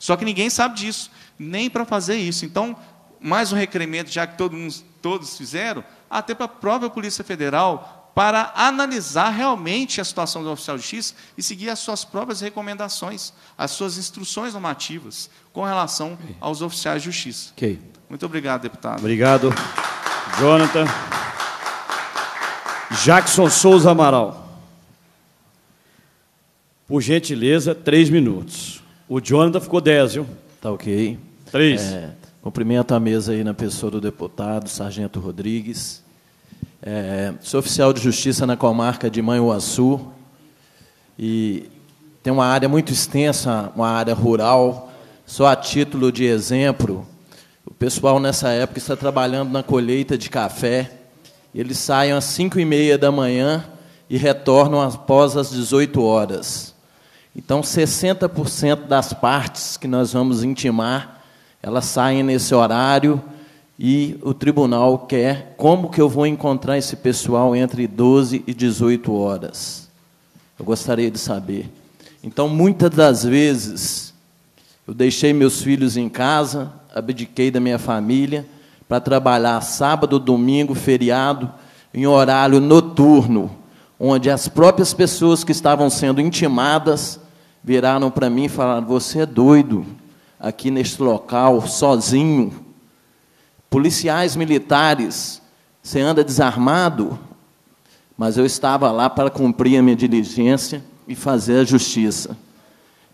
Só que ninguém sabe disso, nem para fazer isso. Então, mais um requerimento, já que todo mundo, todos fizeram, até para a própria Polícia Federal, para analisar realmente a situação do oficial de justiça e seguir as suas próprias recomendações, as suas instruções normativas com relação aos oficiais de justiça. Okay. Muito obrigado, deputado. Obrigado. Jonathan. Jackson Souza Amaral. Por gentileza, três minutos. O Jonathan ficou dez, viu? Tá ok. Três. É, cumprimento a mesa aí na pessoa do deputado, Sargento Rodrigues. É, sou oficial de justiça na comarca de Manhuaçu e tem uma área muito extensa, uma área rural. Só a título de exemplo, o pessoal nessa época está trabalhando na colheita de café. Eles saem às cinco e meia da manhã e retornam após as dezoito horas. Então, sessenta por cento das partes que nós vamos intimar, elas saem nesse horário e o tribunal quer como que eu vou encontrar esse pessoal entre doze e dezoito horas. Eu gostaria de saber. Então, muitas das vezes, eu deixei meus filhos em casa, abdiquei da minha família para trabalhar sábado, domingo, feriado, em horário noturno, onde as próprias pessoas que estavam sendo intimadas viraram para mim e falaram: você é doido, aqui neste local, sozinho. Policiais militares, você anda desarmado? Mas eu estava lá para cumprir a minha diligência e fazer a justiça.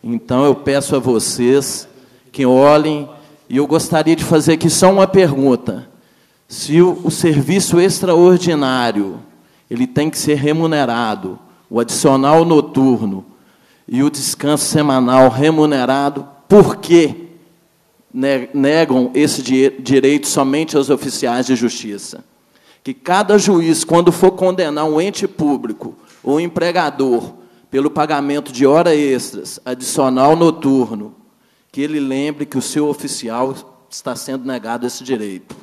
Então, eu peço a vocês que olhem, e eu gostaria de fazer aqui só uma pergunta. Se o, o serviço extraordinário ele tem que ser remunerado, o adicional noturno e o descanso semanal remunerado, por que negam esse direito somente aos oficiais de justiça? Que cada juiz, quando for condenar um ente público ou um empregador pelo pagamento de horas extras, adicional noturno, que ele lembre que o seu oficial está sendo negado esse direito.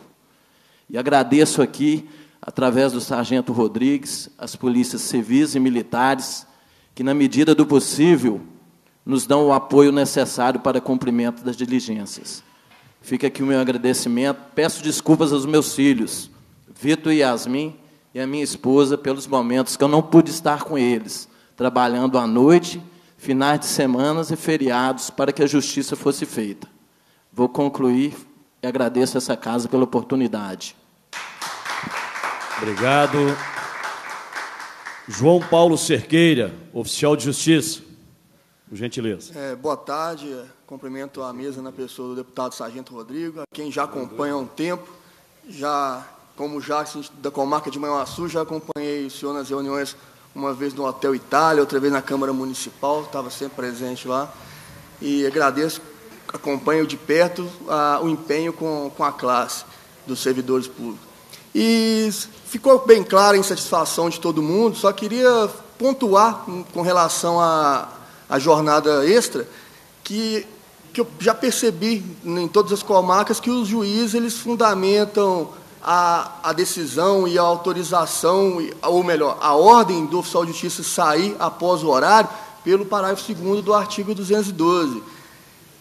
E agradeço aqui, através do Sargento Rodrigues, as polícias civis e militares, que, na medida do possível, nos dão o apoio necessário para cumprimento das diligências. Fica aqui o meu agradecimento. Peço desculpas aos meus filhos, Vitor e Yasmin, e à minha esposa, pelos momentos que eu não pude estar com eles, trabalhando à noite, finais de semanas e feriados, para que a justiça fosse feita. Vou concluir e agradeço essa casa pela oportunidade. Obrigado. João Paulo Cerqueira, oficial de Justiça, por gentileza. É, boa tarde. Cumprimento a mesa na pessoa do deputado Sargento Rodrigo, a quem já acompanha há um tempo. Já, como já da comarca de Manhuaçu, já acompanhei o senhor nas reuniões, uma vez no Hotel Itália, outra vez na Câmara Municipal, estava sempre presente lá. E agradeço, acompanho de perto a, o empenho com, com a classe dos servidores públicos. E ficou bem clara a insatisfação de todo mundo, só queria pontuar com relação à, à jornada extra, que, que eu já percebi em todas as comarcas que os juízes eles fundamentam A, a decisão e a autorização, ou melhor, a ordem do oficial de justiça sair após o horário, pelo parágrafo segundo do artigo duzentos e doze.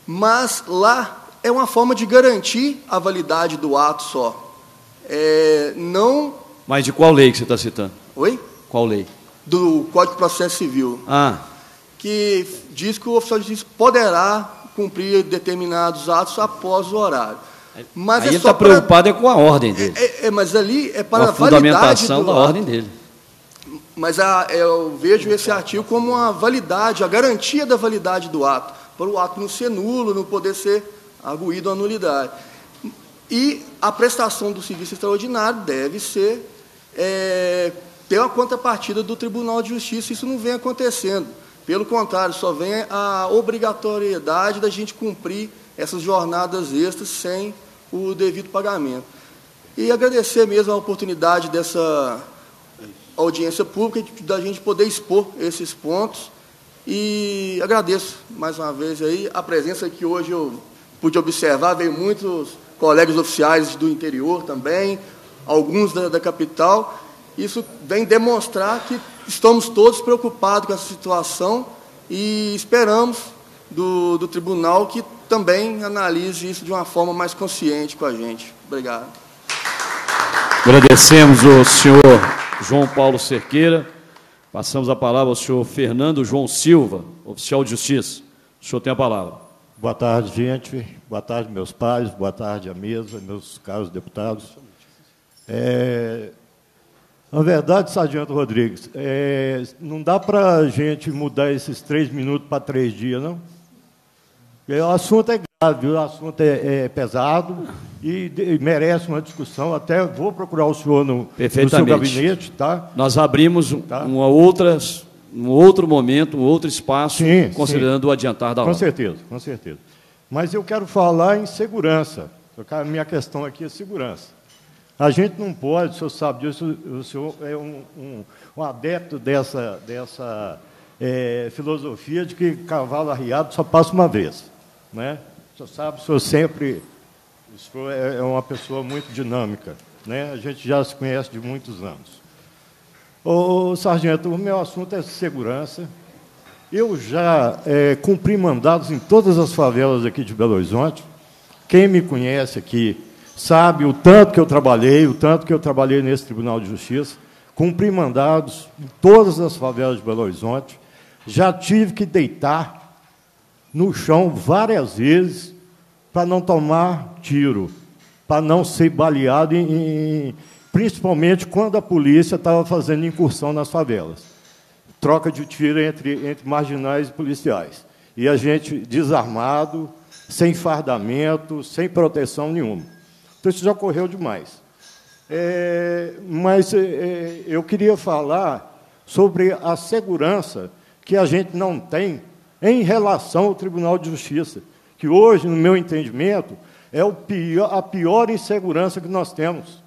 Mas lá é uma forma de garantir a validade do ato só. É, não... Mas de qual lei que você está citando? Oi? Qual lei? Do Código de Processo Civil. Ah. Que diz que o oficial de justiça poderá cumprir determinados atos após o horário. Mas aí é ele está preocupado pra... é com a ordem dele. É, é, mas ali é para a, a fundamentação do... da ordem dele. Mas a, eu vejo esse artigo como a validade, a garantia da validade do ato, para o ato não ser nulo, não poder ser arguído a nulidade. E a prestação do serviço extraordinário deve ser é, ter uma contrapartida do Tribunal de Justiça. Isso não vem acontecendo. Pelo contrário, só vem a obrigatoriedade da gente cumprir essas jornadas extras sem o devido pagamento. E agradecer mesmo a oportunidade dessa audiência pública, da gente poder expor esses pontos. E agradeço mais uma vez aí a presença que hoje eu pude observar. Veio muitos colegas oficiais do interior também, alguns da, da capital. Isso vem demonstrar que estamos todos preocupados com essa situação e esperamos do, do tribunal que também analise isso de uma forma mais consciente com a gente. Obrigado. Agradecemos ao senhor João Paulo Cerqueira. Passamos a palavra ao senhor Fernando João Silva, oficial de Justiça. O senhor tem a palavra. Boa tarde, gente. Boa tarde, meus pares. Boa tarde à mesa, meus caros deputados. É... Na verdade, Sargento Rodrigues, é... não dá para a gente mudar esses três minutos para três dias, não? O assunto é grave, o assunto é, é pesado. e, e merece uma discussão. Até vou procurar o senhor no, no seu gabinete. Tá? Nós abrimos tá? uma outra, um outro momento, um outro espaço, sim, considerando sim. o adiantar da hora. Com certeza, com certeza. Mas eu quero falar em segurança. A minha questão aqui é segurança. A gente não pode, o senhor sabe disso, o senhor é um, um, um adepto dessa, dessa é, filosofia de que cavalo arriado só passa uma vez. Né? O senhor sabe, o senhor sempre o senhor é uma pessoa muito dinâmica. Né? A gente já se conhece de muitos anos. Ô, sargento, o meu assunto é segurança. Eu já é, cumpri mandados em todas as favelas aqui de Belo Horizonte. Quem me conhece aqui sabe o tanto que eu trabalhei, o tanto que eu trabalhei nesse Tribunal de Justiça, cumpri mandados em todas as favelas de Belo Horizonte, já tive que deitar no chão várias vezes para não tomar tiro, para não ser baleado, em, em, principalmente quando a polícia estava fazendo incursão nas favelas. Troca de tiro entre, entre marginais e policiais. E a gente desarmado, sem fardamento, sem proteção nenhuma. Então, isso já ocorreu demais. É, mas é, eu queria falar sobre a segurança que a gente não tem em relação ao Tribunal de Justiça, que hoje, no meu entendimento, é o pior, a pior insegurança que nós temos.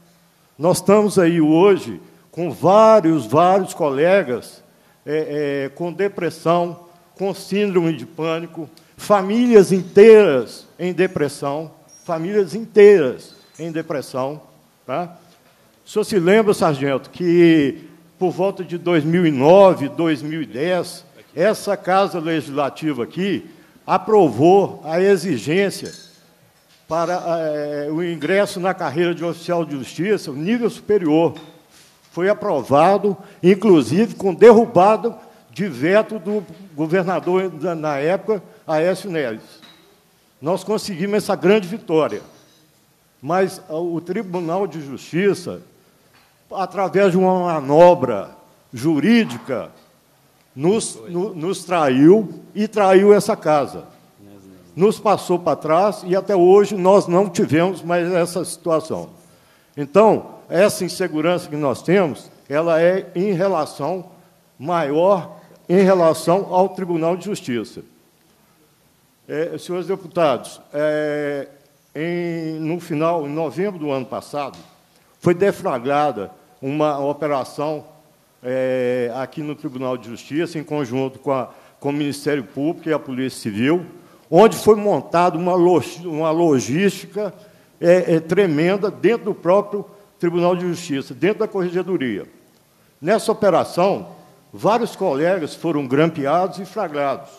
Nós estamos aí hoje com vários, vários colegas é, é, com depressão, com síndrome de pânico, famílias inteiras em depressão, famílias inteiras em depressão. Tá? O senhor se lembra, sargento, que por volta de dois mil e nove, dois mil e dez, essa Casa Legislativa aqui aprovou a exigência para é, o ingresso na carreira de oficial de justiça, o nível superior. Foi aprovado, inclusive com derrubado de veto do governador, na época, Aécio Neves. Nós conseguimos essa grande vitória. Mas o Tribunal de Justiça, através de uma manobra jurídica, nos, no, nos traiu e traiu essa casa. Nos passou para trás e até hoje nós não tivemos mais essa situação. Então, essa insegurança que nós temos, ela é em relação maior em relação ao Tribunal de Justiça. É, senhores deputados, é, Em, no final, em novembro do ano passado, foi deflagrada uma operação é, aqui no Tribunal de Justiça, em conjunto com, a, com o Ministério Público e a Polícia Civil, onde foi montada uma, uma logística é, é, tremenda dentro do próprio Tribunal de Justiça, dentro da Corregedoria. Nessa operação, vários colegas foram grampeados e flagrados.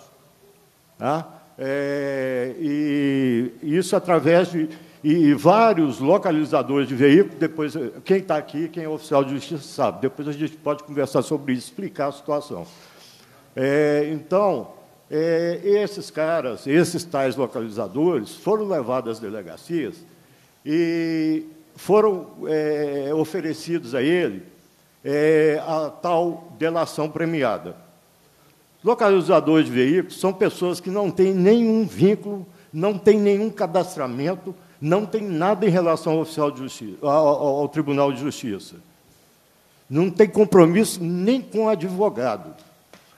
Tá? É, e isso através de e vários localizadores de veículos, depois, quem está aqui, quem é oficial de justiça sabe, depois a gente pode conversar sobre isso, explicar a situação. É, então, é, esses caras, esses tais localizadores, foram levados às delegacias e foram é, oferecidos a ele é, a tal delação premiada. Localizadores de veículos são pessoas que não têm nenhum vínculo, não têm nenhum cadastramento, não têm nada em relação ao, oficial de justiça, ao, ao Tribunal de Justiça. Não tem compromisso nem com advogado.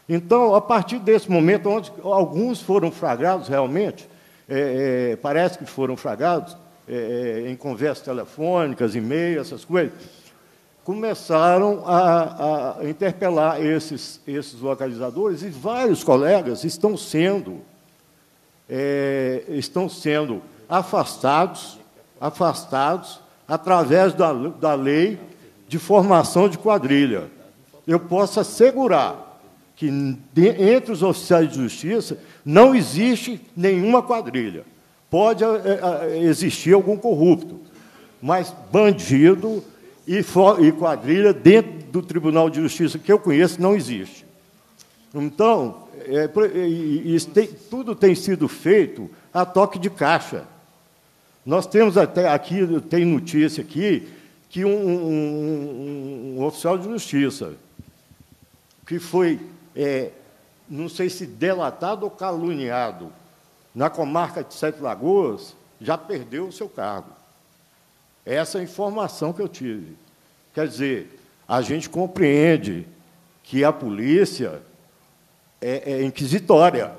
Então, a partir desse momento, onde alguns foram flagrados realmente, é, é, parece que foram flagrados é, em conversas telefônicas, e-mail, essas coisas, começaram a, a interpelar esses, esses localizadores e vários colegas estão sendo, é, estão sendo afastados, afastados através da, da lei de formação de quadrilha. Eu posso assegurar que, de, entre os oficiais de justiça, não existe nenhuma quadrilha. Pode é, é, existir algum corrupto, mas bandido... E, for, e quadrilha dentro do Tribunal de Justiça que eu conheço não existe. Então, é, e, e tem, tudo tem sido feito a toque de caixa. Nós temos até aqui, tem notícia aqui, que um, um, um oficial de justiça que foi, é, não sei se delatado ou caluniado, na comarca de Sete Lagoas, já perdeu o seu cargo. Essa é a informação que eu tive. Quer dizer, a gente compreende que a polícia é, é inquisitória,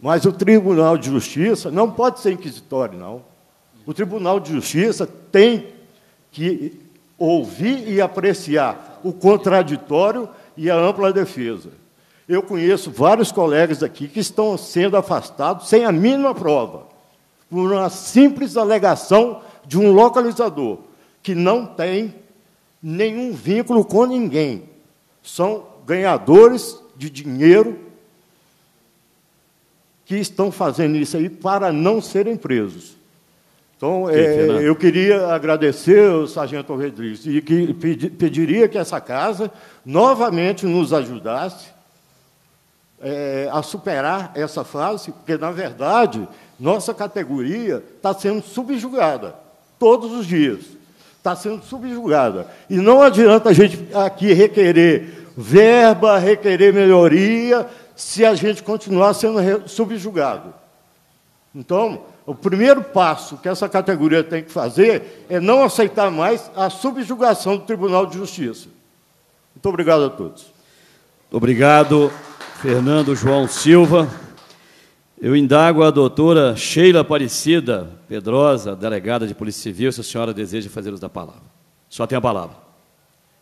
mas o Tribunal de Justiça não pode ser inquisitório, não. O Tribunal de Justiça tem que ouvir e apreciar o contraditório e a ampla defesa. Eu conheço vários colegas aqui que estão sendo afastados sem a mínima prova, por uma simples alegação de um localizador que não tem nenhum vínculo com ninguém. São ganhadores de dinheiro que estão fazendo isso aí para não serem presos. Então, é, eu queria agradecer ao Sargento Rodrigues e que pediria que essa casa novamente nos ajudasse é, a superar essa fase, porque, na verdade, nossa categoria está sendo subjugada todos os dias. Está sendo subjugada. E não adianta a gente aqui requerer verba, requerer melhoria, se a gente continuar sendo subjugado. Então, o primeiro passo que essa categoria tem que fazer é não aceitar mais a subjugação do Tribunal de Justiça. Muito obrigado a todos. Obrigado, Fernando João Silva. Eu indago a doutora Sheila Aparecida Pedrosa, delegada de Polícia Civil, se a senhora deseja fazer uso da palavra. A senhora tem a palavra.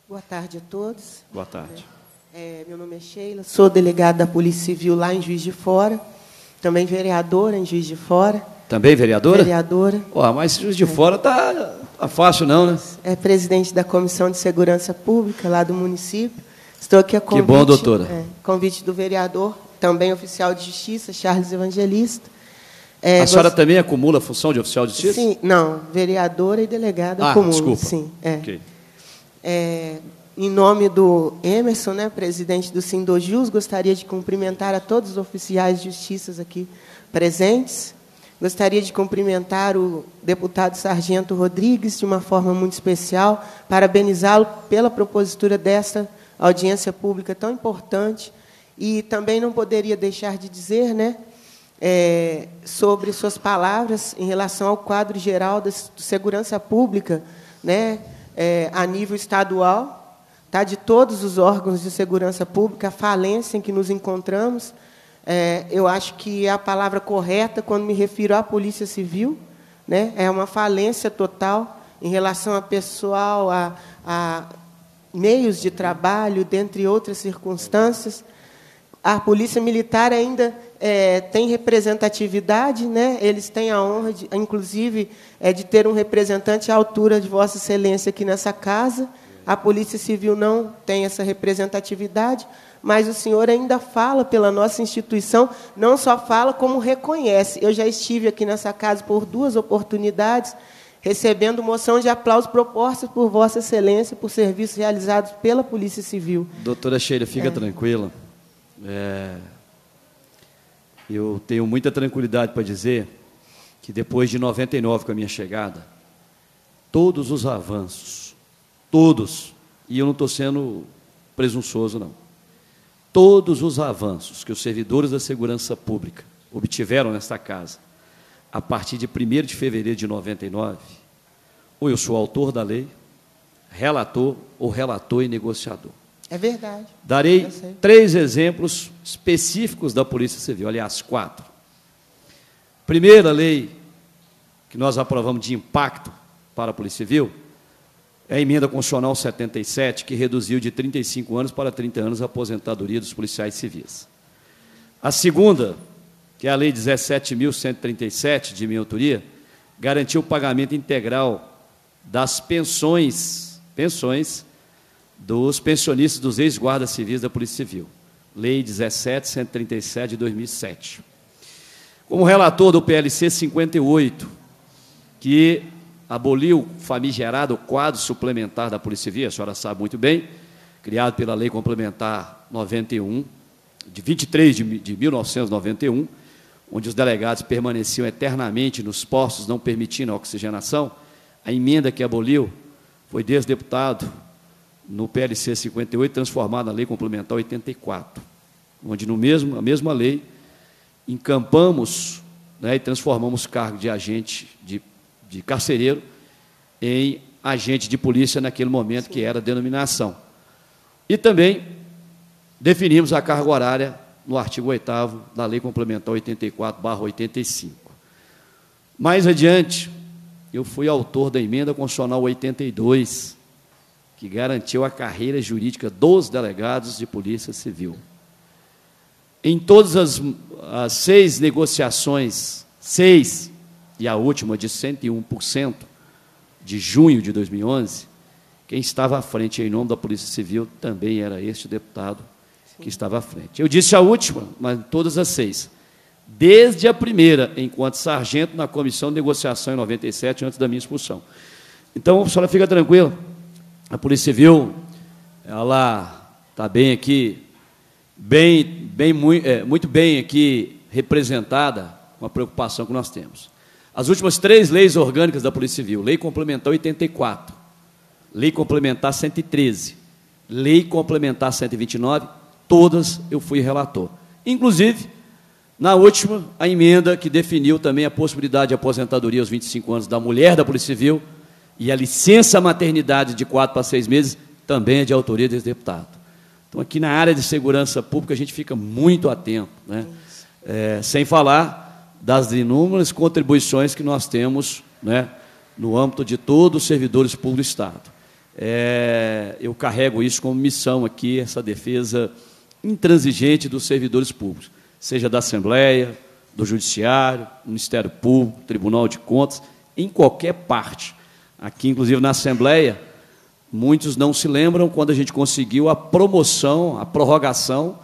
Boa tarde a todos. Boa tarde. É, meu nome é Sheila, sou delegada da Polícia Civil lá em Juiz de Fora, também vereadora em Juiz de Fora. Também vereadora? Vereadora. Oh, mas Juiz de Fora está tá fácil, não, né? É presidente da Comissão de Segurança Pública lá do município. Estou aqui a convite... Que bom, doutora. É, convite do vereador, também oficial de justiça, Charles Evangelista. É, a gost... senhora também acumula a função de oficial de justiça? Sim, não, vereadora e delegada ah, acumula. Ah, desculpa. Sim, é. Okay. É, em nome do Emerson, né, presidente do Sindojus, gostaria de cumprimentar a todos os oficiais de justiça aqui presentes. Gostaria de cumprimentar o deputado Sargento Rodrigues de uma forma muito especial, parabenizá-lo pela propositura dessa audiência pública tão importante. E também não poderia deixar de dizer, né, é, sobre suas palavras em relação ao quadro geral da segurança pública, né, é, a nível estadual, tá, de todos os órgãos de segurança pública, a falência em que nos encontramos. É, eu acho que é a palavra correta quando me refiro à Polícia Civil, né? É uma falência total em relação a pessoal, a, a meios de trabalho, dentre outras circunstâncias. A Polícia Militar ainda é, tem representatividade, né? Eles têm a honra, de, inclusive, é, de ter um representante à altura de Vossa Excelência aqui nessa casa. A Polícia Civil não tem essa representatividade, mas o senhor ainda fala pela nossa instituição, não só fala, como reconhece. Eu já estive aqui nessa casa por duas oportunidades, recebendo moção de aplauso proposta por Vossa Excelência por serviços realizados pela Polícia Civil. Doutora Sheila, fica é. tranquila. É, eu tenho muita tranquilidade para dizer que, depois de noventa e nove, com a minha chegada, todos os avanços, todos, e eu não estou sendo presunçoso, não, todos os avanços que os servidores da segurança pública obtiveram nesta casa a partir de primeiro de fevereiro de noventa e nove, ou eu sou autor da lei, relator, ou relator e negociador. É verdade. Darei três exemplos específicos da Polícia Civil, aliás, quatro. Primeira lei que nós aprovamos de impacto para a Polícia Civil, é a emenda constitucional setenta e sete, que reduziu de trinta e cinco anos para trinta anos a aposentadoria dos policiais civis. A segunda, que é a Lei dezessete mil cento e trinta e sete, de minha autoria, garantiu o pagamento integral das pensões, pensões dos pensionistas dos ex-guardas civis da Polícia Civil. Lei dezessete mil cento e trinta e sete, de dois mil e sete. Como relator do P L C cinquenta e oito, que aboliu o famigerado quadro suplementar da Polícia Civil, a senhora sabe muito bem, criado pela Lei Complementar noventa e um, de vinte e três de mil novecentos e noventa e um, onde os delegados permaneciam eternamente nos postos, não permitindo a oxigenação. A emenda que aboliu foi desse deputado no P L C cinquenta e oito, transformada na Lei Complementar oitenta e quatro, onde, no mesmo, a mesma lei, encampamos, né, e transformamos cargo de agente de de carcereiro em agente de polícia naquele momento, sim, que era a denominação. E também definimos a carga horária no artigo oitavo da Lei Complementar oitenta e quatro barra oitenta e cinco. Mais adiante, eu fui autor da Emenda Constitucional oitenta e dois, que garantiu a carreira jurídica dos delegados de Polícia Civil. Em todas as, as seis negociações, seis, e a última de cento e um por cento, de junho de dois mil e onze, quem estava à frente em nome da Polícia Civil também era este deputado, sim, que estava à frente. Eu disse a última, mas todas as seis. Desde a primeira, enquanto sargento, na comissão de negociação em noventa e sete, antes da minha expulsão. Então, a senhora fica tranquila. A Polícia Civil, ela está bem aqui, bem, bem, muito, é, muito bem aqui representada com a preocupação que nós temos. As últimas três leis orgânicas da Polícia Civil, Lei Complementar oitenta e quatro, Lei Complementar cento e treze, Lei Complementar cento e vinte e nove, todas eu fui relator. Inclusive, na última, a emenda que definiu também a possibilidade de aposentadoria aos vinte e cinco anos da mulher da Polícia Civil e a licença maternidade de quatro para seis meses também é de autoria desse deputado. Então, aqui na área de segurança pública, a gente fica muito atento, né? É, sem falar das inúmeras contribuições que nós temos, né, no âmbito de todos os servidores públicos do Estado. É, eu carrego isso como missão aqui, essa defesa intransigente dos servidores públicos, seja da Assembleia, do Judiciário, Ministério Público, Tribunal de Contas, em qualquer parte. Aqui, inclusive, na Assembleia, muitos não se lembram quando a gente conseguiu a promoção, a prorrogação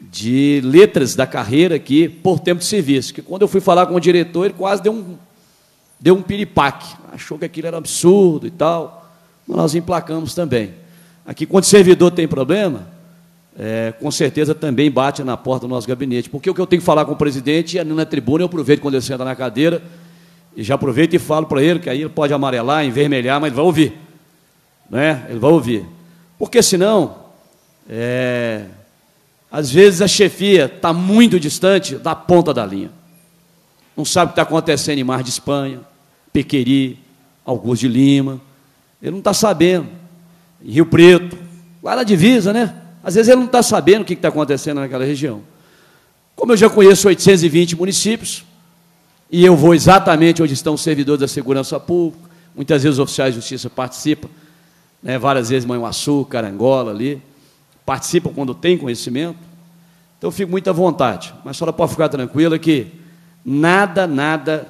de letras da carreira aqui por tempo de serviço, que quando eu fui falar com o diretor, ele quase deu um, deu um piripaque, achou que aquilo era absurdo e tal, mas nós emplacamos também. Aqui, quando o servidor tem problema, é, com certeza também bate na porta do nosso gabinete, porque o que eu tenho que falar com o presidente é na tribuna, eu aproveito quando ele senta na cadeira, e já aproveito e falo para ele, que aí ele pode amarelar, envermelhar, mas ele vai ouvir. Né? Ele vai ouvir. Porque, senão, é... às vezes a chefia está muito distante da ponta da linha. Não sabe o que está acontecendo em Mar de Espanha, Pequeri, Augusto de Lima. Ele não está sabendo. Em Rio Preto, lá na divisa, né? Às vezes ele não está sabendo o que está acontecendo naquela região. Como eu já conheço oitocentos e vinte municípios, e eu vou exatamente onde estão os servidores da segurança pública, muitas vezes os oficiais de justiça participam, né, várias vezes Manhuaçu, Carangola, ali, participam quando tem conhecimento, então eu fico muito à vontade, mas a senhora pode ficar tranquila que nada, nada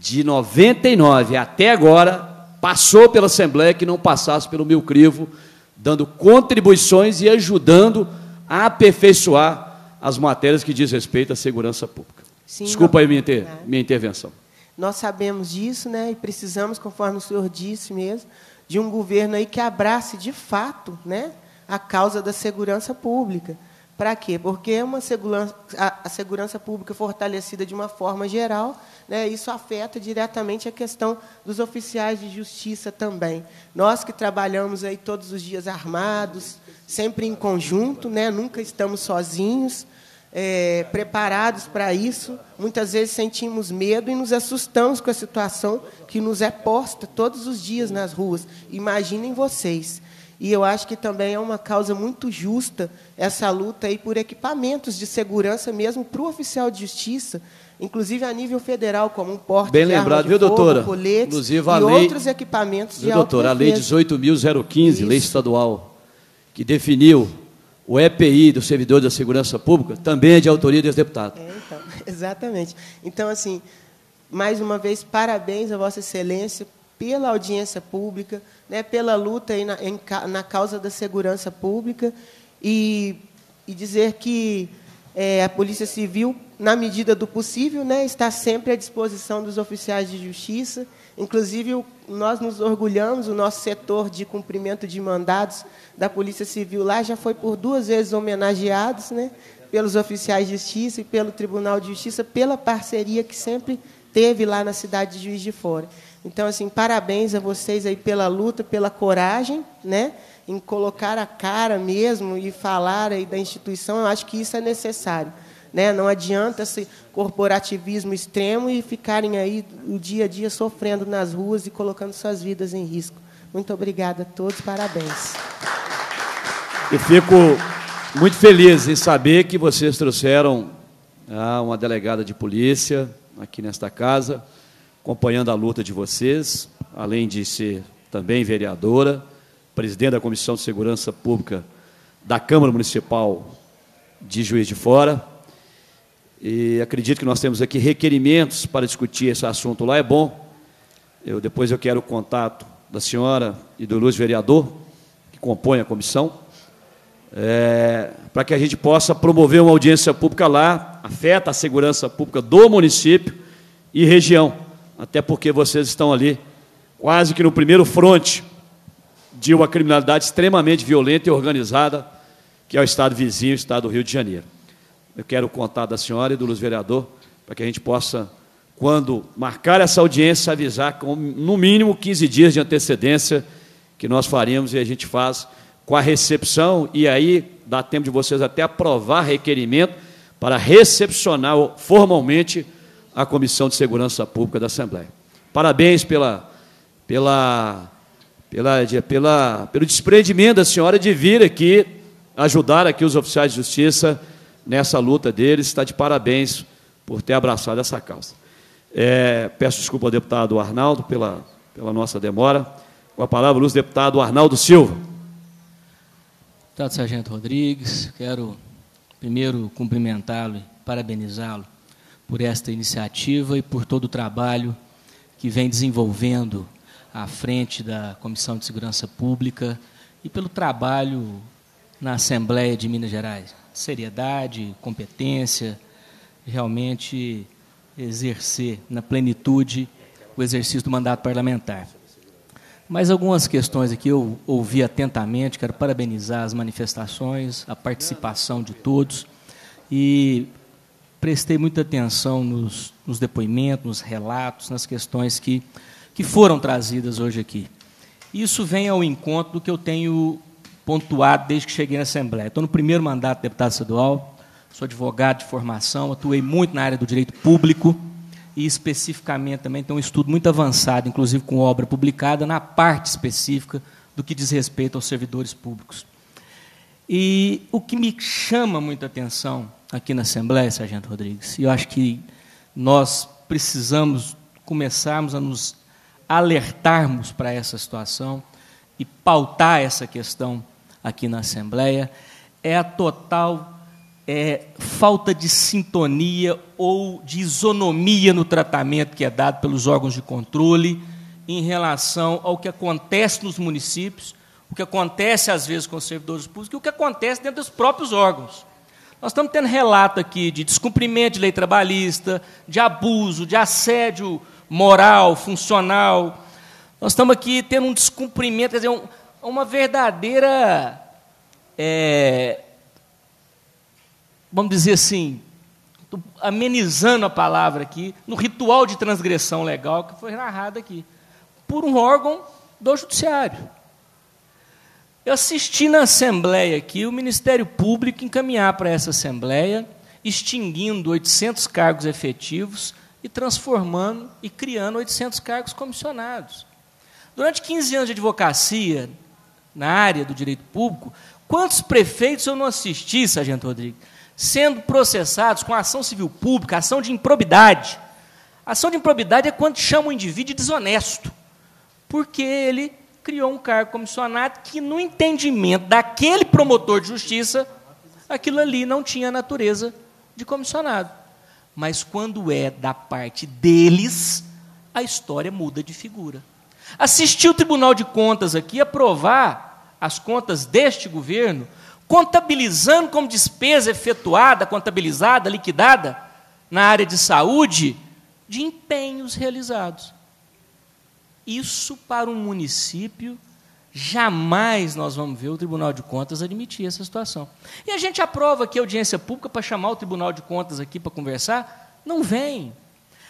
de noventa e nove até agora passou pela Assembleia que não passasse pelo meu crivo, dando contribuições e ajudando a aperfeiçoar as matérias que diz respeito à segurança pública. Sim, desculpa aí minha, inter... minha intervenção. Nós sabemos disso, né, e precisamos, conforme o senhor disse mesmo, de um governo aí que abrace de fato, né, a causa da segurança pública. Para quê? Porque uma segurança, a segurança pública fortalecida de uma forma geral, né, isso afeta diretamente a questão dos oficiais de justiça também. Nós que trabalhamos aí todos os dias armados, sempre em conjunto, né, nunca estamos sozinhos, É, preparados para isso, muitas vezes sentimos medo e nos assustamos com a situação que nos é posta todos os dias nas ruas. Imaginem vocês. E eu acho que também é uma causa muito justa essa luta aí por equipamentos de segurança mesmo para o oficial de justiça, inclusive a nível federal, como um porte bem de lembrado, arma de viu, fogo, doutora? Coletes inclusive, a e lei, outros equipamentos viu, de doutora, a lei dezoito mil e quinze, lei estadual, que definiu o E P I do servidor da segurança pública também é de autoria desse deputado. É, então, exatamente. Então, assim, mais uma vez, parabéns a Vossa Excelência pela audiência pública, né, pela luta aí na, em, na causa da segurança pública e, e dizer que é, a Polícia Civil, na medida do possível, né, está sempre à disposição dos oficiais de justiça. Inclusive, nós nos orgulhamos, o nosso setor de cumprimento de mandados da Polícia Civil lá já foi por duas vezes homenageados, né, pelos oficiais de justiça e pelo Tribunal de Justiça, pela parceria que sempre teve lá na cidade de Juiz de Fora. Então, assim, parabéns a vocês aí pela luta, pela coragem, né, em colocar a cara mesmo e falar aí da instituição. Eu acho que isso é necessário. Né? Não adianta esse corporativismo extremo e ficarem aí o dia a dia sofrendo nas ruas e colocando suas vidas em risco. Muito obrigada a todos, parabéns. Eu fico muito feliz em saber que vocês trouxeram ah, uma delegada de polícia aqui nesta casa, acompanhando a luta de vocês, além de ser também vereadora, presidente da Comissão de Segurança Pública da Câmara Municipal de Juiz de Fora. E acredito que nós temos aqui requerimentos para discutir esse assunto lá, é bom. Eu, depois eu quero o contato da senhora e do Lúcio vereador, que compõe a comissão, é, para que a gente possa promover uma audiência pública lá, afeta a segurança pública do município e região, até porque vocês estão ali quase que no primeiro fronte de uma criminalidade extremamente violenta e organizada, que é o estado vizinho, o estado do Rio de Janeiro. Eu quero o contato da senhora e do Lúcio vereador, para que a gente possa, quando marcar essa audiência, avisar com no mínimo quinze dias de antecedência que nós faríamos, e a gente faz com a recepção, e aí dá tempo de vocês até aprovar requerimento para recepcionar formalmente a Comissão de Segurança Pública da Assembleia. Parabéns pela, pela, pela, pela, pelo desprendimento da senhora de vir aqui ajudar aqui os oficiais de justiça nessa luta deles. Está de parabéns por ter abraçado essa causa. É, peço desculpa ao deputado Arnaldo pela, pela nossa demora. Com a palavra, o deputado Arnaldo Silva. Deputado Sargento Rodrigues, quero primeiro cumprimentá-lo e parabenizá-lo por esta iniciativa e por todo o trabalho que vem desenvolvendo à frente da Comissão de Segurança Pública e pelo trabalho na Assembleia de Minas Gerais. Seriedade, competência, realmente exercer na plenitude o exercício do mandato parlamentar. Mas algumas questões aqui eu ouvi atentamente, quero parabenizar as manifestações, a participação de todos, e prestei muita atenção nos, nos depoimentos, nos relatos, nas questões que, que foram trazidas hoje aqui. Isso vem ao encontro do que eu tenho pontuado desde que cheguei na Assembleia. Estou no primeiro mandato de deputado estadual, sou advogado de formação, atuei muito na área do direito público e, especificamente, também tenho um estudo muito avançado, inclusive com obra publicada, na parte específica do que diz respeito aos servidores públicos. E o que me chama muita atenção aqui na Assembleia, Sargento Rodrigues, e eu acho que nós precisamos começarmos a nos alertarmos para essa situação e pautar essa questão aqui na Assembleia, é a total... É, falta de sintonia ou de isonomia no tratamento que é dado pelos órgãos de controle em relação ao que acontece nos municípios, o que acontece, às vezes, com os servidores públicos, e o que acontece dentro dos próprios órgãos. Nós estamos tendo relato aqui de descumprimento de lei trabalhista, de abuso, de assédio moral, funcional. Nós estamos aqui tendo um descumprimento, quer dizer, um, uma verdadeira... É, vamos dizer assim, amenizando a palavra aqui, no ritual de transgressão legal que foi narrado aqui, por um órgão do Judiciário. Eu assisti na Assembleia aqui o Ministério Público encaminhar para essa Assembleia, extinguindo oitocentos cargos efetivos e transformando e criando oitocentos cargos comissionados. Durante quinze anos de advocacia na área do direito público, quantos prefeitos eu não assisti, Sargento Rodrigues, sendo processados com ação civil pública, ação de improbidade. Ação de improbidade é quando chama o indivíduo de desonesto, porque ele criou um cargo comissionado que, no entendimento daquele promotor de justiça, aquilo ali não tinha natureza de comissionado. Mas, quando é da parte deles, a história muda de figura. Assistir o Tribunal de Contas aqui aprovar as contas deste governo, contabilizando como despesa efetuada, contabilizada, liquidada, na área de saúde, de empenhos realizados. Isso, para um município, jamais nós vamos ver o Tribunal de Contas admitir essa situação. E a gente aprova aqui a audiência pública para chamar o Tribunal de Contas aqui para conversar? Não vem.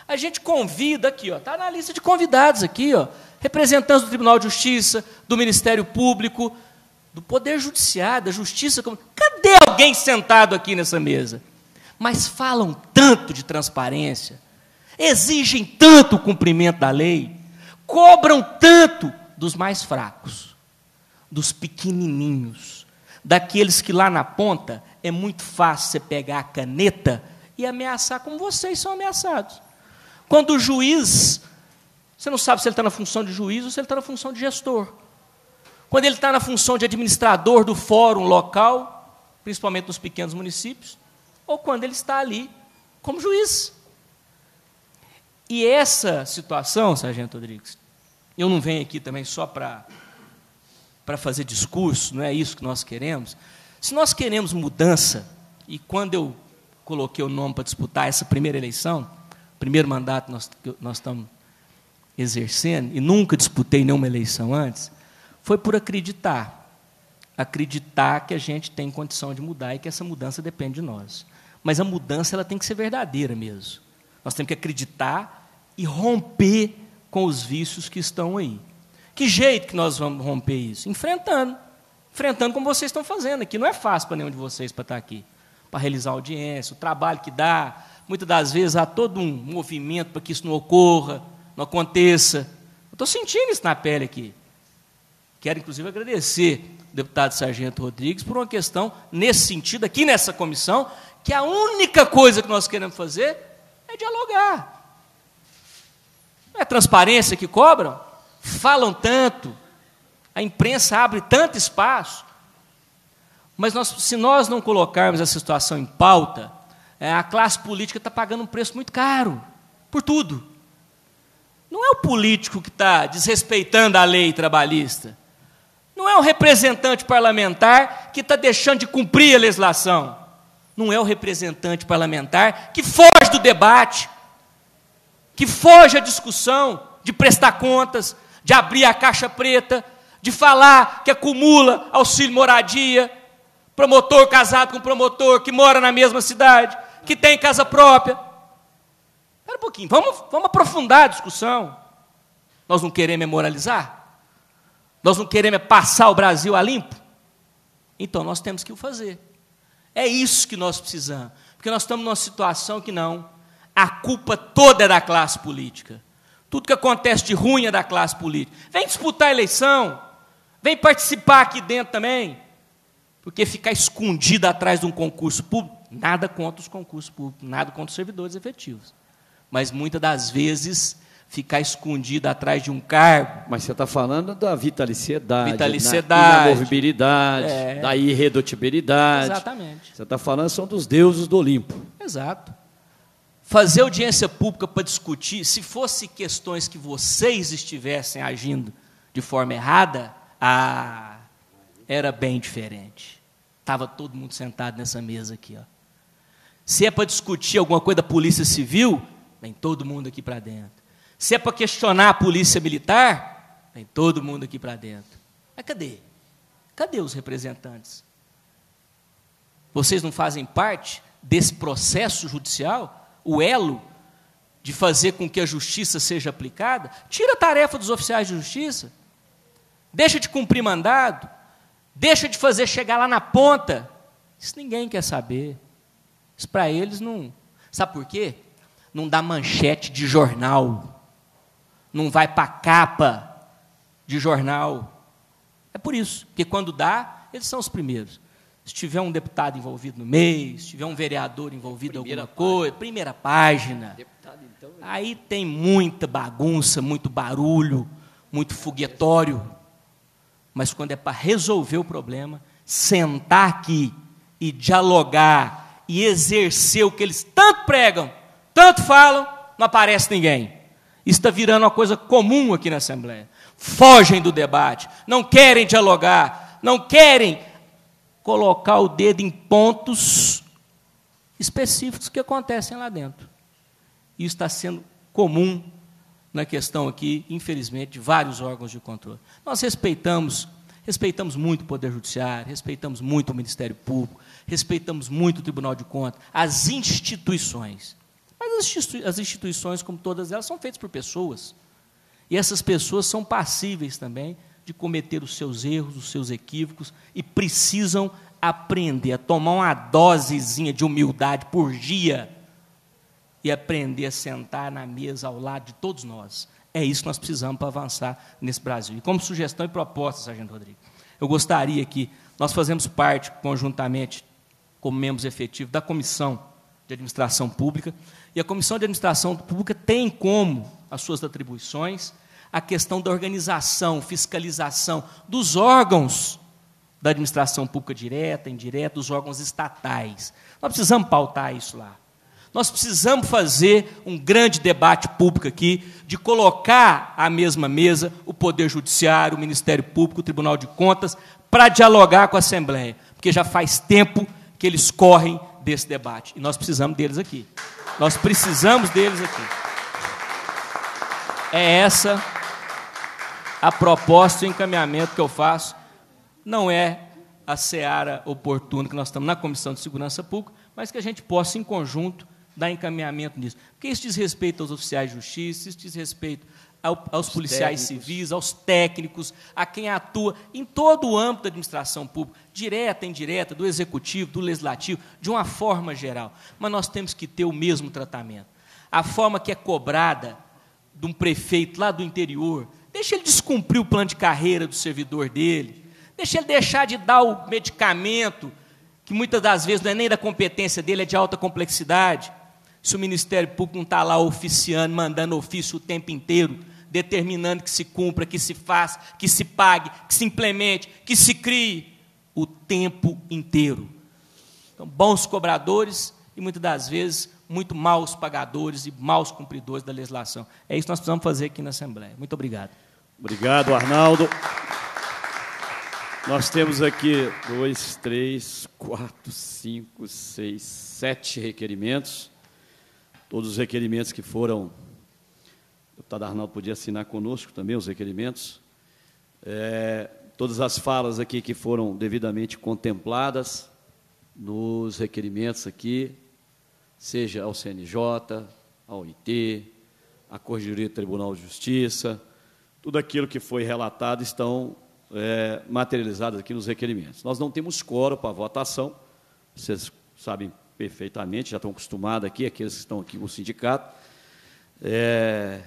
A gente convida aqui, está na lista de convidados aqui, ó, representantes do Tribunal de Justiça, do Ministério Público, do Poder Judiciário, da Justiça. Cadê alguém sentado aqui nessa mesa? Mas falam tanto de transparência, exigem tanto o cumprimento da lei, cobram tanto, dos mais fracos, dos pequenininhos, daqueles que lá na ponta é muito fácil você pegar a caneta e ameaçar, como vocês são ameaçados. Quando o juiz, você não sabe se ele está na função de juiz ou se ele está na função de gestor. Quando ele está na função de administrador do fórum local, principalmente nos pequenos municípios, ou quando ele está ali como juiz. E essa situação, Sargento Rodrigues, eu não venho aqui também só para para fazer discurso, não é isso que nós queremos. Se nós queremos mudança, e quando eu coloquei o nome para disputar essa primeira eleição, primeiro mandato que nós, nós estamos exercendo, e nunca disputei nenhuma eleição antes, foi por acreditar. Acreditar que a gente tem condição de mudar e que essa mudança depende de nós. Mas a mudança ela tem que ser verdadeira mesmo. Nós temos que acreditar e romper com os vícios que estão aí. Que jeito que nós vamos romper isso? Enfrentando. Enfrentando como vocês estão fazendo aqui. Não é fácil para nenhum de vocês para estar aqui, para realizar a audiência, o trabalho que dá. Muitas das vezes há todo um movimento para que isso não ocorra, não aconteça. Eu estou sentindo isso na pele aqui. Quero, inclusive, agradecer ao deputado Sargento Rodrigues por uma questão nesse sentido, aqui nessa comissão, que a única coisa que nós queremos fazer é dialogar. Não é transparência que cobram? Falam tanto, a imprensa abre tanto espaço, mas nós, se nós não colocarmos essa situação em pauta, a classe política está pagando um preço muito caro por tudo. Não é o político que está desrespeitando a lei trabalhista. Não é o representante parlamentar que está deixando de cumprir a legislação. Não é o representante parlamentar que foge do debate, que foge à discussão, de prestar contas, de abrir a caixa preta, de falar que acumula auxílio moradia, promotor casado com promotor, que mora na mesma cidade, que tem casa própria. Espera um pouquinho, vamos, vamos aprofundar a discussão. Nós não queremos moralizar? Nós não queremos passar o Brasil a limpo? Então, nós temos que o fazer. É isso que nós precisamos, porque nós estamos numa situação que não. A culpa toda é da classe política. Tudo que acontece de ruim é da classe política. Vem disputar a eleição, vem participar aqui dentro também, porque ficar escondido atrás de um concurso público, nada contra os concursos públicos, nada contra os servidores efetivos. Mas, muitas das vezes, ficar escondido atrás de um cargo... Mas você está falando da vitaliciedade, vitaliciedade da inamovibilidade, é. da irredutibilidade. Exatamente. Você está falando são dos deuses do Olimpo. Exato. Fazer audiência pública para discutir, se fosse questões que vocês estivessem agindo de forma errada, ah, era bem diferente. Estava todo mundo sentado nessa mesa aqui. Ó. Se é para discutir alguma coisa da Polícia Civil, vem todo mundo aqui para dentro. Se é para questionar a Polícia Militar, vem todo mundo aqui para dentro. Mas cadê? Cadê os representantes? Vocês não fazem parte desse processo judicial? O elo de fazer com que a justiça seja aplicada, tira a tarefa dos oficiais de justiça, deixa de cumprir mandado, deixa de fazer chegar lá na ponta. Isso ninguém quer saber. Isso para eles não... Sabe por quê? Não dá manchete de jornal. Não vai para a capa de jornal. É por isso, porque quando dá, eles são os primeiros. Se tiver um deputado envolvido no meio, se tiver um vereador envolvido em alguma coisa, primeira página, deputado, então, é. Aí tem muita bagunça, muito barulho, muito foguetório. Mas quando é para resolver o problema, sentar aqui e dialogar e exercer o que eles tanto pregam, tanto falam, não aparece ninguém. Isso está virando uma coisa comum aqui na Assembleia. Fogem do debate, não querem dialogar, não querem... colocar o dedo em pontos específicos que acontecem lá dentro. Isso está sendo comum na questão aqui, infelizmente, de vários órgãos de controle. Nós respeitamos, respeitamos muito o Poder Judiciário, respeitamos muito o Ministério Público, respeitamos muito o Tribunal de Contas, as instituições. Mas as instituições, como todas elas, são feitas por pessoas. E essas pessoas são passíveis também de cometer os seus erros, os seus equívocos, e precisam aprender a tomar uma dosezinha de humildade por dia e aprender a sentar na mesa ao lado de todos nós. É isso que nós precisamos para avançar nesse Brasil. E como sugestão e proposta, sargento Rodrigo, eu gostaria que nós fazemos parte, conjuntamente, como membros efetivos, da Comissão de Administração Pública, e a Comissão de Administração Pública tem como as suas atribuições a questão da organização, fiscalização dos órgãos da administração pública direta, indireta, dos órgãos estatais. Nós precisamos pautar isso lá. Nós precisamos fazer um grande debate público aqui, de colocar à mesma mesa o Poder Judiciário, o Ministério Público, o Tribunal de Contas, para dialogar com a Assembleia, porque já faz tempo que eles correm desse debate. E nós precisamos deles aqui. Nós precisamos deles aqui. É essa a proposta e o encaminhamento que eu faço. Não é a seara oportuna que nós estamos na Comissão de Segurança Pública, mas que a gente possa, em conjunto, dar encaminhamento nisso. Porque isso diz respeito aos oficiais de justiça, isso diz respeito ao, aos policiais civis, aos técnicos, a quem atua em todo o âmbito da administração pública, direta, indireta, do executivo, do legislativo, de uma forma geral. Mas nós temos que ter o mesmo tratamento. A forma que é cobrada de um prefeito lá do interior, deixa ele descumprir o plano de carreira do servidor dele, deixa ele deixar de dar o medicamento, que muitas das vezes não é nem da competência dele, é de alta complexidade. Se o Ministério Público não está lá oficiando, mandando ofício o tempo inteiro, determinando que se cumpra, que se faça, que se pague, que se implemente, que se crie, o tempo inteiro. Então, bons cobradores e, muitas das vezes, muito maus pagadores e maus cumpridores da legislação. É isso que nós precisamos fazer aqui na Assembleia. Muito obrigado. Obrigado, Arnaldo. Nós temos aqui dois, três, quatro, cinco, seis, sete requerimentos. Todos os requerimentos que foram... O deputado Arnaldo podia assinar conosco também os requerimentos. É, todas as falas aqui que foram devidamente contempladas nos requerimentos aqui, seja ao C N J, ao I T, à Corregedoria do Tribunal de Justiça, tudo aquilo que foi relatado estão... É, materializadas aqui nos requerimentos. Nós não temos quórum para votação, vocês sabem perfeitamente, já estão acostumados aqui, aqueles que estão aqui com o sindicato. É,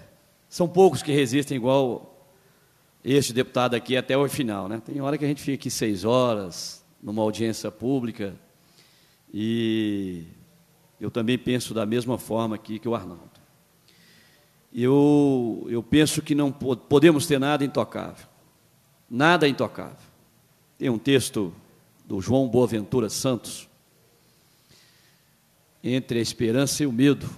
são poucos que resistem igual este deputado aqui até o final, né? Tem hora que a gente fica aqui seis horas, numa audiência pública, e eu também penso da mesma forma aqui que o Arnaldo. Eu, eu penso que não podemos ter nada intocável. Nada intocável. Tem um texto do João Boaventura Santos, Entre a Esperança e o Medo,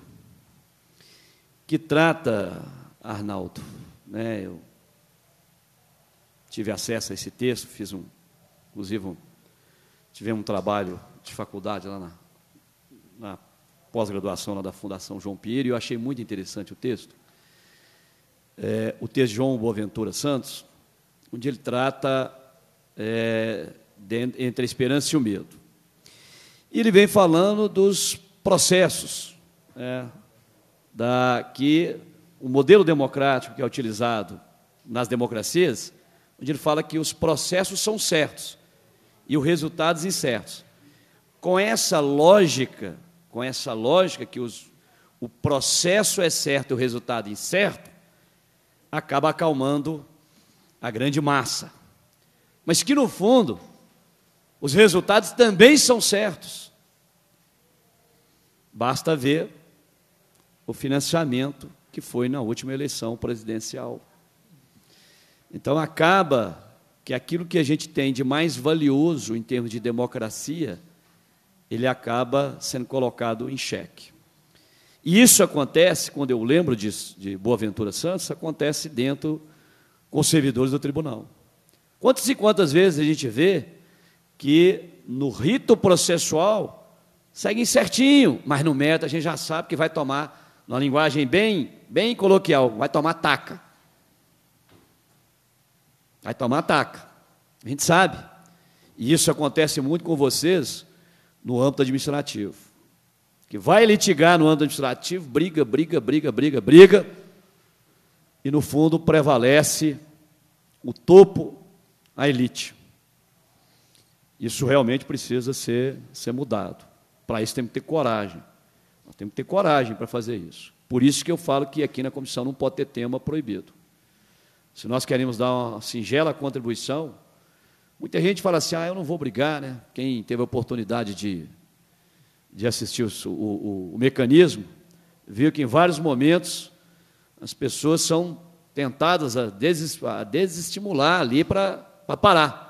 que trata, Arnaldo, né, eu tive acesso a esse texto, fiz um, inclusive, um, tivemos um trabalho de faculdade lá na, na pós-graduação lá da Fundação João Pinheiro, e eu achei muito interessante o texto. É, o texto de João Boaventura Santos, onde ele trata é, de, entre a esperança e o medo. E ele vem falando dos processos, é, da, que o modelo democrático que é utilizado nas democracias, onde ele fala que os processos são certos e os resultados incertos. Com essa lógica, com essa lógica que os, o processo é certo e o resultado incerto, acaba acalmando a grande massa, mas que, no fundo, os resultados também são certos. Basta ver o financiamento que foi na última eleição presidencial. Então, acaba que aquilo que a gente tem de mais valioso em termos de democracia, ele acaba sendo colocado em xeque. E isso acontece, quando eu lembro de, de Boaventura Santos, acontece dentro... com os servidores do tribunal. Quantas e quantas vezes a gente vê que no rito processual seguem certinho, mas no mérito a gente já sabe que vai tomar, numa linguagem bem, bem coloquial, vai tomar taca. Vai tomar taca. A gente sabe. E isso acontece muito com vocês no âmbito administrativo. Que vai litigar no âmbito administrativo, briga, briga, briga, briga, briga, e, no fundo, prevalece o topo, a elite. Isso realmente precisa ser, ser mudado. Para isso, temos que ter coragem. Nós temos que ter coragem para fazer isso. Por isso que eu falo que aqui na comissão não pode ter tema proibido. Se nós queremos dar uma singela contribuição, muita gente fala assim, ah, eu não vou brigar, né? Quem teve a oportunidade de, de assistir o, o, o mecanismo, viu que em vários momentos as pessoas são tentadas a, desest, a desestimular ali para parar.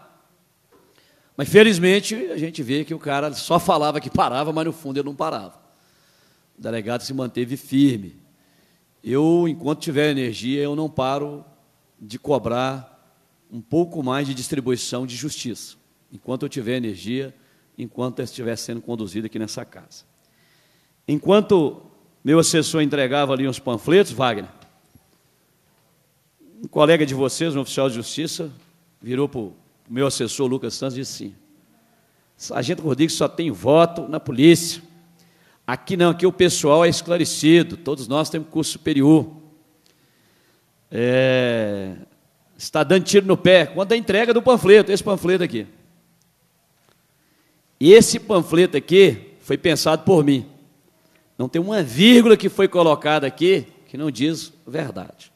Mas, felizmente, a gente vê que o cara só falava que parava, mas, no fundo, ele não parava. O delegado se manteve firme. Eu, enquanto tiver energia, eu não paro de cobrar um pouco mais de distribuição de justiça, enquanto eu tiver energia, enquanto eu estiver sendo conduzido aqui nessa casa. Enquanto meu assessor entregava ali uns panfletos, Wagner, um colega de vocês, um oficial de justiça, virou para o meu assessor, Lucas Santos, e disse assim, Sargento Rodrigues só tem voto na polícia. Aqui não, aqui o pessoal é esclarecido, todos nós temos curso superior. É, está dando tiro no pé. Quanto à entrega do panfleto, esse panfleto aqui. Esse panfleto aqui foi pensado por mim. Não tem uma vírgula que foi colocada aqui que não diz verdade.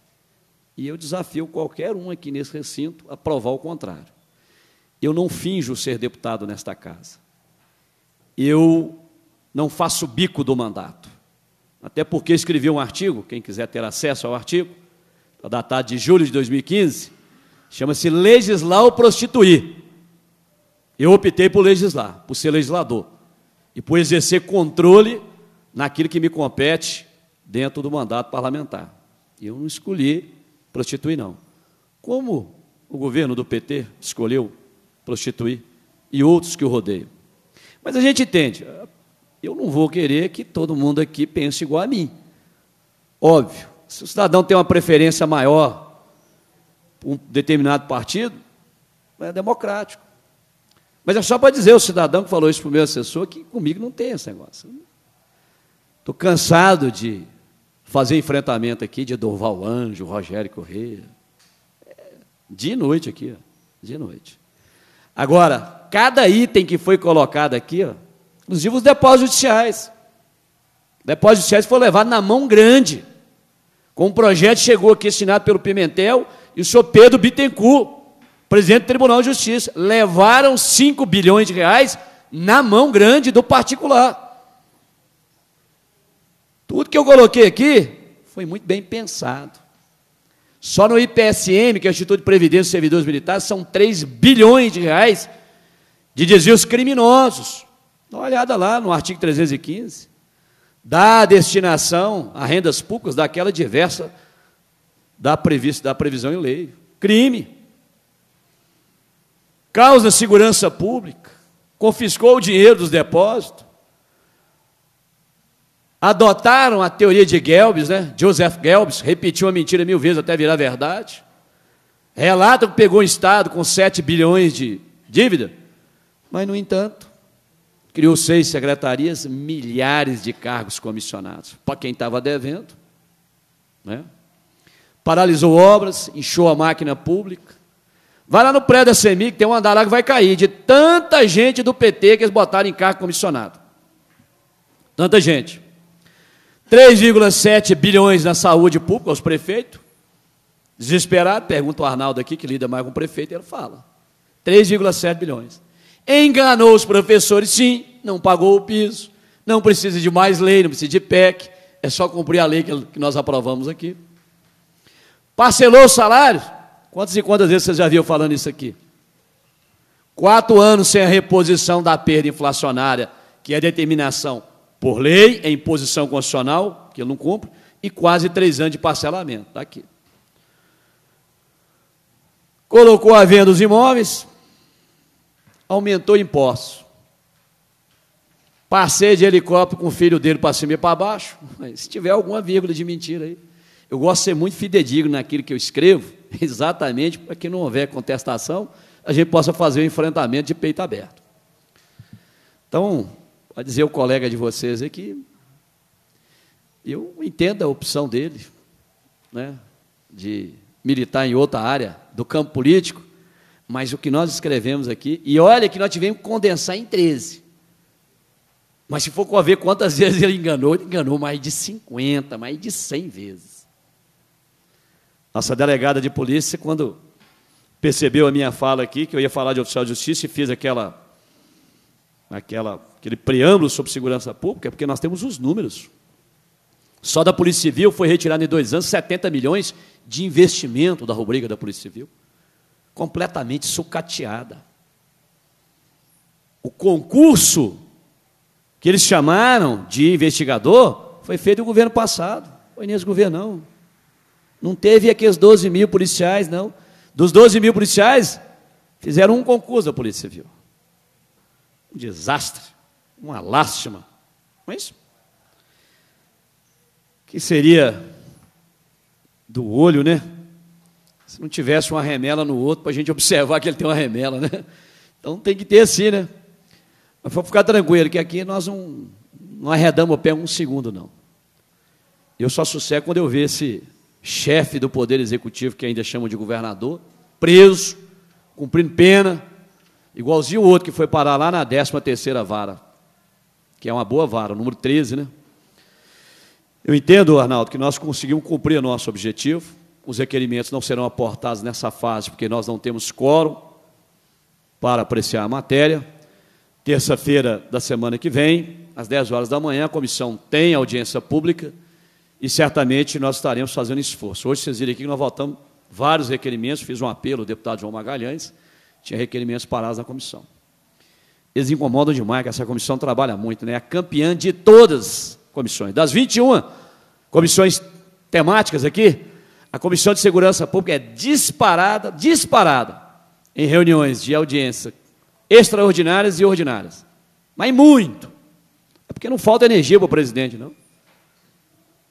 E eu desafio qualquer um aqui nesse recinto a provar o contrário. Eu não finjo ser deputado nesta casa. Eu não faço bico do mandato. Até porque escrevi um artigo, quem quiser ter acesso ao artigo, está datado de julho de dois mil e quinze, chama-se Legislar ou Prostituir. Eu optei por legislar, por ser legislador, e por exercer controle naquilo que me compete dentro do mandato parlamentar. Eu não escolhi prostituir, não. Como o governo do P T escolheu prostituir e outros que o rodeiam. Mas a gente entende, eu não vou querer que todo mundo aqui pense igual a mim. Óbvio. Se o cidadão tem uma preferência maior por um determinado partido, é democrático. Mas é só para dizer o cidadão que falou isso para o meu assessor que comigo não tem esse negócio. Estou cansado de fazer enfrentamento aqui de Dorval Anjo, Rogério Corrêa. É, dia e noite aqui, ó, dia e noite. Agora, cada item que foi colocado aqui, ó, inclusive os depósitos judiciais. Depósitos judiciais foram levados na mão grande. Com um projeto chegou aqui assinado pelo Pimentel e o senhor Pedro Bittencourt, presidente do Tribunal de Justiça, levaram cinco bilhões de reais na mão grande do particular. Tudo que eu coloquei aqui foi muito bem pensado. Só no I P S M, que é o Instituto de Previdência e Servidores Militares, são três bilhões de reais de desvios criminosos. Dá uma olhada lá no artigo trezentos e quinze. Da destinação a rendas públicas daquela diversa da, previsto, da previsão em lei. Crime. Causa segurança pública. Confiscou o dinheiro dos depósitos. Adotaram a teoria de Goebbels, né? Joseph Goebbels, repetiu a mentira mil vezes até virar verdade. Relata que pegou o Estado com sete bilhões de dívida, mas, no entanto, criou seis secretarias, milhares de cargos comissionados para quem estava devendo, né? Paralisou obras, inchou a máquina pública. Vai lá no prédio da Sejusmig, tem um andar lá que vai cair, de tanta gente do P T que eles botaram em cargo comissionado. Tanta gente. três vírgula sete bilhões na saúde pública, aos prefeitos. Desesperado, pergunta o Arnaldo aqui, que lida mais com o prefeito, ele fala. três vírgula sete bilhões. Enganou os professores, sim, não pagou o piso, não precisa de mais lei, não precisa de P E C, é só cumprir a lei que nós aprovamos aqui. Parcelou os salários? Quantas e quantas vezes vocês já viram falando isso aqui? Quatro anos sem a reposição da perda inflacionária, que é determinação por lei, é imposição constitucional, que ele não cumpre, e quase três anos de parcelamento. Está aqui. Colocou à venda os imóveis, aumentou impostos. Passei de helicóptero com o filho dele para cima e para baixo. Mas se tiver alguma vírgula de mentira aí. Eu gosto de ser muito fidedigno naquilo que eu escrevo, exatamente para que não houver contestação, a gente possa fazer o enfrentamento de peito aberto. Então, a dizer o colega de vocês aqui, eu entendo a opção dele, né, de militar em outra área do campo político, mas o que nós escrevemos aqui, e olha que nós tivemos que condensar em treze. Mas se for com a ver quantas vezes ele enganou, ele enganou mais de cinquenta, mais de cem vezes. Nossa delegada de polícia, quando percebeu a minha fala aqui, que eu ia falar de oficial de justiça e fiz aquela, aquela, aquele preâmbulo sobre segurança pública, porque nós temos os números. Só da Polícia Civil foi retirado em dois anos setenta milhões de investimento da rubrica da Polícia Civil, completamente sucateada. O concurso que eles chamaram de investigador foi feito no governo passado, foi nesse governo, não. Não teve aqueles doze mil policiais, não. Dos doze mil policiais, fizeram um concurso da Polícia Civil. Um desastre, uma lástima. Mas que seria do olho, né? Se não tivesse uma remela no outro, para a gente observar que ele tem uma remela, né? Então tem que ter assim, né? Mas para ficar tranquilo, que aqui nós não, não arredamos o pé um segundo, não. Eu só sossego quando eu ver esse chefe do Poder Executivo, que ainda chamam de governador, preso, cumprindo pena, igualzinho o outro que foi parar lá na décima terceira vara, que é uma boa vara, número treze, né? Eu entendo, Arnaldo, que nós conseguimos cumprir o nosso objetivo. Os requerimentos não serão aportados nessa fase, porque nós não temos quórum para apreciar a matéria. Terça-feira da semana que vem, às dez horas da manhã, a comissão tem audiência pública e certamente nós estaremos fazendo esforço. Hoje, vocês viram aqui que nós votamos vários requerimentos, fiz um apelo ao deputado João Magalhães, tinha requerimentos parados na comissão. Eles incomodam demais, que essa comissão trabalha muito, né? É a campeã de todas as comissões. Das vinte e uma comissões temáticas aqui, a Comissão de Segurança Pública é disparada, disparada, em reuniões de audiência extraordinárias e ordinárias. Mas muito. É porque não falta energia para o presidente, não.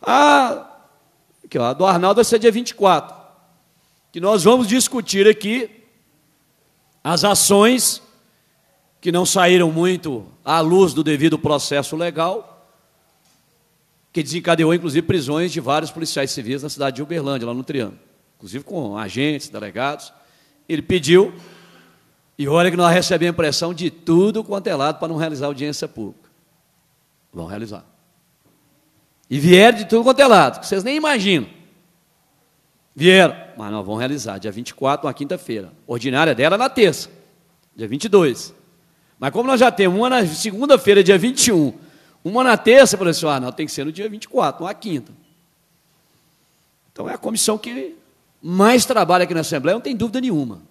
Ah, aqui, ó, a do Arnaldo vai ser dia vinte e quatro, que nós vamos discutir aqui as ações que não saíram muito à luz do devido processo legal, que desencadeou, inclusive, prisões de vários policiais civis na cidade de Uberlândia, lá no Triângulo, inclusive com agentes, delegados. Ele pediu, e olha que nós recebemos pressão de tudo quanto é lado para não realizar audiência pública. Vão realizar. E vieram de tudo quanto é lado, que vocês nem imaginam. Vieram, mas nós vamos realizar, dia vinte e quatro, uma quinta-feira. Ordinária dela na terça, dia vinte e dois. Mas como nós já temos uma na segunda-feira, dia vinte e um, uma na terça, professor Arnaldo, tem que ser no dia vinte e quatro, uma quinta. Então é a comissão que mais trabalha aqui na Assembleia, não tem dúvida nenhuma.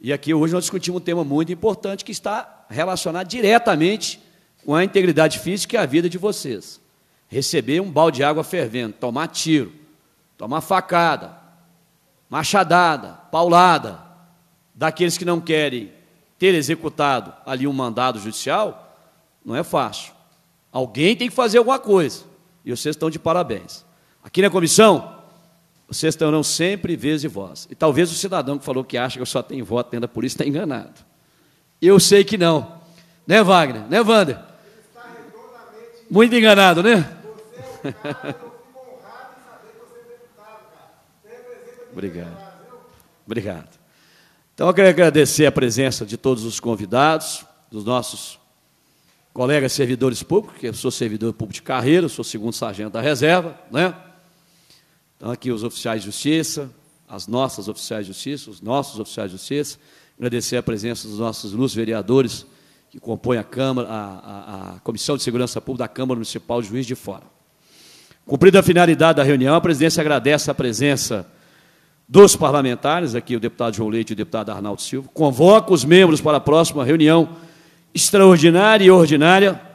E aqui hoje nós discutimos um tema muito importante que está relacionado diretamente com a integridade física e a vida de vocês. Receber um balde de água fervendo, tomar tiro, tomar facada, machadada, paulada, daqueles que não querem ter executado ali um mandado judicial, não é fácil. Alguém tem que fazer alguma coisa. E vocês estão de parabéns. Aqui na comissão, vocês terão sempre vez e voz. E talvez o cidadão que falou que acha que eu só tenho voto dentro da polícia está enganado. Eu sei que não. Né, Wagner? Né, Wander? Ele está redondamente... Muito enganado, né? Você é o cara, eu fico honrado em saber que você é deputado, cara. Você representa aqui. Obrigado. Obrigado. Então, eu quero agradecer a presença de todos os convidados, dos nossos colegas servidores públicos, que eu sou servidor público de carreira, eu sou segundo sargento da reserva, né? Então, aqui os oficiais de justiça, as nossas oficiais de justiça, os nossos oficiais de justiça. Agradecer a presença dos nossos ilustres vereadores que compõem a Câmara, a, a, a Comissão de Segurança Pública da Câmara Municipal de Juiz de Fora. Cumprida a finalidade da reunião, a presidência agradece a presença dos parlamentares, aqui o deputado João Leite e o deputado Arnaldo Silva. Convoca os membros para a próxima reunião extraordinária e ordinária.